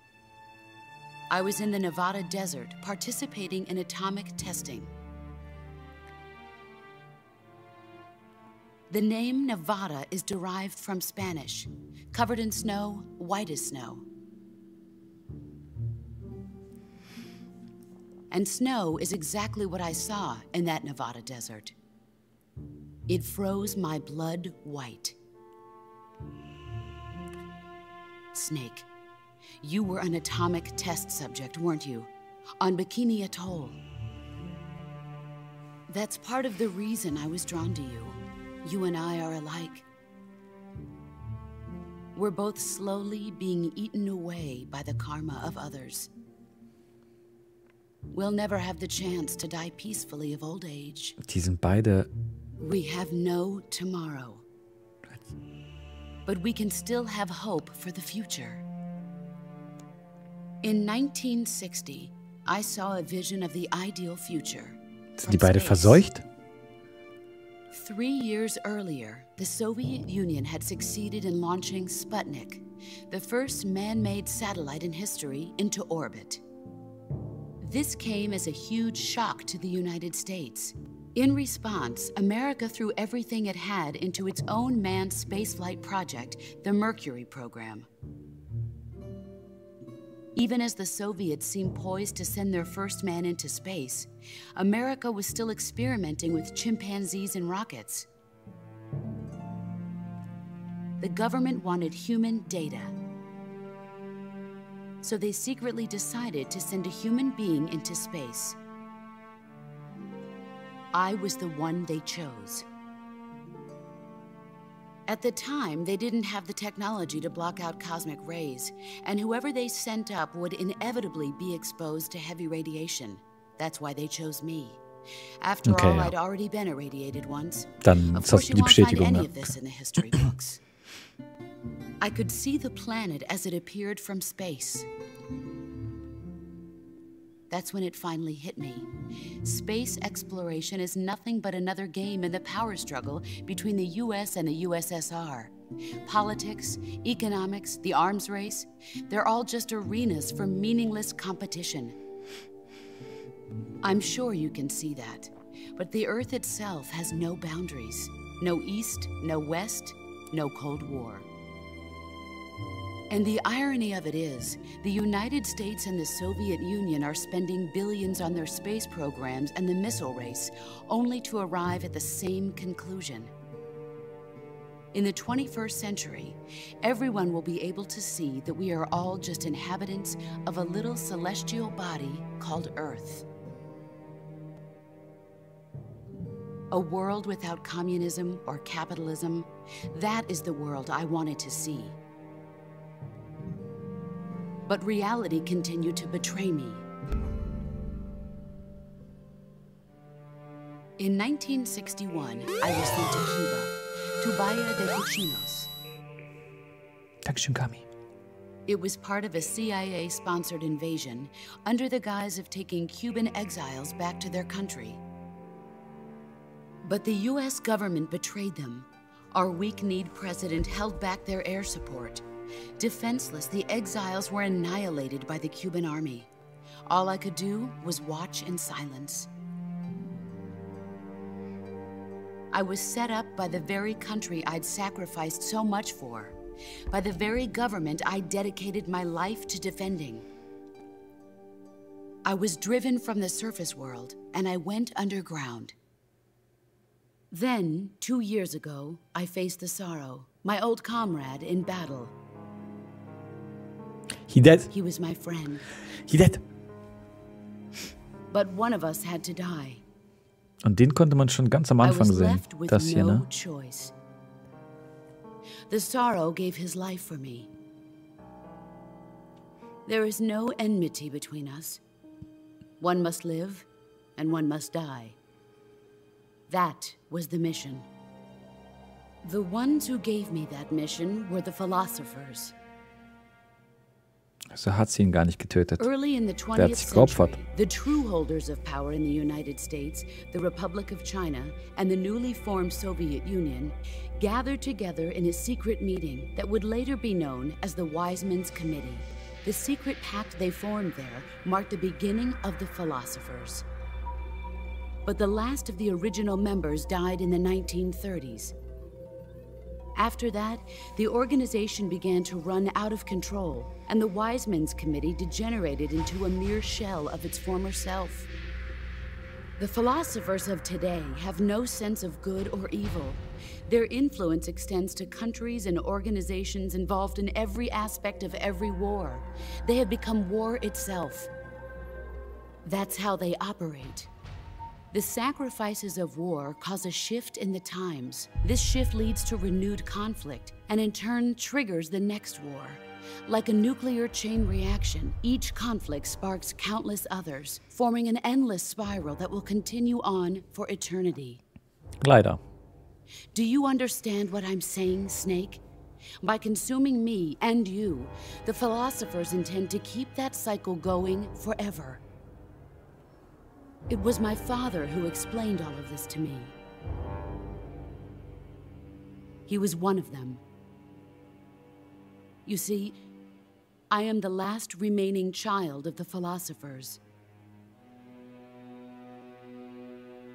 I was in the Nevada desert, participating in atomic testing. The name Nevada is derived from Spanish, covered in snow, white as snow. And snow is exactly what I saw in that Nevada desert. It froze my blood white. Snake, you were an atomic test subject, weren't you? On Bikini Atoll. That's part of the reason I was drawn to you. You and I are alike. We're both slowly being eaten away by the karma of others. We'll never have the chance to die peacefully of old age. Die sind beide. We have no tomorrow. But we can still have hope for the future. In 1960, I saw a vision of the ideal future. Sind die beide verseucht? 3 years earlier, the Soviet Union had succeeded in launching Sputnik, the first man-made satellite in history, into orbit. This came as a huge shock to the United States. In response, America threw everything it had into its own manned spaceflight project, the Mercury program. Even as the Soviets seemed poised to send their first man into space, America was still experimenting with chimpanzees and rockets. The government wanted human data. So they secretly decided to send a human being into space. I was the one they chose. At the time, they didn't have the technology to block out cosmic rays, and whoever they sent up would inevitably be exposed to heavy radiation. That's why they chose me. After all, I'd already been irradiated once. Of course, you won't find any of this in the history books. I could see the planet as it appeared from space. That's when it finally hit me. Space exploration is nothing but another game in the power struggle between the US and the USSR. Politics, economics, the arms race, they're all just arenas for meaningless competition. I'm sure you can see that, but the Earth itself has no boundaries. No East, no West, no Cold War. And the irony of it is, the United States and the Soviet Union are spending billions on their space programs and the missile race, only to arrive at the same conclusion. In the 21st century, everyone will be able to see that we are all just inhabitants of a little celestial body called Earth. A world without communism or capitalism, that is the world I wanted to see. But reality continued to betray me. In 1961, I was sent to Cuba, to Bahia de Cochinos. It was part of a CIA-sponsored invasion, under the guise of taking Cuban exiles back to their country. But the US government betrayed them. Our weak-kneed president held back their air support. Defenseless, the exiles were annihilated by the Cuban army. All I could do was watch in silence. I was set up by the very country I'd sacrificed so much for, by the very government I dedicated my life to defending. I was driven from the surface world, and I went underground. Then, 2 years ago, I faced the sorrow, my old comrade in battle. He dead. He was my friend. He dead. But one of us had to die. Und den konnte man schon ganz am Anfang sehen. Das hier, ne? The sorrow gave his life for me. There is no enmity between us. One must live and one must die. That was the mission. The ones who gave me that mission were the philosophers. So hat sie ihn gar nicht getötet. Der hat sich geopfert. The true holders of power in the United States, the Republic of China and the newly formed Soviet Union gathered together in a secret meeting that would later be known as the Wisemen's Committee. The secret pact they formed there marked the beginning of the philosophers. But the last of the original members died in the 1930s. After that, the organization began to run out of control, and the Wisemen's Committee degenerated into a mere shell of its former self. The philosophers of today have no sense of good or evil. Their influence extends to countries and organizations involved in every aspect of every war. They have become war itself. That's how they operate. The sacrifices of war cause a shift in the times. This shift leads to renewed conflict, and in turn triggers the next war. Like a nuclear chain reaction, each conflict sparks countless others, forming an endless spiral that will continue on for eternity. Leider. Do you understand what I'm saying, Snake? By consuming me and you, the philosophers intend to keep that cycle going forever. It was my father who explained all of this to me. He was one of them. You see, I am the last remaining child of the philosophers.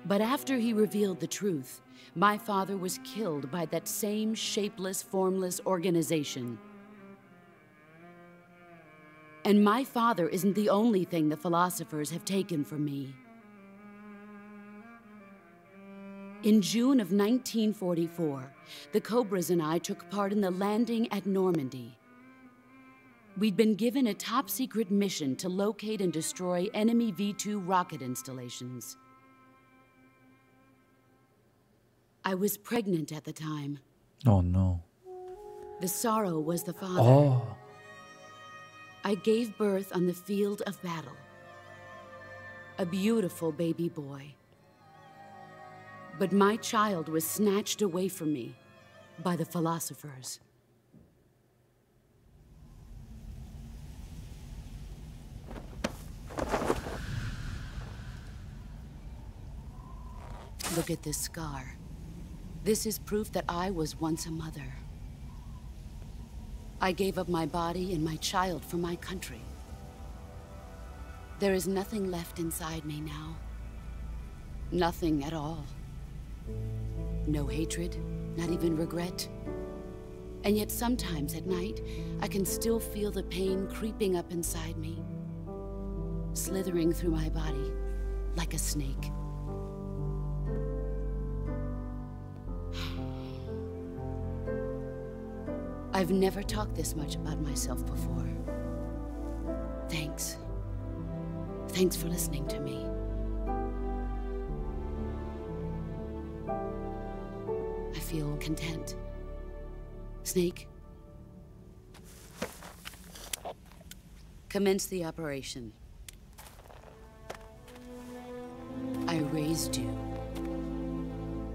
But after he revealed the truth, my father was killed by that same shapeless, formless organization. And my father isn't the only thing the philosophers have taken from me. In June of 1944, the Cobras and I took part in the landing at Normandy. We'd been given a top-secret mission to locate and destroy enemy V2 rocket installations. I was pregnant at the time. Oh no. The sorrow was the father. Oh. I gave birth on the field of battle. A beautiful baby boy. But my child was snatched away from me by the philosophers. Look at this scar. This is proof that I was once a mother. I gave up my body and my child for my country. There is nothing left inside me now. Nothing at all. No hatred, not even regret. And yet sometimes at night, I can still feel the pain creeping up inside me, slithering through my body like a snake. I've never talked this much about myself before. Thanks. Thanks for listening to me. I feel content. Snake. Commence the operation. I raised you.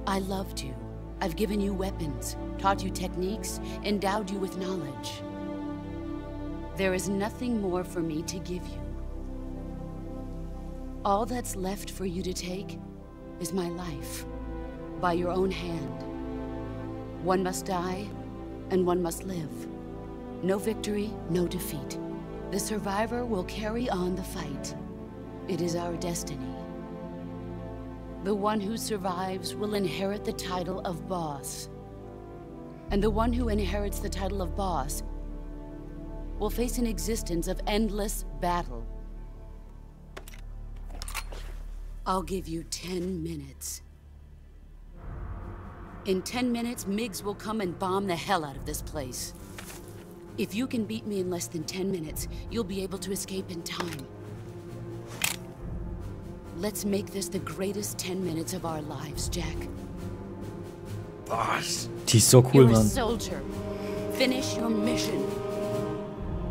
I loved you. I've given you weapons, taught you techniques, endowed you with knowledge. There is nothing more for me to give you. All that's left for you to take is my life, by your own hand. One must die, and one must live. No victory, no defeat. The survivor will carry on the fight. It is our destiny. The one who survives will inherit the title of boss. And the one who inherits the title of boss will face an existence of endless battle. I'll give you 10 minutes. In 10 minutes, MiGs will come and bomb the hell out of this place. If you can beat me in less than 10 minutes, you'll be able to escape in time. Let's make this the greatest 10 minutes of our lives, Jack. Boss, die ist so cool, Mann. Soldier, finish your mission.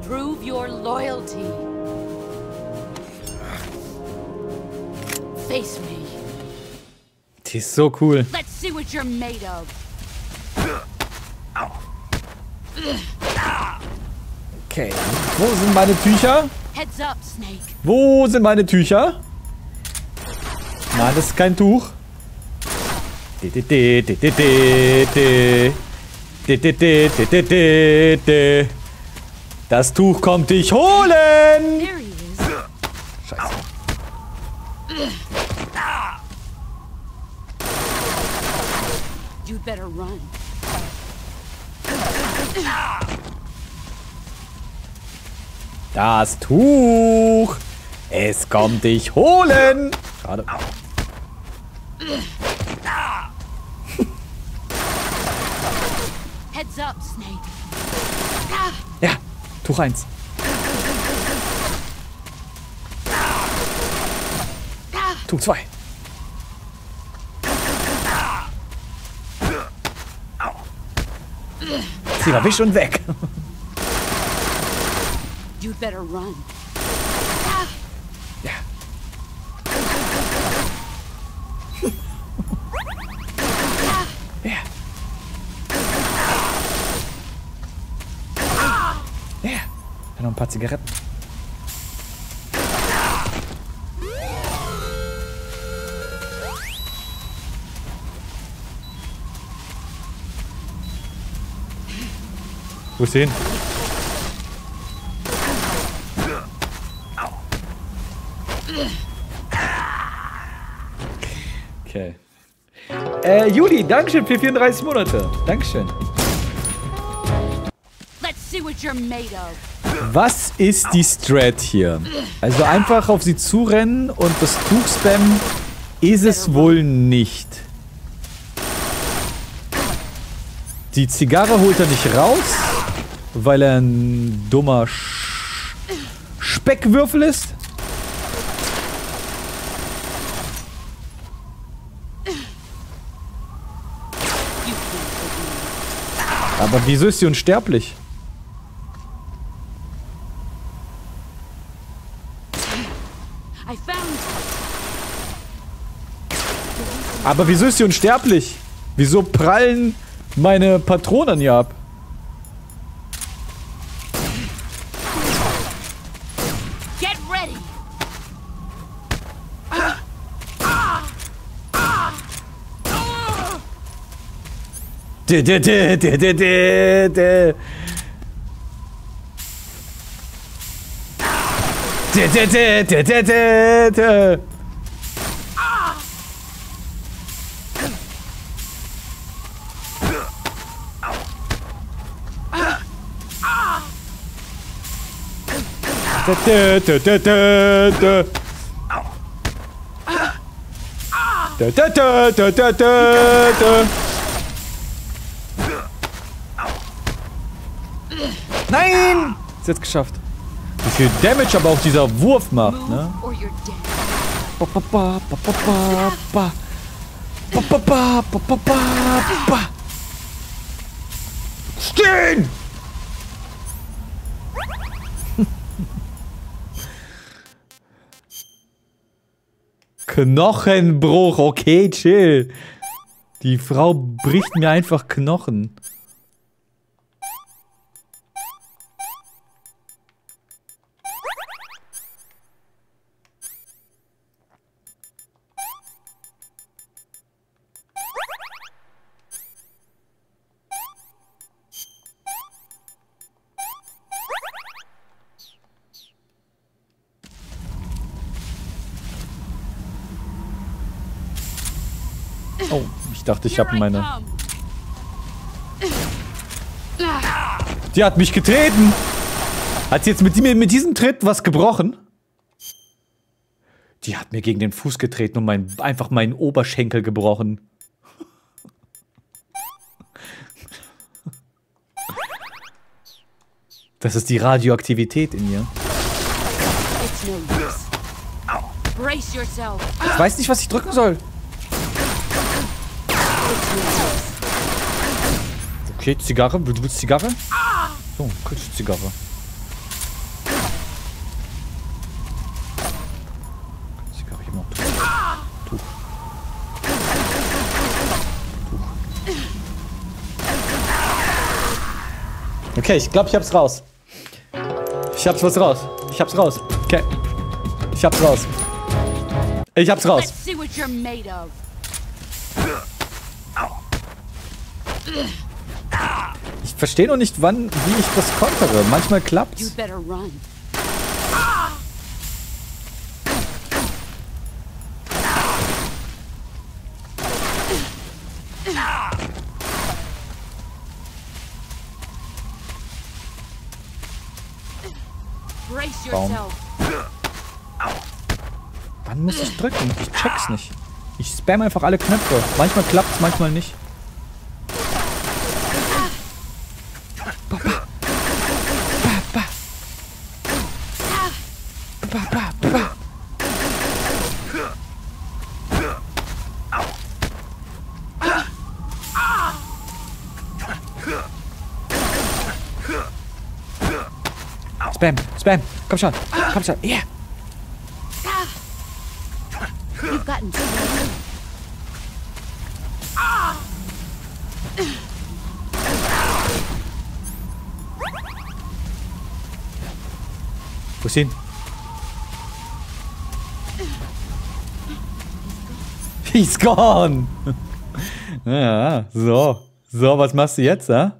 Prove your loyalty. Face me. Die ist so cool. Let's see what you're made of. Okay, wo sind meine Tücher? Heads up, Snake. Wo sind meine Tücher? Nein, das ist kein Tuch. Das Tuch kommt dich holen! Scheiße. You better run. Das Tuch! Es kommt dich holen! Schade. Heads up, Snake. Ja, Tuch 1. Tuch 2. Sie war wisch und weg. You better run. Ein paar Zigaretten. Wo ist der hin? Okay. Juli, Dankeschön für 34 Monate. Dankeschön. Was ist die Strat hier? Also einfach auf sie zurennen und das Tuch spammen ist es wohl nicht. Die Zigarre holt er nicht raus, weil er ein dummer Speckwürfel ist. Aber wieso ist sie unsterblich? Aber wieso ist sie unsterblich? Wieso prallen meine Patronen an ihr ab? Nein! Ist jetzt geschafft. Wie viel Damage aber auch dieser Wurf macht, ne? Stehen! Knochenbruch, okay, chill. Die Frau bricht mir einfach Knochen. Ich dachte, ich habe meine... Die hat mich getreten! Hat sie jetzt mit diesem Tritt was gebrochen? Die hat mir gegen den Fuß getreten und einfach meinen Oberschenkel gebrochen. Das ist die Radioaktivität in ihr. Ich weiß nicht, was ich drücken soll. Okay, Zigarre. Du willst Zigarre? So, kriegst du Zigarre. Zigarre immer. Tuch. Okay, ich glaube, ich hab's raus. Okay. Ich hab's raus. Ich verstehe noch nicht, wie ich das kontere. Manchmal klappt's. Baum. Wann muss ich drücken? Ich check's nicht. Ich spamme einfach alle Knöpfe. Manchmal klappt's, manchmal nicht. Spam, spam, komm schon, yeah! Wo's hin? He's gone! Ja, so. So, was machst du jetzt, hä?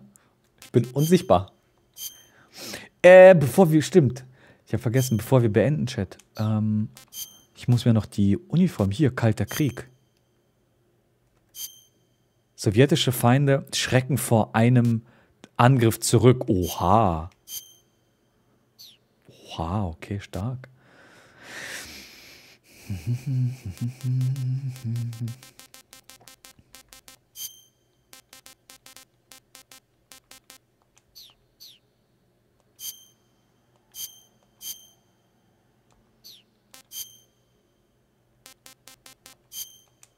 Ich bin unsichtbar. Bevor wir, stimmt. Ich habe vergessen, bevor wir beenden, Chat. Ich muss mir noch die Uniform hier, Kalter Krieg. Sowjetische Feinde schrecken vor einem Angriff zurück. Oha. Oha, okay, stark.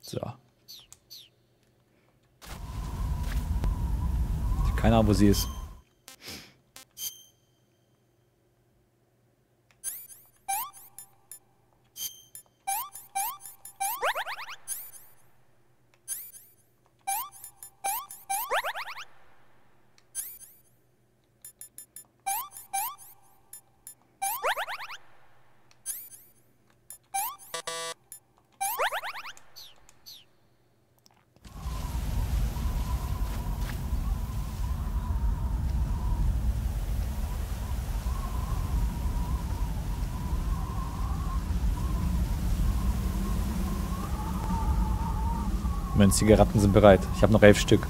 So. Keine Ahnung, wo sie ist. Meine Zigaretten sind bereit. Ich habe noch 11 Stück.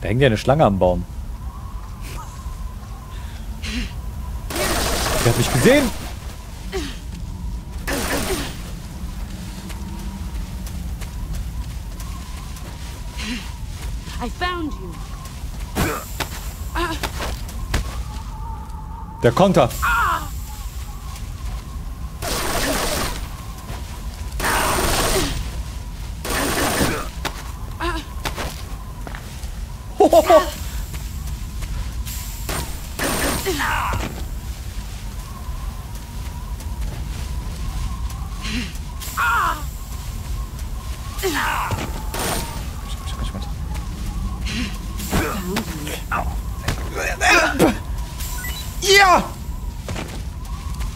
Da hängt ja eine Schlange am Baum. Der hat mich gesehen. Der Konter.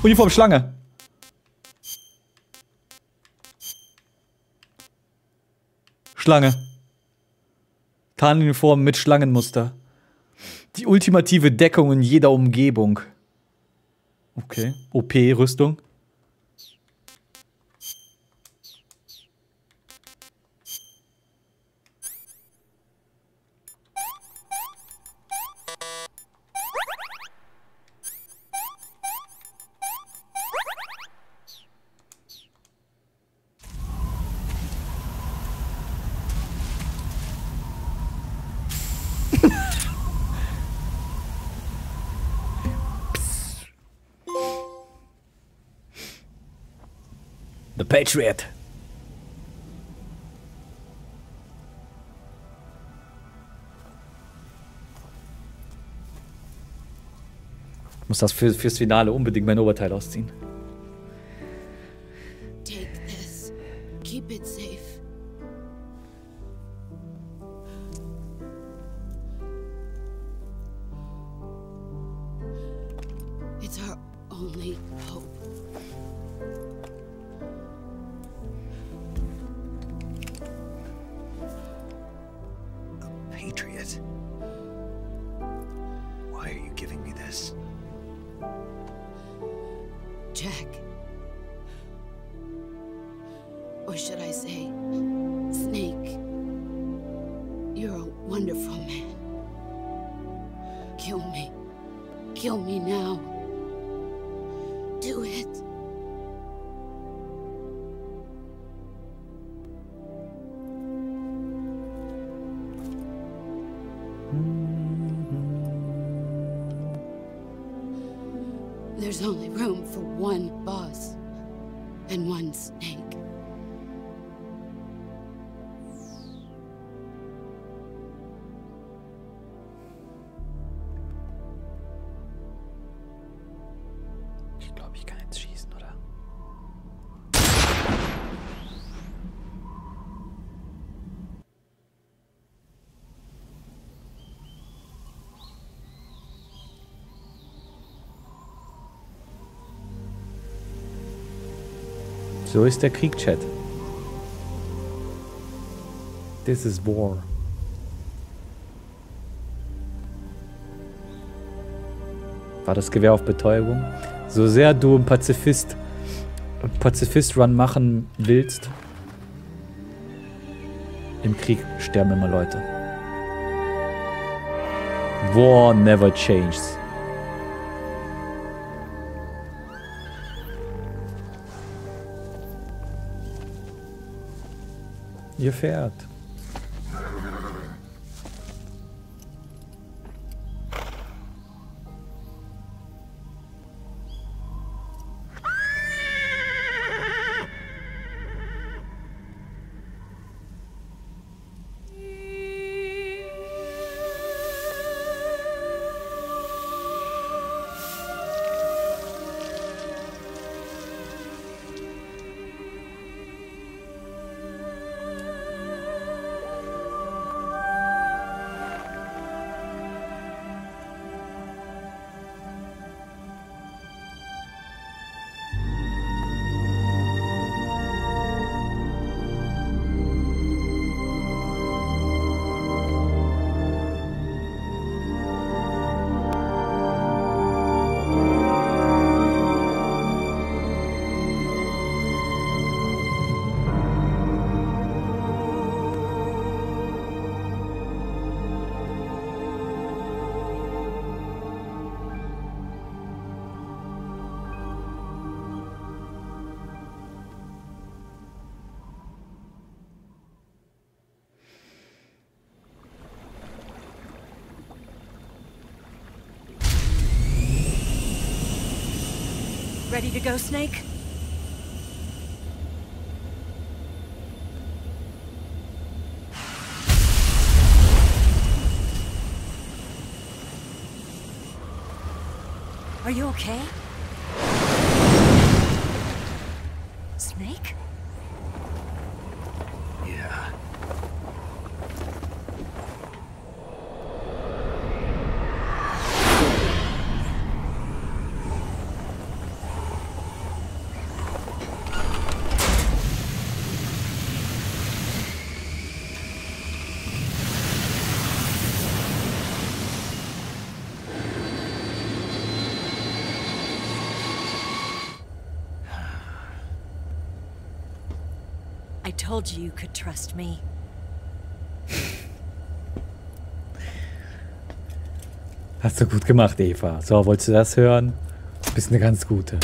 Uniform Schlange. Schlange. Tarnuniform mit Schlangenmuster. Die ultimative Deckung in jeder Umgebung. Okay. OP-Rüstung. Patriot. Ich muss das fürs Finale unbedingt mein Oberteil ausziehen. Take this. Keep it safe. It's our only hope. So ist der Krieg, Chat. This is war. war das Gewehr auf Betäubung. So sehr du einen Pazifist-Run machen willst, im Krieg sterben immer Leute. War never changes. Ihr fährt. Ready to go, Snake? Are you okay? Snake? Yeah. I told you you could trust me. Hast du gut gemacht, Eva. So, wolltest du das hören? Du bist eine ganz gute.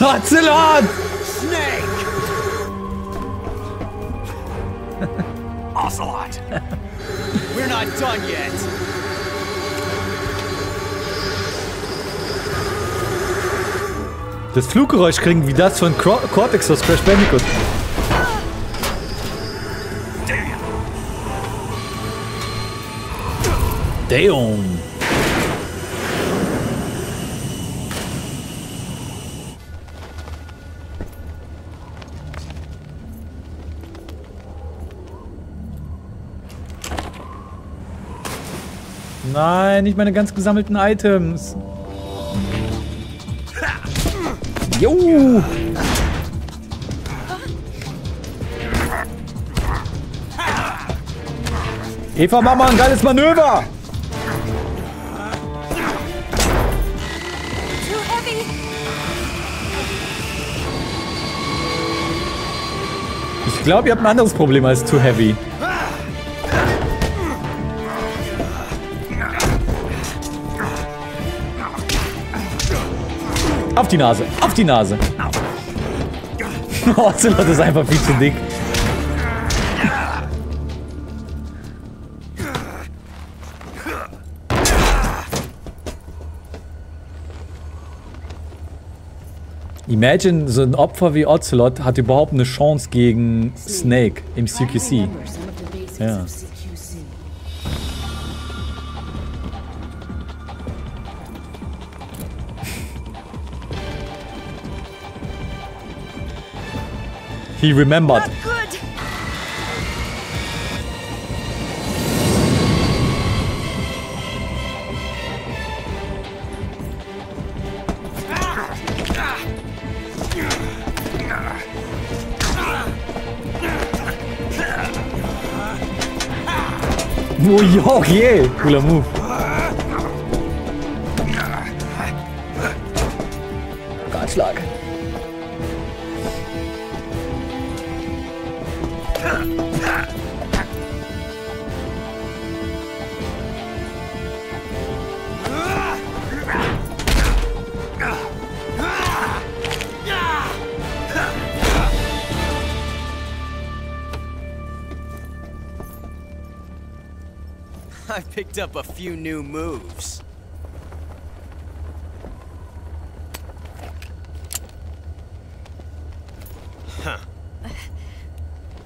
Ocelot! Snake! Ocelot! We're not done yet! Das Fluggeräusch kriegen wie das von Cortex aus Crash Bandicoot. Damn. Nein, nicht meine ganz gesammelten Items. Jo! Eva, mach mal ein geiles Manöver! Ich glaube, ihr habt ein anderes Problem als Too Heavy. Auf die Nase, auf die Nase. Oh, Ocelot ist einfach viel zu dick. Imagine, so ein Opfer wie Ocelot hat überhaupt eine Chance gegen Snake im CQC. Ja. He remembered. Not good. Oh, jo, je. Cooler Move. Ratschlag. I've picked up a few new moves. Huh.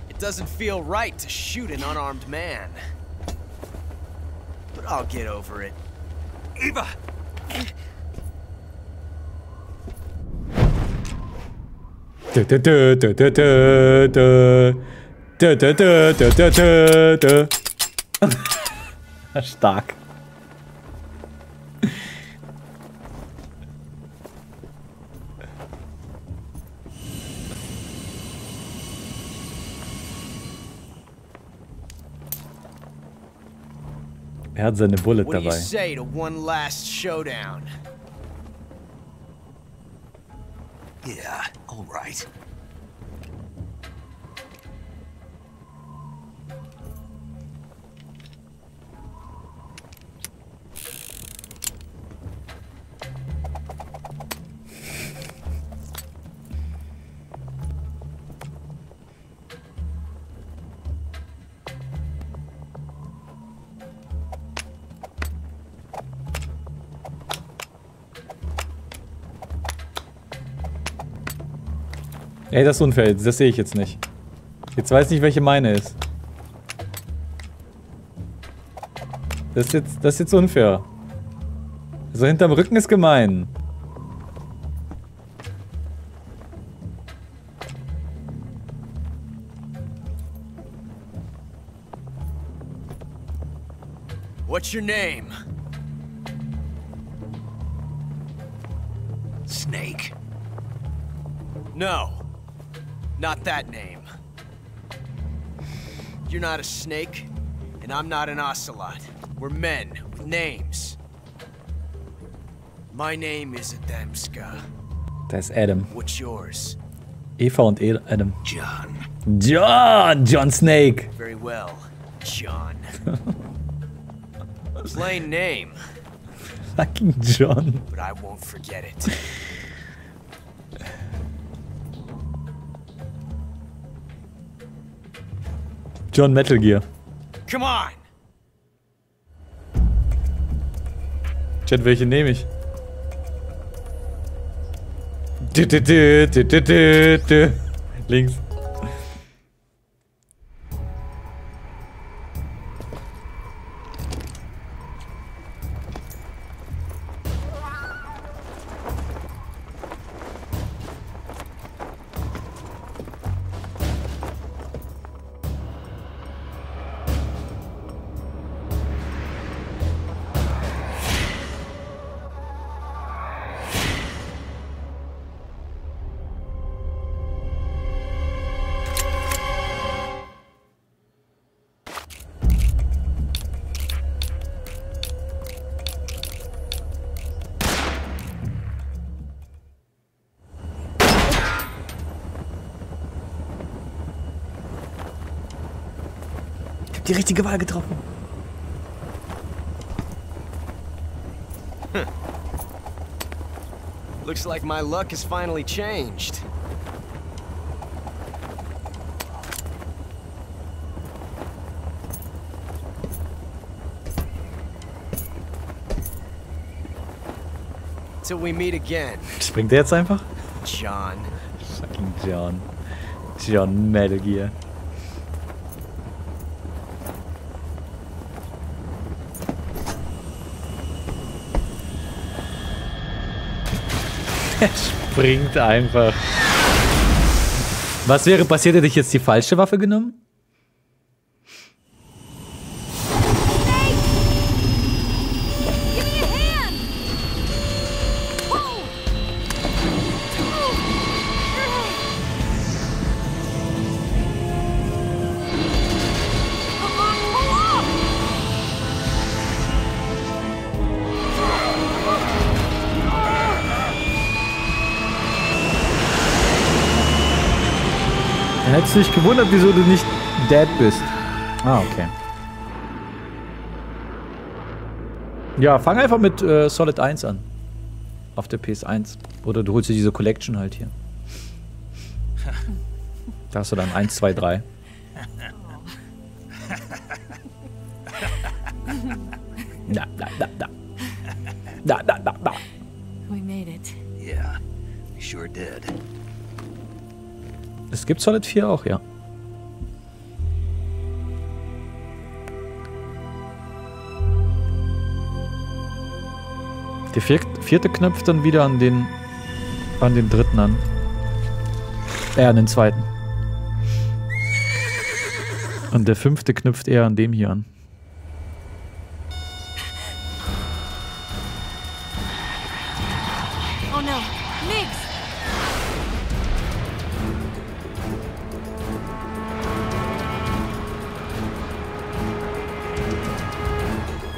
It doesn't feel right to shoot an unarmed man. But I'll get over it. Eva! Stark. Hat seine Bullet dabei. Yeah, all right. Ey, das ist unfair, das sehe ich jetzt nicht. Jetzt weiß ich, welche meine ist. Das ist jetzt unfair. Also hinterm Rücken ist gemein. What's your name? Snake. No. Not that name. You're not a snake, and I'm not an ocelot. We're men with names. My name is Adamska. That's Adam. What's yours? Eva und Adam. John. John Snake. Very well, John. Plain name. Fucking John. But I won't forget it. John Metal Gear. Come on. Chat, welche nehme ich? Links. Die richtige Wahl getroffen. Hm. Looks like my luck has finally changed. Till we meet again. Springt der jetzt einfach? John. Fucking John. John Metal Gear. Er springt einfach. Was wäre passiert, hätte ich jetzt die falsche Waffe genommen? Dann hättest du dich gewundert, wieso du nicht dead bist. Ah, okay. Ja, fang einfach mit Solid 1 an. Auf der PS1. Oder du holst dir diese Collection halt hier. Da hast du dann 1, 2, 3. Da, da, da, da. Da, da, da, da. We made it. Yeah, we sure did. Es gibt Solid 4 auch, ja. Der vierte knüpft dann wieder an den dritten an. An den zweiten. Und der fünfte knüpft eher an dem hier an. Oh no, nix!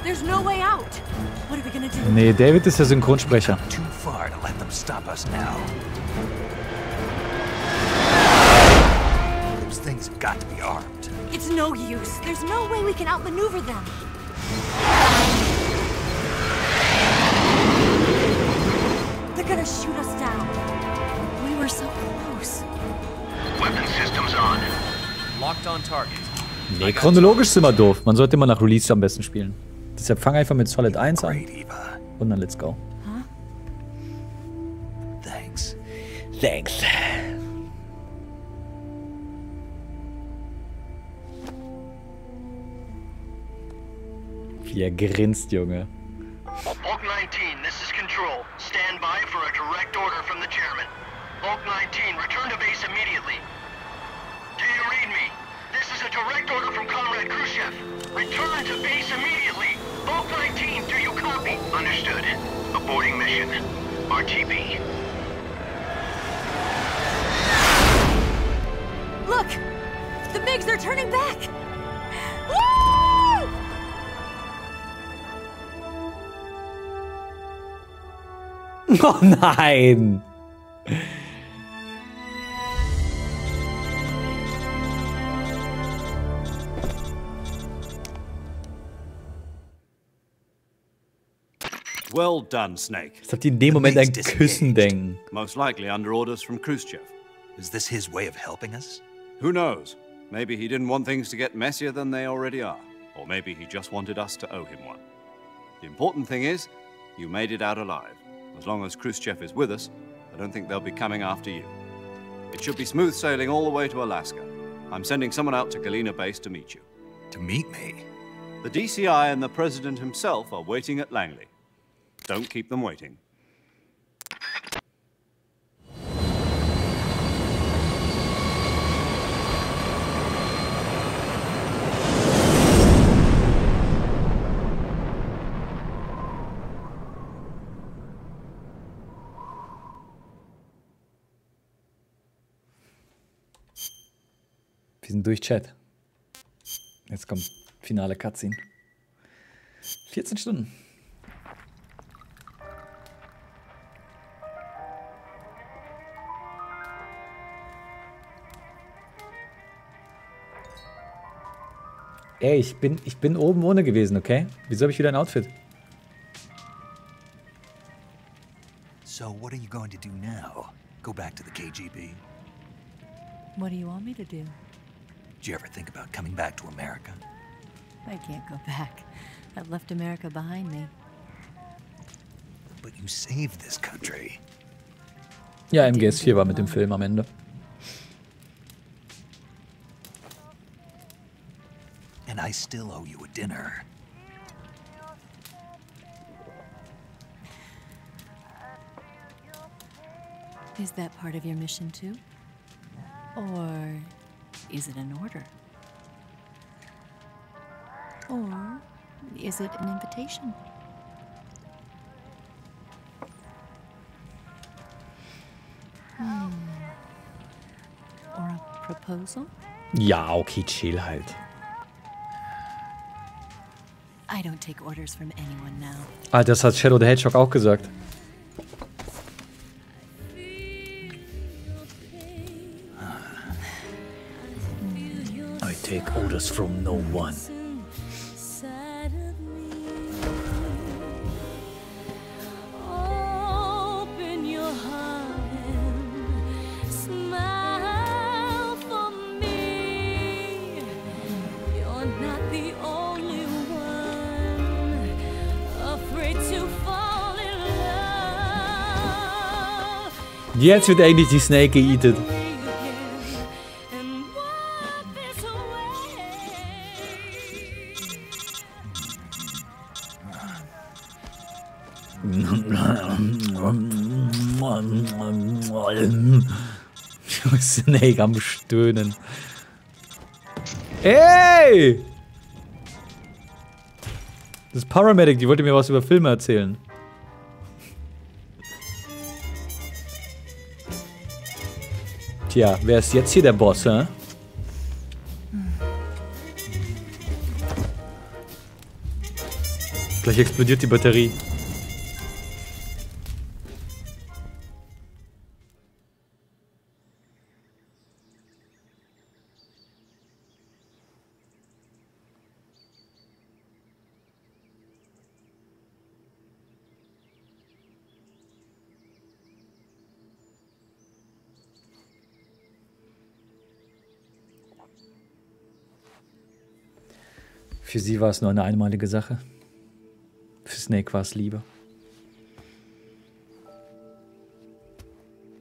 There's no way out. What are we gonna do? Nee, David ist der Synchronsprecher. Too far to let them stop us now. Things have got to be armed. It's no use. There's no way we can outmaneuver them. They're gonna shoot us down. We were so close. Weapon systems on. Locked on target. Nee, chronologisch sind wir doof. Man sollte immer nach Release am besten spielen. Deshalb fang einfach mit Solid 1 an. Und dann let's go. Huh? Thanks. Thanks. Wie er grinst, Junge. Bulk 19, this is Control. Stand by for a direct order from the Chairman. Bulk 19, return to base immediately. Do you read me? This is a direct order from Comrade Khrushchev. Return to base immediately. Bulk 19, do you copy? Understood. Aborting mission. RTB. Look! The MiGs, they're turning back! Woo! Oh nein! Well done, Snake. Ich hab die in dem Moment an Küssen denken. Most likely under orders from Khrushchev. Is this his way of helping us? Who knows? Maybe he didn't want things to get messier than they already are, or maybe he just wanted us to owe him one. The important thing is, you made it out alive. As long as Khrushchev is with us, I don't think they'll be coming after you. It should be smooth sailing all the way to Alaska. I'm sending someone out to Galena Base to meet you. To meet me? The DCI and the President himself are waiting at Langley. Don't keep them waiting. Wir sind durch Chat. Jetzt kommt finale Cutscene. 14 Stunden. Ey, ich bin oben ohne gewesen, okay? Wieso habe ich wieder ein Outfit? So, what are you going to do now? Go back to the KGB? What do you want me to do? Did you ever think about coming back to America? I can't go back. I've left America behind me. But you saved this country. Ja, MGS4 war mit dem Film am Ende. And I still owe you a dinner. Is that part of your mission too? Or is it an order? Or is it an invitation? Or a proposal? Ja, okay, chill halt. I don't take orders from anyone now. Ah, das hat Shadow the Hedgehog auch gesagt. take orders from no one. Jetzt wird eigentlich die Snake eaten. Snake am Stöhnen. Ey! Das Paramedic, die wollte mir was über Filme erzählen. Tja, wer ist jetzt hier der Boss, hä? Gleich explodiert die Batterie. Für sie war es nur eine einmalige Sache. Für Snake war es Liebe.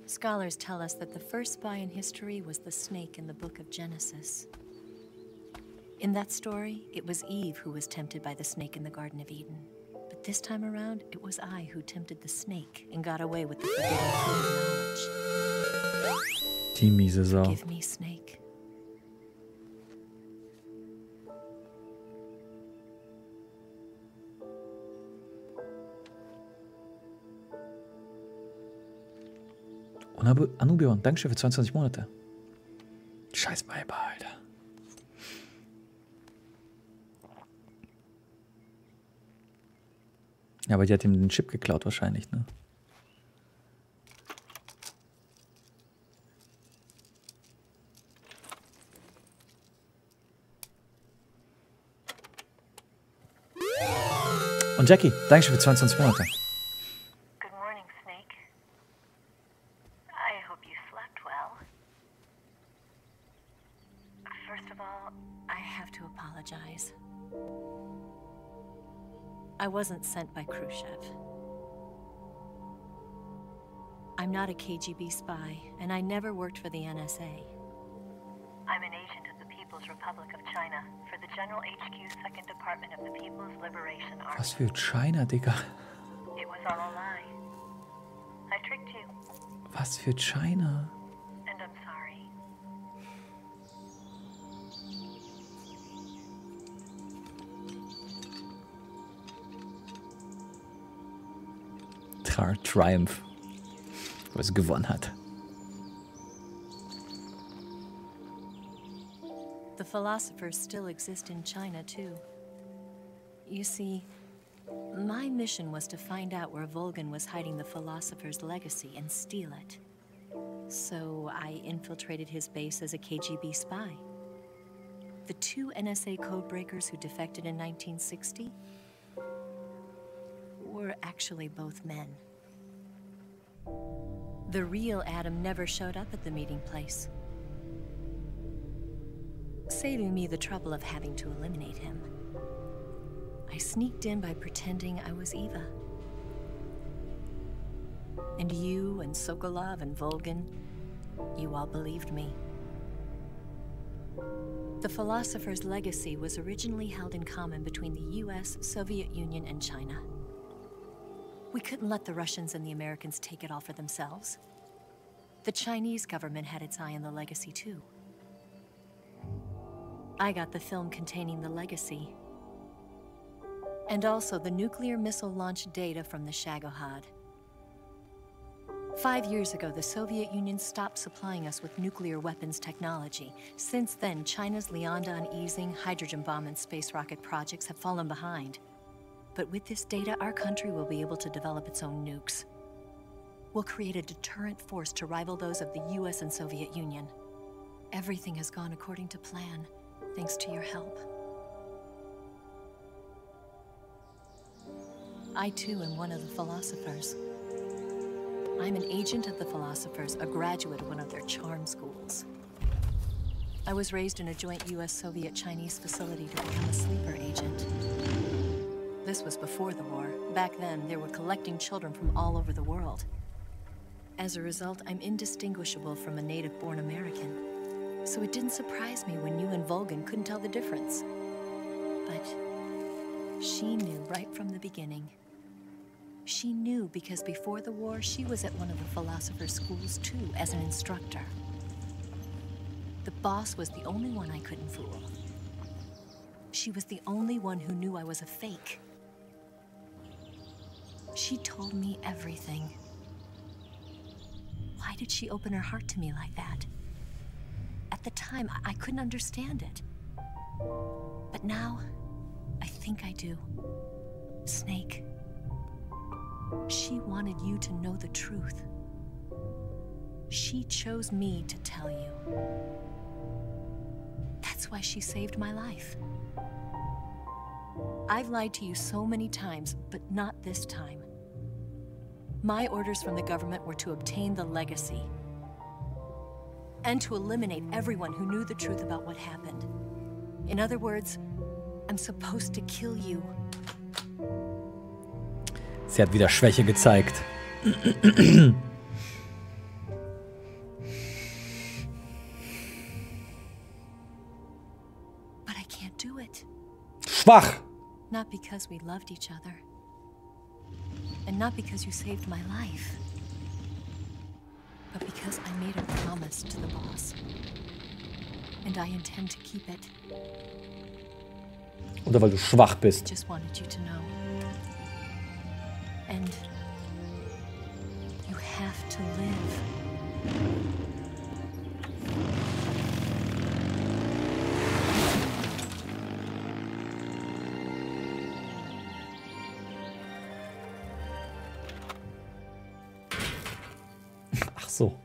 Scholars tell us that the first spy in history was the snake in the book of Genesis. In that story, it was Eve who was tempted by the snake in the Garden of Eden. But this time around, it was I who tempted the snake and got away with the forbidden knowledge. Die miese Sau. Give me, Snake. Anubion, Dankeschön für 22 Monate. Scheiß Weiber, Alter. Ja, aber die hat ihm den Chip geklaut wahrscheinlich, ne? Und Jackie, Dankeschön für 22 Monate. I wasn't sent by Khrushchev. I'm not a KGB spy, and I never worked for the NSA. I'm an agent of the People's Republic of China for the General HQ Second Department of the People's Liberation Army. Was für China, Digga? It was all a lie. I tricked you. Was für China? And I'm sorry. Triumph, was gewonnen hat. The philosophers still exist in China too. You see, my mission was to find out where Volgin was hiding the philosopher's legacy and steal it. So I infiltrated his base as a KGB spy. The two NSA codebreakers who defected in 1960 were actually both men. The real Adam never showed up at the meeting place, saving me the trouble of having to eliminate him. I sneaked in by pretending I was Eva. And you and Sokolov and Volgin, you all believed me. The philosopher's legacy was originally held in common between the US, Soviet Union, and China. We couldn't let the Russians and the Americans take it all for themselves. The Chinese government had its eye on the legacy too. I got the film containing the legacy, and also the nuclear missile launch data from the Shagohod. 5 years ago, the Soviet Union stopped supplying us with nuclear weapons technology. Since then, China's Lianda uneasing, hydrogen bomb and space rocket projects have fallen behind. But with this data, our country will be able to develop its own nukes. We'll create a deterrent force to rival those of the US and Soviet Union. Everything has gone according to plan, thanks to your help. I too am one of the philosophers. I'm an agent of the philosophers, a graduate of one of their charm schools. I was raised in a joint US-Soviet-Chinese facility to become a sleeper agent. This was before the war. Back then, they were collecting children from all over the world. As a result, I'm indistinguishable from a native-born American. So it didn't surprise me when you and Volgin couldn't tell the difference. But she knew right from the beginning. She knew because before the war, she was at one of the philosopher's schools too, as an instructor. The boss was the only one I couldn't fool. She was the only one who knew I was a fake. She told me everything. Why did she open her heart to me like that? At the time, I couldn't understand it. But now, I think I do. Snake. She wanted you to know the truth. She chose me to tell you. That's why she saved my life. I've lied to you so many times, but not this time. My orders from the government were to obtain the legacy and to eliminate everyone who knew the truth about what happened. In other words, I'm supposed to kill you. Sie hat wieder Schwäche gezeigt. But I can't do it. Schwach. Not because we loved each other. And not because you saved my life. But because I made a promise to the boss. And I intend to keep it. Oder weil du schwach bist. I just wanted you to know. And you have to live. Ach so.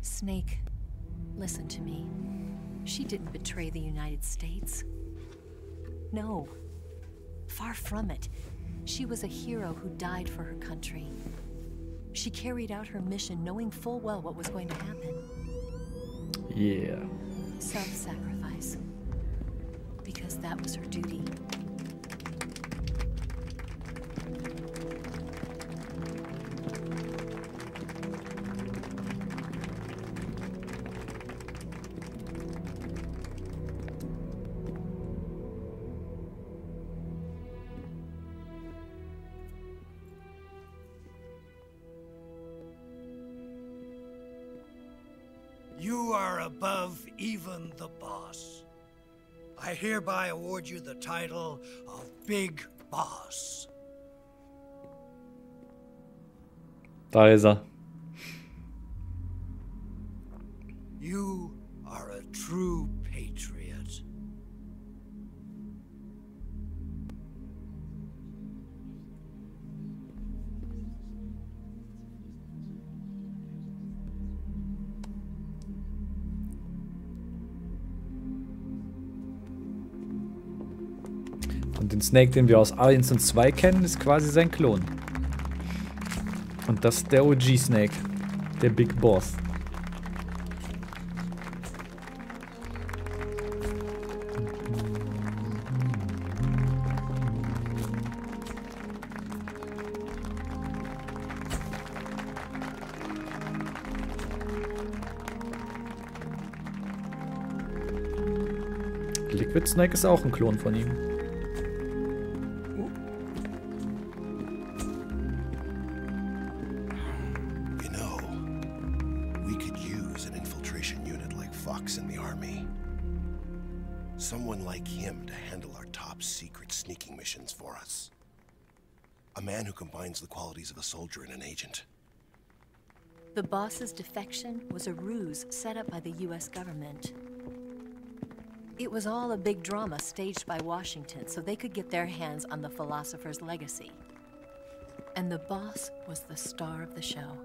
Snake. Listen to me. She didn't betray the United States. No. Far from it. She was a hero who died for her country. She carried out her mission knowing full well what was going to happen. Yeah. Self-sacrifice. Because that was her duty. Even the boss. I hereby award you the title of Big Boss. Da ist er. You are a true patriot. Den Snake, den wir aus Alien und 2 kennen, ist quasi sein Klon. Und das ist der OG-Snake, der Big Boss. Liquid Snake ist auch ein Klon von ihm. The qualities of a soldier and an agent. The boss's defection was a ruse set up by the US government. It was all a big drama staged by Washington so they could get their hands on the philosopher's legacy. and the boss was the star of the show.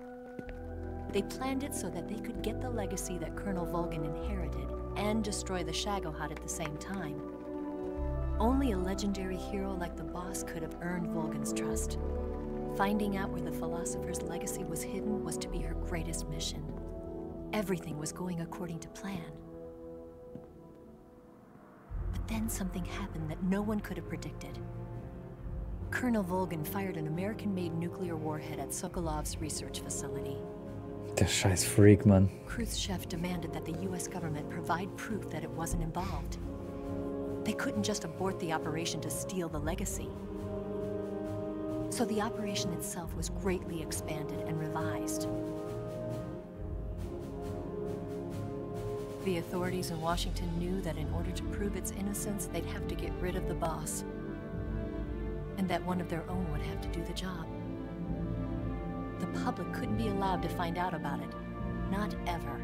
They planned it so that they could get the legacy that Colonel Volgin inherited and destroy the Shagohod at the same time. Only a legendary hero like the boss could have earned Volgin's trust. Finding out where the philosopher's legacy was hidden was to be her greatest mission. Everything was going according to plan. But then something happened that no one could have predicted. Colonel Volgin fired an American-made nuclear warhead at Sokolov's research facility. Der scheiß Freak, Mann. Khrushchev demanded that the US government provide proof that it wasn't involved. They couldn't just abort the operation to steal the legacy. So the operation itself was greatly expanded and revised. The authorities in Washington knew that in order to prove its innocence, they'd have to get rid of the boss. And that one of their own would have to do the job. The public couldn't be allowed to find out about it. Not ever.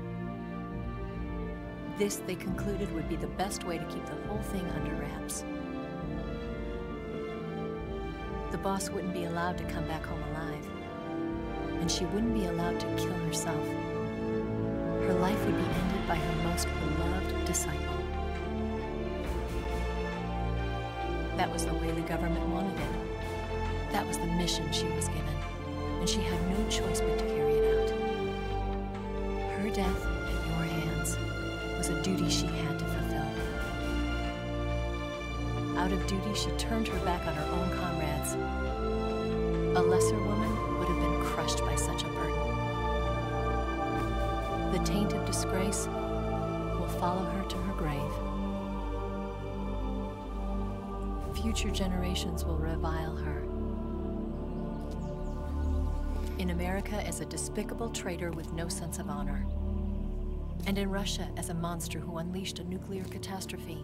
This, they concluded, would be the best way to keep the whole thing under wraps. The boss wouldn't be allowed to come back home alive. And she wouldn't be allowed to kill herself. Her life would be ended by her most beloved disciple. That was the way the government wanted it. That was the mission she was given. And she had no choice but to carry it out. Her death at your hands was a duty she had to fulfill. Out of duty, she turned her back on her own comrades. A lesser woman would have been crushed by such a burden. The taint of disgrace will follow her to her grave. Future generations will revile her. In America as a despicable traitor with no sense of honor. And in Russia as a monster who unleashed a nuclear catastrophe.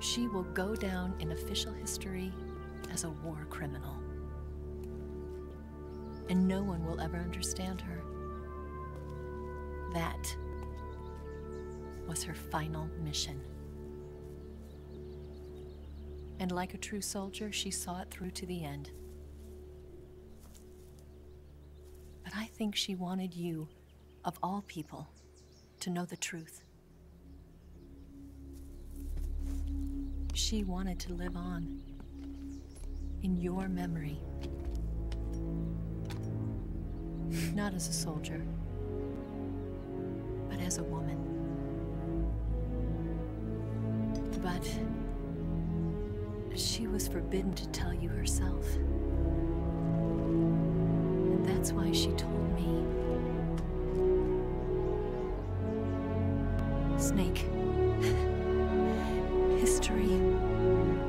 She will go down in official history as a war criminal. And no one will ever understand her. That was her final mission. And like a true soldier, she saw it through to the end. But I think she wanted you, of all people, to know the truth. She wanted to live on, in your memory. Not as a soldier, but as a woman. But she was forbidden to tell you herself. That's why she told me. Snake. History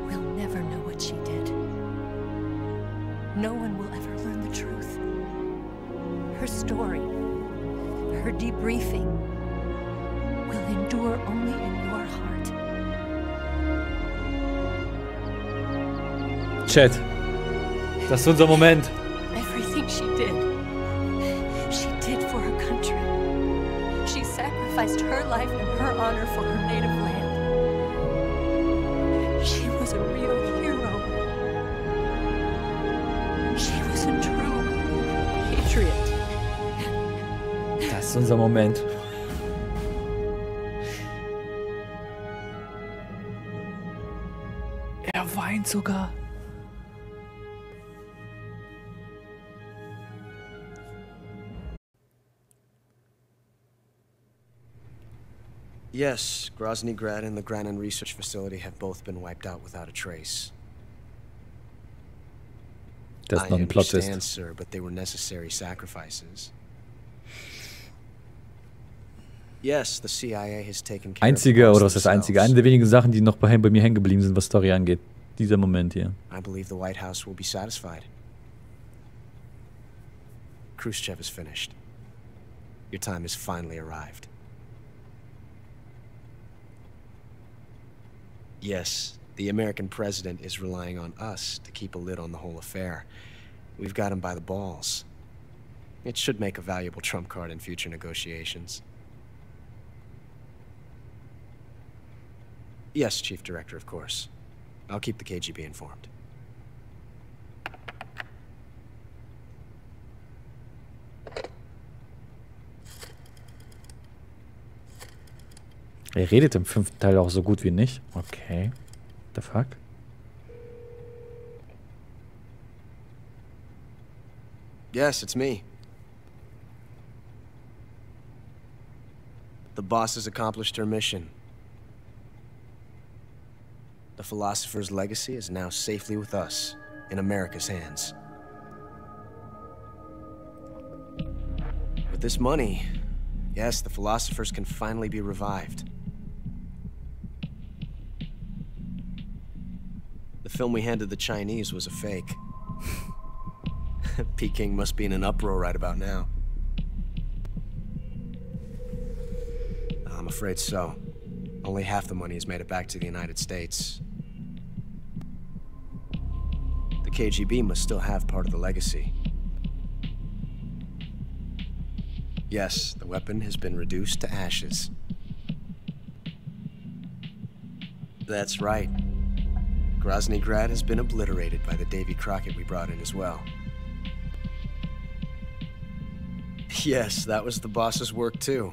will never know what she did. No one will ever learn the truth. Her story, her debriefing, will endure only in your heart. Chat. Das ist unser Moment. Her life and her honor for her native land. She was a real hero. She was a true patriot. Das ist unser Moment. Weint sogar. Yes, Groznygrad and the Granin research facility have both been wiped out without a trace. That's not a plot twist. I understand, sir, but they were necessary sacrifices. Yes, the CIA has taken care of themselves. Eine der wenigen Sachen, die noch bei mir hängen geblieben sind, was Story angeht. Dieser Moment hier. I believe the White House will be satisfied. Khrushchev is finished. Your time has finally arrived. Yes, the American president is relying on us to keep a lid on the whole affair. We've got him by the balls. It should make a valuable trump card in future negotiations. Yes, Chief Director, of course. I'll keep the KGB informed. Er redet im 5. Teil auch so gut wie nicht. Okay. The fuck? Yes, it's me. The boss has accomplished her mission. The philosopher's legacy is now safely with us, in America's hands. With this money, yes, the philosophers can finally be revived. The film we handed the Chinese was a fake. Peking must be in an uproar right about now. I'm afraid so. Only half the money has made it back to the United States. The KGB must still have part of the legacy. Yes, the weapon has been reduced to ashes. That's right. Groznygrad has been obliterated by the Davy Crockett we brought in as well. Yes, that was the boss's work too.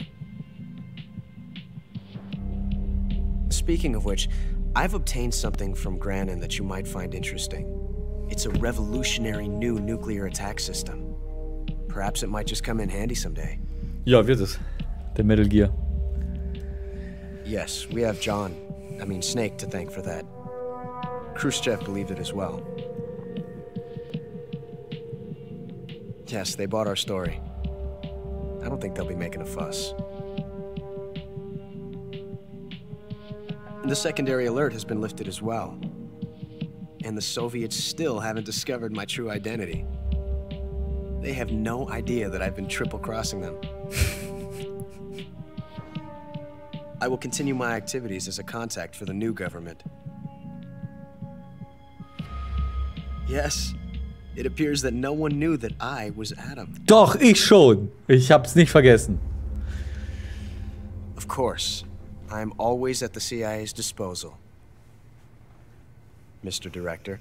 Speaking of which, I've obtained something from Granin that you might find interesting. It's a revolutionary new nuclear attack system. Perhaps it might just come in handy someday. Ja, wird es. Der Metal Gear. Yes, we have John, I mean Snake, to thank for that. Khrushchev believed it as well. Yes, they bought our story. I don't think they'll be making a fuss. The secondary alert has been lifted as well. And the Soviets still haven't discovered my true identity. They have no idea that I've been triple-crossing them. I will continue my activities as a contact for the new government. Yes, it appears that no one knew that I was Adam. Doch, ich schon. Ich hab's nicht vergessen. Of course. I'm always at the CIA's disposal, Mr. Director.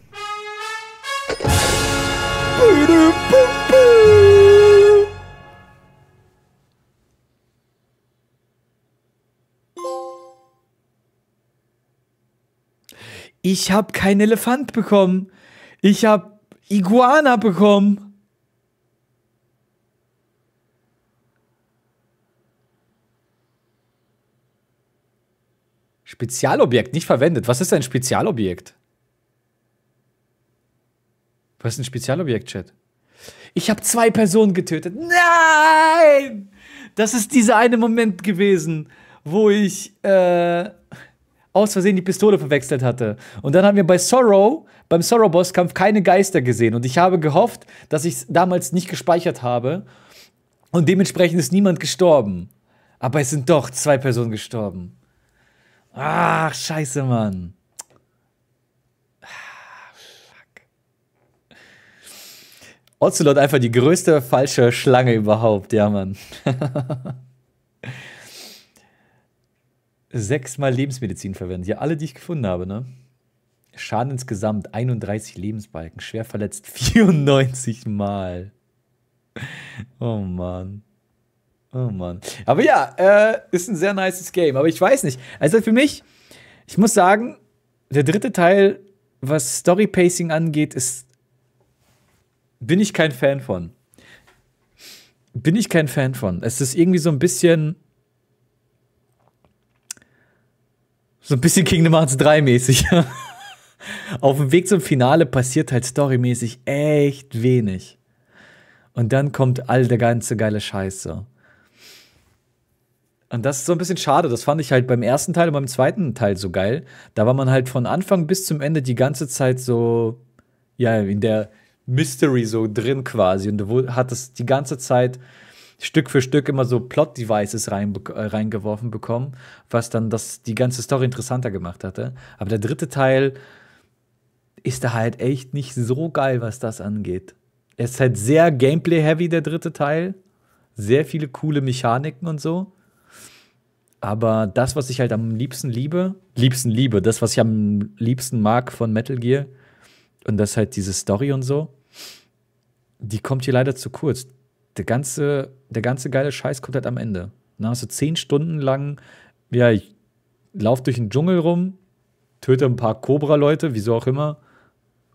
Ich habe keinen Elefant bekommen. Ich habe Iguana bekommen. Spezialobjekt nicht verwendet. Was ist ein Spezialobjekt? Was ist ein Spezialobjekt, Chat? Ich habe 2 Personen getötet. Nein! Das ist dieser eine Moment gewesen, wo ich aus Versehen die Pistole verwechselt hatte. Und dann haben wir bei Sorrow, beim Sorrow-Bosskampf, keine Geister gesehen. Und ich habe gehofft, dass ich es damals nicht gespeichert habe. Und dementsprechend ist niemand gestorben. Aber es sind doch 2 Personen gestorben. Ach, scheiße, Mann. Ah, fuck. Ocelot einfach die größte falsche Schlange überhaupt, ja, Mann. 6-mal Lebensmedizin verwendet. Ja, alle, die ich gefunden habe, ne? Schaden insgesamt 31 Lebensbalken. Schwer verletzt 94 Mal. Oh, Mann. Oh Mann. Aber ja, ist ein sehr nices Game. Aber ich weiß nicht. Also für mich, ich muss sagen, der 3. Teil, was Story-Pacing angeht, ist. Bin ich kein Fan von. Bin ich kein Fan von. Es ist irgendwie so ein bisschen. So ein bisschen Kingdom Hearts 3 mäßig. Auf dem Weg zum Finale passiert halt storymäßig echt wenig. Und dann kommt all der ganze geile Scheiße. Und das ist so ein bisschen schade. Das fand ich halt beim ersten Teil und beim zweiten Teil so geil. Da war man halt von Anfang bis zum Ende die ganze Zeit so, ja, in der Mystery so drin quasi. Und du hattest die ganze Zeit Stück für Stück immer so Plot-Devices reingeworfen bekommen, was dann die ganze Story interessanter gemacht hatte. Aber der 3. Teil ist da halt echt nicht so geil, was das angeht. Er ist halt sehr Gameplay-heavy, der 3. Teil. Sehr viele coole Mechaniken und so. Aber das, was ich halt am liebsten liebe, das, was ich am liebsten mag von Metal Gear, und das halt diese Story und so, die kommt hier leider zu kurz. Der ganze geile Scheiß kommt halt am Ende. Na, also 10 Stunden lang, ja, lauft durch den Dschungel rum, tötet ein paar Cobra-Leute, wieso auch immer.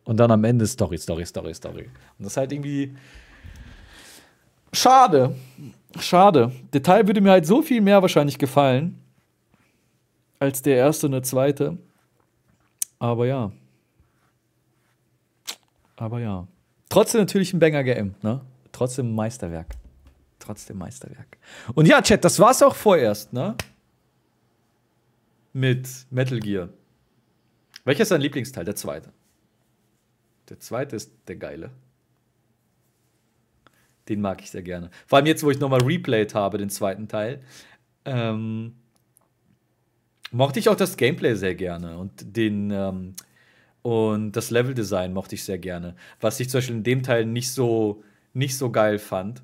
Und dann am Ende Story, Story, Story, Story. Und das ist halt irgendwie schade. Schade. Der Teil würde mir halt so viel mehr wahrscheinlich gefallen als der erste und der zweite. Aber ja. Aber ja. Trotzdem natürlich ein Banger GM, ne? Trotzdem Meisterwerk. Trotzdem Meisterwerk. Und ja, Chat, das war's auch vorerst, ne? Mit Metal Gear. Welcher ist dein Lieblingsteil? Der zweite. Der zweite ist der geile. Den mag ich sehr gerne. Vor allem jetzt, wo ich nochmal replayed habe, den zweiten Teil. Mochte ich auch das Gameplay sehr gerne. Und den und das Leveldesign mochte ich sehr gerne. Was ich zum Beispiel in dem Teil nicht so geil fand.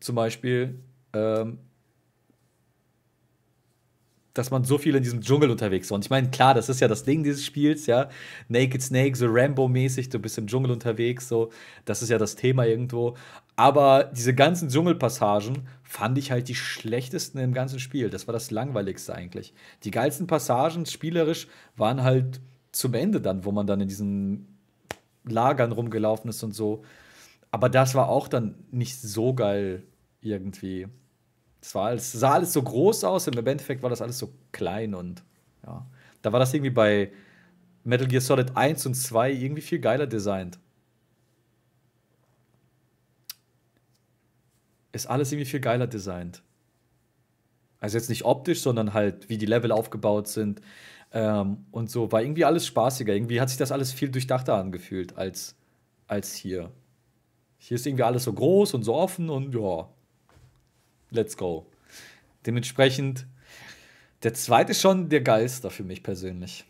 Zum Beispiel, dass man so viel in diesem Dschungel unterwegs war. Und ich meine, klar, das ist ja das Ding dieses Spiels, ja. Naked Snake, so Rambo-mäßig, du bist im Dschungel unterwegs, so. Das ist ja das Thema irgendwo. Aber diese ganzen Dschungelpassagen fand ich halt die schlechtesten im ganzen Spiel. Das war das Langweiligste eigentlich. Die geilsten Passagen, spielerisch, waren halt zum Ende dann, wo man dann in diesen Lagern rumgelaufen ist und so. Aber das war auch dann nicht so geil irgendwie. Es sah alles so groß aus, im Endeffekt war das alles so klein und ja. Da war das irgendwie bei Metal Gear Solid 1 und 2 irgendwie viel geiler designt. Ist alles irgendwie viel geiler designt. Also jetzt nicht optisch, sondern halt, wie die Level aufgebaut sind und so. War irgendwie alles spaßiger. Irgendwie hat sich das alles viel durchdachter angefühlt als hier. Hier ist irgendwie alles so groß und so offen und ja. Let's go. Dementsprechend, der zweite ist schon der geilste für mich persönlich.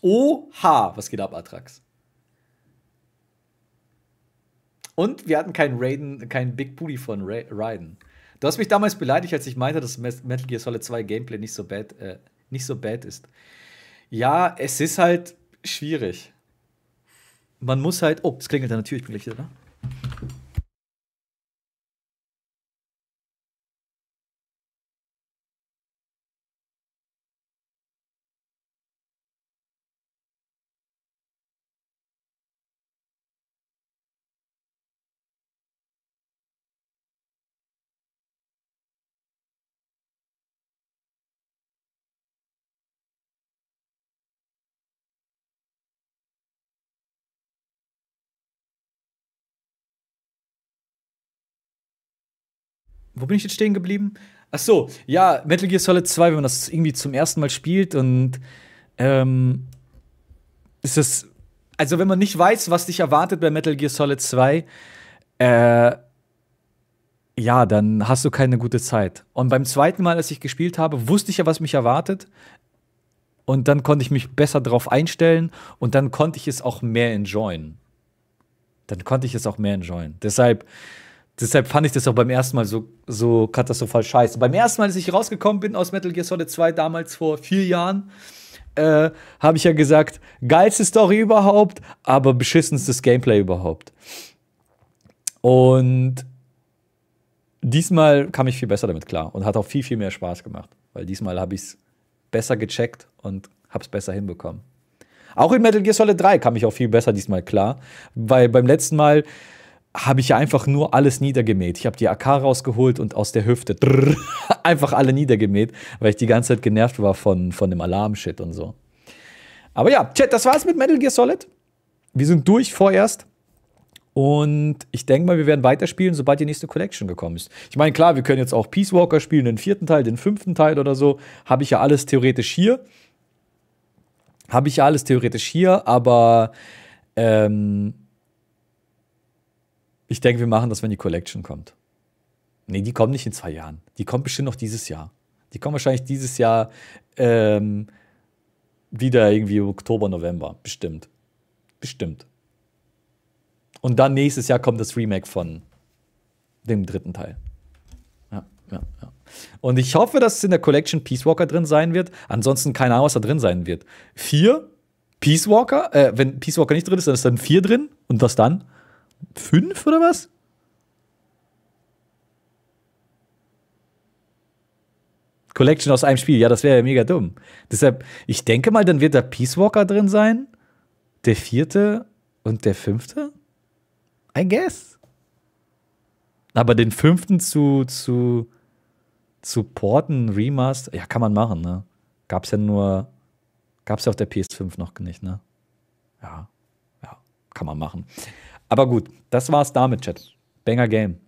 Oha, was geht ab, Atrax? Und wir hatten keinen Raiden, keinen Big Booty von Raiden. Du hast mich damals beleidigt, als ich meinte, dass Metal Gear Solid 2 Gameplay nicht so bad ist. Ja, es ist halt schwierig. Man muss halt. Oh, es klingelt an der Tür, ich bin gleich wieder da. Wo bin ich jetzt stehen geblieben? Ach so, ja, Metal Gear Solid 2, wenn man das irgendwie zum ersten Mal spielt und ist das, also wenn man nicht weiß, was dich erwartet bei Metal Gear Solid 2, ja, dann hast du keine gute Zeit. Und beim zweiten Mal, als ich gespielt habe, wusste ich ja, was mich erwartet und dann konnte ich mich besser drauf einstellen und dann konnte ich es auch mehr enjoyen. Deshalb fand ich das auch beim ersten Mal so katastrophal scheiße. Beim ersten Mal, als ich rausgekommen bin aus Metal Gear Solid 2, damals vor 4 Jahren, habe ich ja gesagt, geilste Story überhaupt, aber beschissenstes Gameplay überhaupt. Und diesmal kam ich viel besser damit klar und hat auch viel, viel mehr Spaß gemacht. Weil diesmal habe ich es besser gecheckt und habe es besser hinbekommen. Auch in Metal Gear Solid 3 kam ich auch viel besser diesmal klar, weil beim letzten Mal habe ich ja einfach nur alles niedergemäht. Ich habe die AK rausgeholt und aus der Hüfte einfach alle niedergemäht, weil ich die ganze Zeit genervt war von dem Alarm-Shit und so. Aber ja, Chat, das war's mit Metal Gear Solid. Wir sind durch vorerst. Und ich denke mal, wir werden weiterspielen, sobald die nächste Collection gekommen ist. Ich meine, klar, wir können jetzt auch Peace Walker spielen, den 4. Teil, den 5. Teil oder so. Habe ich ja alles theoretisch hier. Aber ich denke, wir machen das, wenn die Collection kommt. Nee, die kommt nicht in 2 Jahren. Die kommt bestimmt noch dieses Jahr. Die kommt wahrscheinlich dieses Jahr wieder irgendwie Oktober, November. Bestimmt. Bestimmt. Und dann nächstes Jahr kommt das Remake von dem 3. Teil. Ja. Und ich hoffe, dass in der Collection Peace Walker drin sein wird. Ansonsten keine Ahnung, was da drin sein wird. 4 Peace Walker. Wenn Peace Walker nicht drin ist, dann ist dann 4 drin. Und was dann? 5 oder was? Collection aus einem Spiel. Ja, das wäre ja mega dumm. Deshalb, ich denke mal, dann wird da Peace Walker drin sein. Der 4. und der 5. I guess. Aber den 5. zu porten, Remaster, ja, kann man machen, ne? Gab's ja nur, gab's ja auf der PS5 noch nicht, ne? Ja, kann man machen. Aber gut, das war's damit, Chat. Banger Game.